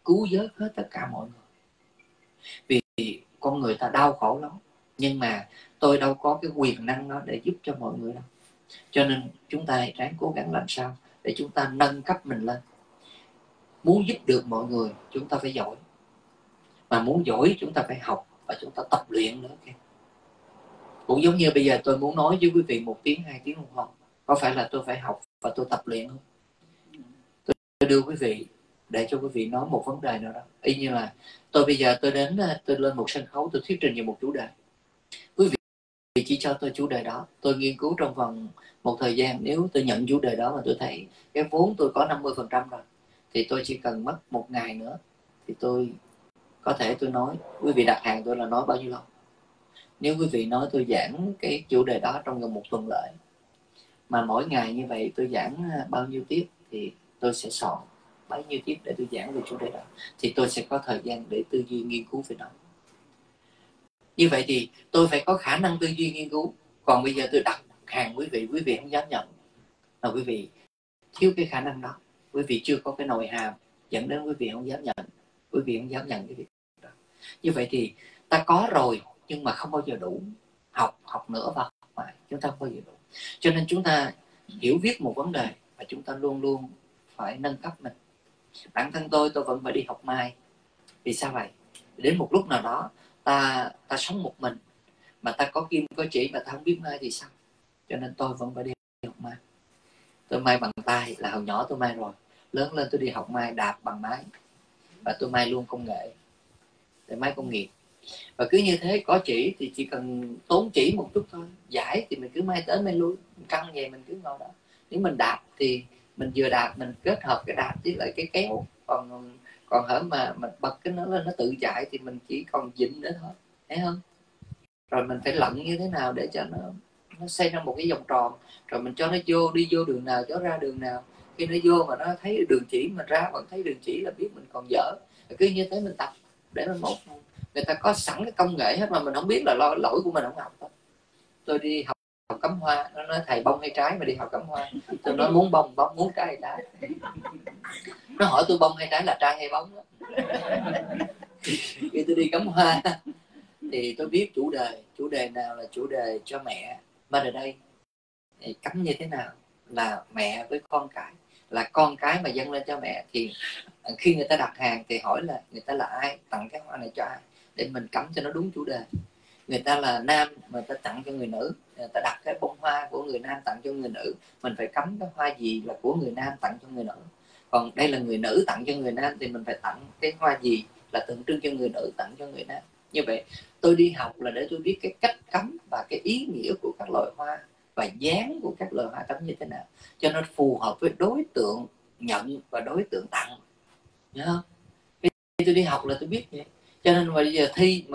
cứu vớt hết tất cả mọi người. Vì con người ta đau khổ lắm, nhưng mà tôi đâu có cái quyền năng đó để giúp cho mọi người đâu. Cho nên chúng ta hãy ráng cố gắng làm sao để chúng ta nâng cấp mình lên. Muốn giúp được mọi người chúng ta phải giỏi, mà muốn giỏi chúng ta phải học và chúng ta tập luyện nữa. Cũng giống như bây giờ tôi muốn nói với quý vị 1 tiếng 2 tiếng đồng hồ, có phải là tôi phải học và tôi tập luyện không? Tôi đưa quý vị để cho quý vị nói một vấn đề nào đó, y như là tôi bây giờ tôi lên một sân khấu, tôi thuyết trình về một chủ đề. Quý vị chỉ cho tôi chủ đề đó, tôi nghiên cứu trong vòng một thời gian. Nếu tôi nhận chủ đề đó mà tôi thấy cái vốn tôi có 50% rồi, thì tôi chỉ cần mất 1 ngày nữa thì tôi có thể tôi nói. Quý vị đặt hàng tôi là nói bao nhiêu lâu? Nếu quý vị nói tôi giảng cái chủ đề đó trong gần 1 tuần lễ, mà mỗi ngày như vậy tôi giảng bao nhiêu tiết, thì tôi sẽ soạn bấy nhiêu tiết để tôi giảng về chủ đề đó, thì tôi sẽ có thời gian để tư duy nghiên cứu về nó. Như vậy thì tôi phải có khả năng tư duy nghiên cứu. Còn bây giờ tôi đặt hàng quý vị không dám nhận, là quý vị thiếu cái khả năng đó. Quý vị chưa có cái nội hàm, dẫn đến quý vị không dám nhận. Quý vị không dám nhận cái việc đó. Như vậy thì ta có rồi, nhưng mà không bao giờ đủ. Học nữa và học lại, chúng ta không bao giờ đủ. Cho nên chúng ta hiểu biết một vấn đề và chúng ta luôn luôn phải nâng cấp mình. Bản thân tôi vẫn phải đi học mai. Vì sao vậy? Đến một lúc nào đó ta sống một mình, mà ta có kim có chỉ mà ta không biết mai thì sao? Cho nên tôi vẫn phải đi học mai. Tôi may bằng tay là hồi nhỏ tôi may rồi, lớn lên tôi đi học may đạp bằng máy, và tôi may luôn công nghệ, để máy công nghiệp. Và cứ như thế, có chỉ thì chỉ cần tốn chỉ một chút thôi, giải thì mình cứ may tới may lui, căng về mình cứ ngồi đó. Nếu mình đạp thì mình vừa đạp mình kết hợp cái đạp với lại cái kéo, còn hở mà mình bật cái nó lên nó tự chạy thì mình chỉ còn dịnh nữa thôi, thấy không? Rồi mình phải lặn như thế nào để cho nó xây ra một cái vòng tròn, rồi mình cho nó vô, đi vô đường nào cho ra đường nào. Khi nó vô mà nó thấy đường chỉ, mình ra vẫn thấy đường chỉ là biết mình còn dở. Cứ như thế mình tập để mình mốt. Người ta có sẵn cái công nghệ hết mà mình không biết là lỗi của mình không học đó. Tôi đi học cắm hoa, nó nói thầy bông hay trái mà đi học cắm hoa. Tôi nói muốn bông, muốn trái hay trái. Nó hỏi tôi bông hay trái là trai hay bóng đó. Khi tôi đi cắm hoa thì tôi biết chủ đề nào là chủ đề cho mẹ. Mà ở đây cắm như thế nào là mẹ với con cái, là con cái mà dâng lên cho mẹ, thì khi người ta đặt hàng thì hỏi là người ta là ai, tặng cái hoa này cho ai, để mình cắm cho nó đúng chủ đề. Người ta là nam mà ta tặng cho người nữ, người ta đặt cái bông hoa của người nam tặng cho người nữ, mình phải cắm cái hoa gì là của người nam tặng cho người nữ. Còn đây là người nữ tặng cho người nam thì mình phải tặng cái hoa gì là tượng trưng cho người nữ tặng cho người nam. Như vậy tôi đi học là để tôi biết cái cách cắm và cái ý nghĩa của các loại hoa và dáng của các loại hoa cắm như thế nào cho nó phù hợp với đối tượng nhận và đối tượng tặng, nhớ không? Khi tôi đi học là tôi biết vậy. Cho nên bây giờ thi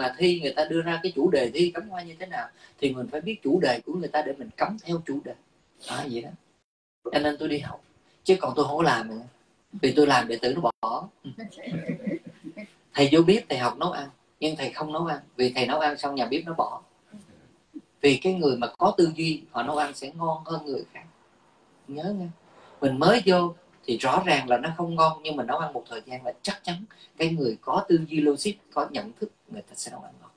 người ta đưa ra cái chủ đề thi cắm hoa như thế nào thì mình phải biết chủ đề của người ta để mình cắm theo chủ đề đó, vậy đó. Cho nên tôi đi học, chứ còn tôi không có làm nữa, vì tôi làm đệ tử nó bỏ. Thầy vô bếp thầy học nấu ăn, nhưng thầy không nấu ăn, vì thầy nấu ăn xong nhà bếp nó bỏ. Vì cái người mà có tư duy, họ nấu ăn sẽ ngon hơn người khác, nhớ nha. Mình mới vô thì rõ ràng là nó không ngon, nhưng mà nấu ăn một thời gian là chắc chắn cái người có tư duy logic, có nhận thức, người ta sẽ nấu ăn ngon.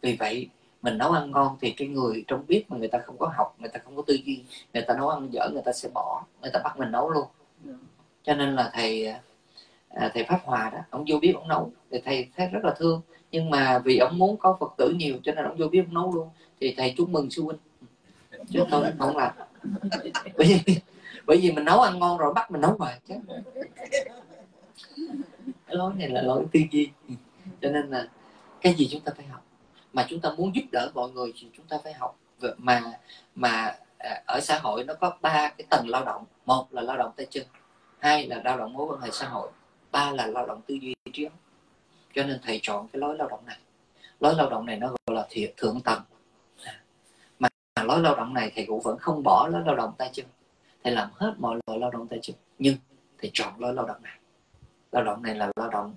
Vì vậy mình nấu ăn ngon thì cái người trong bếp mà người ta không có học, người ta không có tư duy, người ta nấu ăn dở, người ta sẽ bỏ, người ta bắt mình nấu luôn. Cho nên là thầy Pháp Hòa đó, ông vô bếp ông nấu thì thầy thấy rất là thương, nhưng mà vì ông muốn có Phật tử nhiều cho nên ông vô bếp ông nấu luôn. Thì thầy chúc mừng sư huynh, chứ tôi không làm. Bởi vì mình nấu ăn ngon rồi bắt mình nấu hoài chứ. Cái lối này là lối tư duy. Cho nên là cái gì chúng ta phải học, mà chúng ta muốn giúp đỡ mọi người thì chúng ta phải học. Mà ở xã hội nó có 3 cái tầng lao động. 1 là lao động tay chân, 2 là lao động mối quan hệ xã hội, 3 là lao động tư duy trí óc. Cho nên thầy chọn cái lối lao động này. Lối lao động này nó gọi là thượng tầng. Mà lối lao động này thầy cũng vẫn không bỏ lối lao động tay chân, thầy làm hết mọi loại lao động tay chân. Nhưng thì chọn lối lao động này. Lao động này là lao động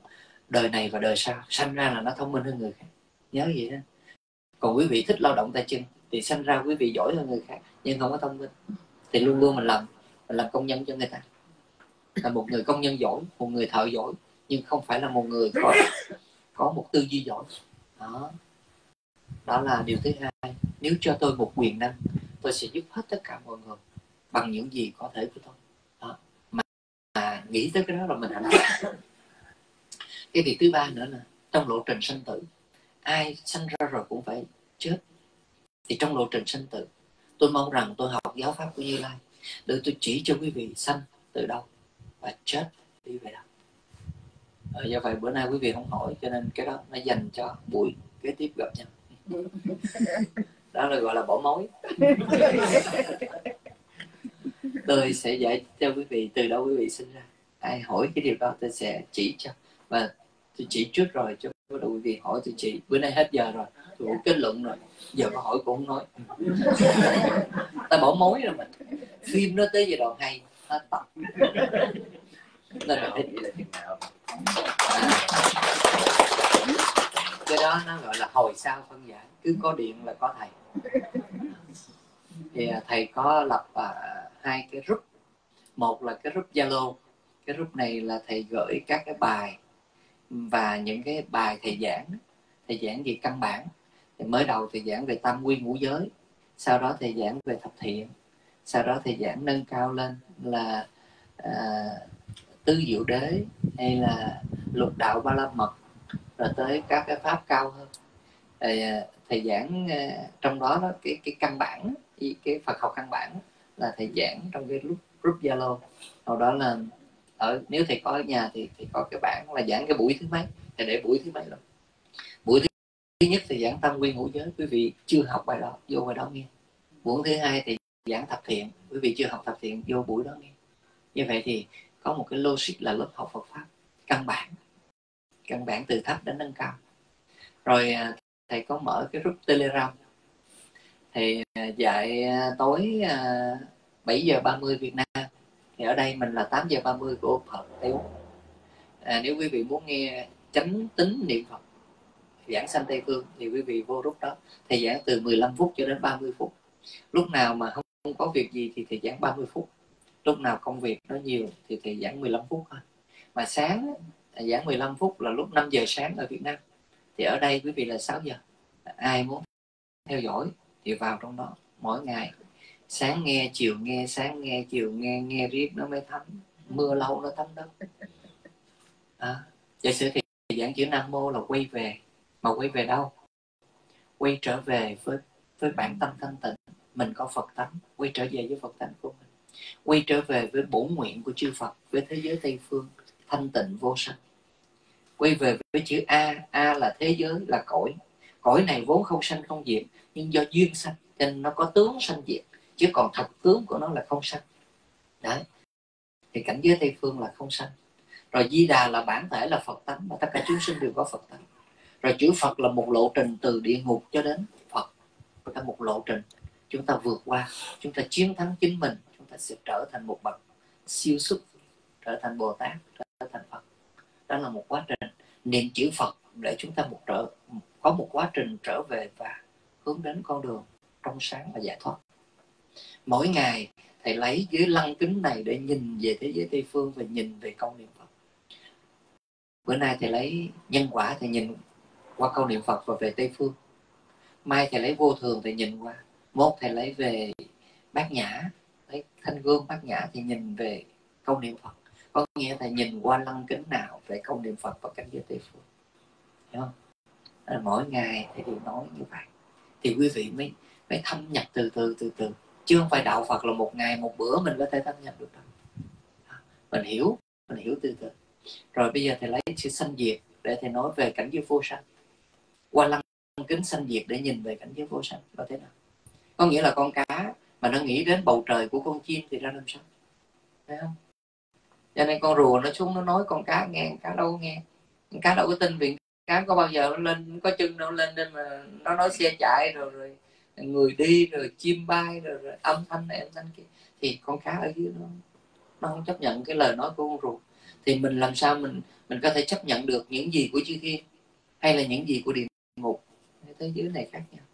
đời này và đời sau. Sanh ra là nó thông minh hơn người khác, nhớ vậy đó. Còn quý vị thích lao động tay chân thì sanh ra quý vị giỏi hơn người khác nhưng không có thông minh. Thì luôn luôn mình làm công nhân cho người ta, là một người công nhân giỏi, một người thợ giỏi, nhưng không phải là một người có một tư duy giỏi. Đó là điều thứ hai. Nếu cho tôi một quyền năng, tôi sẽ giúp hết tất cả mọi người bằng những gì có thể của tôi. Đó. Mà nghĩ tới cái đó là mình hạnh phúc. Cái việc thứ ba nữa là trong lộ trình sanh tử, ai sanh ra rồi cũng phải chết. Thì trong lộ trình sanh tử, tôi mong rằng tôi học giáo pháp của Như Lai để tôi chỉ cho quý vị sanh từ đâu và chết đi về đâu. Do vậy bữa nay quý vị không hỏi, cho nên cái đó nó dành cho buổi kế tiếp gặp nhau. Đó là gọi là bỏ mối. Tôi sẽ dạy cho quý vị từ đâu quý vị sinh ra. Ai hỏi cái điều đó tôi sẽ chỉ cho. Và tôi chỉ trước rồi cho quý vị hỏi tôi chỉ. Bữa nay hết giờ rồi, tôi cũng kết luận rồi. Giờ có hỏi cũng không nói. Ta bỏ mối rồi mình. Phim nó tới giai đoạn hay, hết tập. Nên mình thích vậy là chừng nào. Cái đó nó gọi là hồi sao phân giải. Cứ có điện là có thầy. Thì thầy có lập hai cái group. Một là cái group Zalo. Cái group này là thầy gửi các cái bài và những cái bài thầy giảng. Thầy giảng về căn bản. Thì mới đầu thầy giảng về tam quy ngũ giới, sau đó thầy giảng về thập thiện, sau đó thầy giảng nâng cao lên là tứ diệu đế hay là lục đạo ba la mật, rồi tới các cái pháp cao hơn. Thầy giảng trong đó đó cái căn bản, cái Phật học căn bản là thầy giảng trong cái group Zalo. Hồi đó là nếu thầy có ở nhà thì thầy có cái bản là giảng cái buổi thứ mấy, thầy để buổi thứ mấy luôn. Buổi thứ nhất thầy giảng tam quy ngũ giới, quý vị chưa học bài đó vô bài đó nghe. Buổi thứ hai thầy giảng thập thiện, quý vị chưa học thập thiện vô buổi đó nghe. Như vậy thì có một cái logic là lớp học Phật pháp căn bản, từ thấp đến nâng cao. Rồi thầy có mở cái group Telegram, thầy dạy tối 7:30 Việt Nam, thì ở đây mình là 8:30 của Úc, Phật Tây Úc. Nếu quý vị muốn nghe chánh tín niệm Phật giảng sanh Tây Phương thì quý vị vô group đó. Thầy giảng từ 15 phút cho đến 30 phút. Lúc nào mà không có việc gì thì thầy giảng 30 phút. Lúc nào công việc nó nhiều thì thầy giảng 15 phút thôi. Mà sáng giảng 15 phút là lúc 5 giờ sáng ở Việt Nam. Thì ở đây quý vị là 6 giờ. Ai muốn theo dõi thì vào trong đó mỗi ngày. Sáng nghe, chiều nghe, sáng nghe, chiều nghe, nghe riết nó mới thấm. Mưa lâu nó thấm đất. Giả sử thì giảng chữ Nam Mô là quay về. Mà quay về đâu? Quay trở về với bản tâm thanh tịnh. Mình có Phật tánh, quay trở về với Phật tánh của mình. Quay trở về với bổn nguyện của chư Phật, với thế giới Tây Phương thanh tịnh vô sanh. Quay về với chữ A. A là thế giới, là cõi. Cõi này vốn không sanh không diệt, nhưng do duyên sanh nên nó có tướng sanh diệt, chứ còn thật tướng của nó là không sanh. Đấy, thì cảnh giới Tây Phương là không sanh. Rồi Di Đà là bản thể, là Phật tánh, và tất cả chúng sinh đều có Phật tánh. Rồi chữ Phật là một lộ trình từ địa ngục cho đến Phật. Chúng ta một lộ trình, chúng ta vượt qua, chúng ta chiến thắng chính mình, chúng ta sẽ trở thành một bậc siêu xuất, trở thành Bồ Tát, trở thành Phật. Đó là một quá trình niệm chữ Phật để chúng ta có một quá trình trở về và hướng đến con đường trong sáng và giải thoát. Mỗi ngày thầy lấy dưới lăng kính này để nhìn về thế giới Tây Phương và nhìn về câu niệm Phật. Bữa nay thầy lấy nhân quả, thầy nhìn qua câu niệm Phật và về Tây Phương. Mai thầy lấy vô thường, thầy nhìn qua. Mốt thầy lấy về Bát Nhã, lấy Thanh Gương Bát Nhã thì nhìn về câu niệm Phật. Có nghĩa thầy nhìn qua lăng kính nào về câu niệm Phật và cảnh giới Tây Phương. Hiểu không? Mỗi ngày thầy đều nói như vậy. Thì quý vị mới thâm nhập từ từ. Chứ không phải đạo Phật là một ngày, một bữa mình có thể thâm nhập được đâu. Mình hiểu từ từ. Rồi bây giờ thầy lấy sự sanh diệt để thầy nói về cảnh giới vô sanh. Qua lăng kính sanh diệt để nhìn về cảnh giới vô sanh là thế nào? Có nghĩa là con cá mà nó nghĩ đến bầu trời của con chim thì ra làm sao? Thấy không? Cho nên con rùa nó xuống nó nói con cá nghe, con cá đâu có nghe. Con cá đâu có tin, vì cá có bao giờ nó lên, có chân đâu lên, nên mà nó nói xe chạy rồi người đi, rồi chim bay, rồi âm thanh này, âm thanh kia. Thì con cá ở dưới nó nó không chấp nhận cái lời nói của con ruột, thì mình làm sao mình có thể chấp nhận được những gì của chư thiên hay là những gì của địa ngục? Thế giới này khác nhau.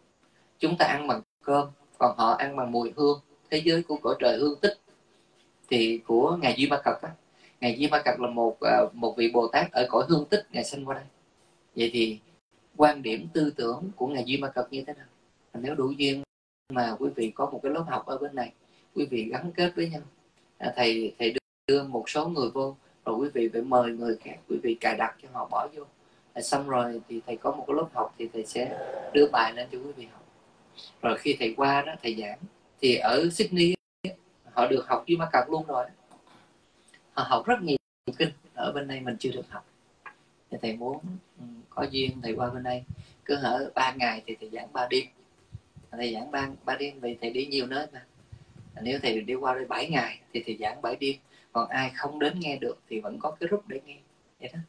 Chúng ta ăn bằng cơm, còn họ ăn bằng mùi hương. Thế giới của cõi trời hương tích thì của Ngài Duy Ma Cật á, Ngài Duy Ma Cật là một vị Bồ Tát ở cõi hương tích, Ngài sanh qua đây. Vậy thì quan điểm tư tưởng của Ngài Duy Ma Cật như thế nào? Nếu đủ duyên mà quý vị có một cái lớp học ở bên này, quý vị gắn kết với nhau, thầy đưa một số người vô, rồi quý vị phải mời người khác, quý vị cài đặt cho họ bỏ vô, xong rồi thì thầy có một cái lớp học, thì thầy sẽ đưa bài lên cho quý vị học. Rồi khi thầy qua đó, thầy giảng, thì ở Sydney họ được học Duy Ma Cật luôn rồi, họ học rất nhiều kinh, ở bên đây mình chưa được học. Thì thầy muốn có duyên thầy qua bên đây, cứ hở 3 ngày thì thầy giảng 3 đêm, thầy giảng 3 đêm, vì thầy đi nhiều nơi mà. Nếu thầy đi qua đây 7 ngày thì thầy giảng 7 đêm, còn ai không đến nghe được thì vẫn có cái group để nghe vậy đó.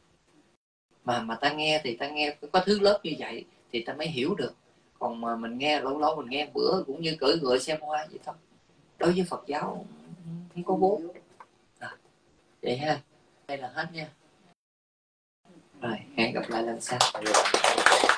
Mà ta nghe thì ta nghe có thứ lớp như vậy thì ta mới hiểu được. Còn mà mình nghe lâu lâu mình nghe bữa cũng như cưỡi ngựa xem hoa vậy thôi. Đối với Phật giáo không có vốn. Vậy ha. Đây là hết nha. Rồi, hẹn gặp lại lần sau.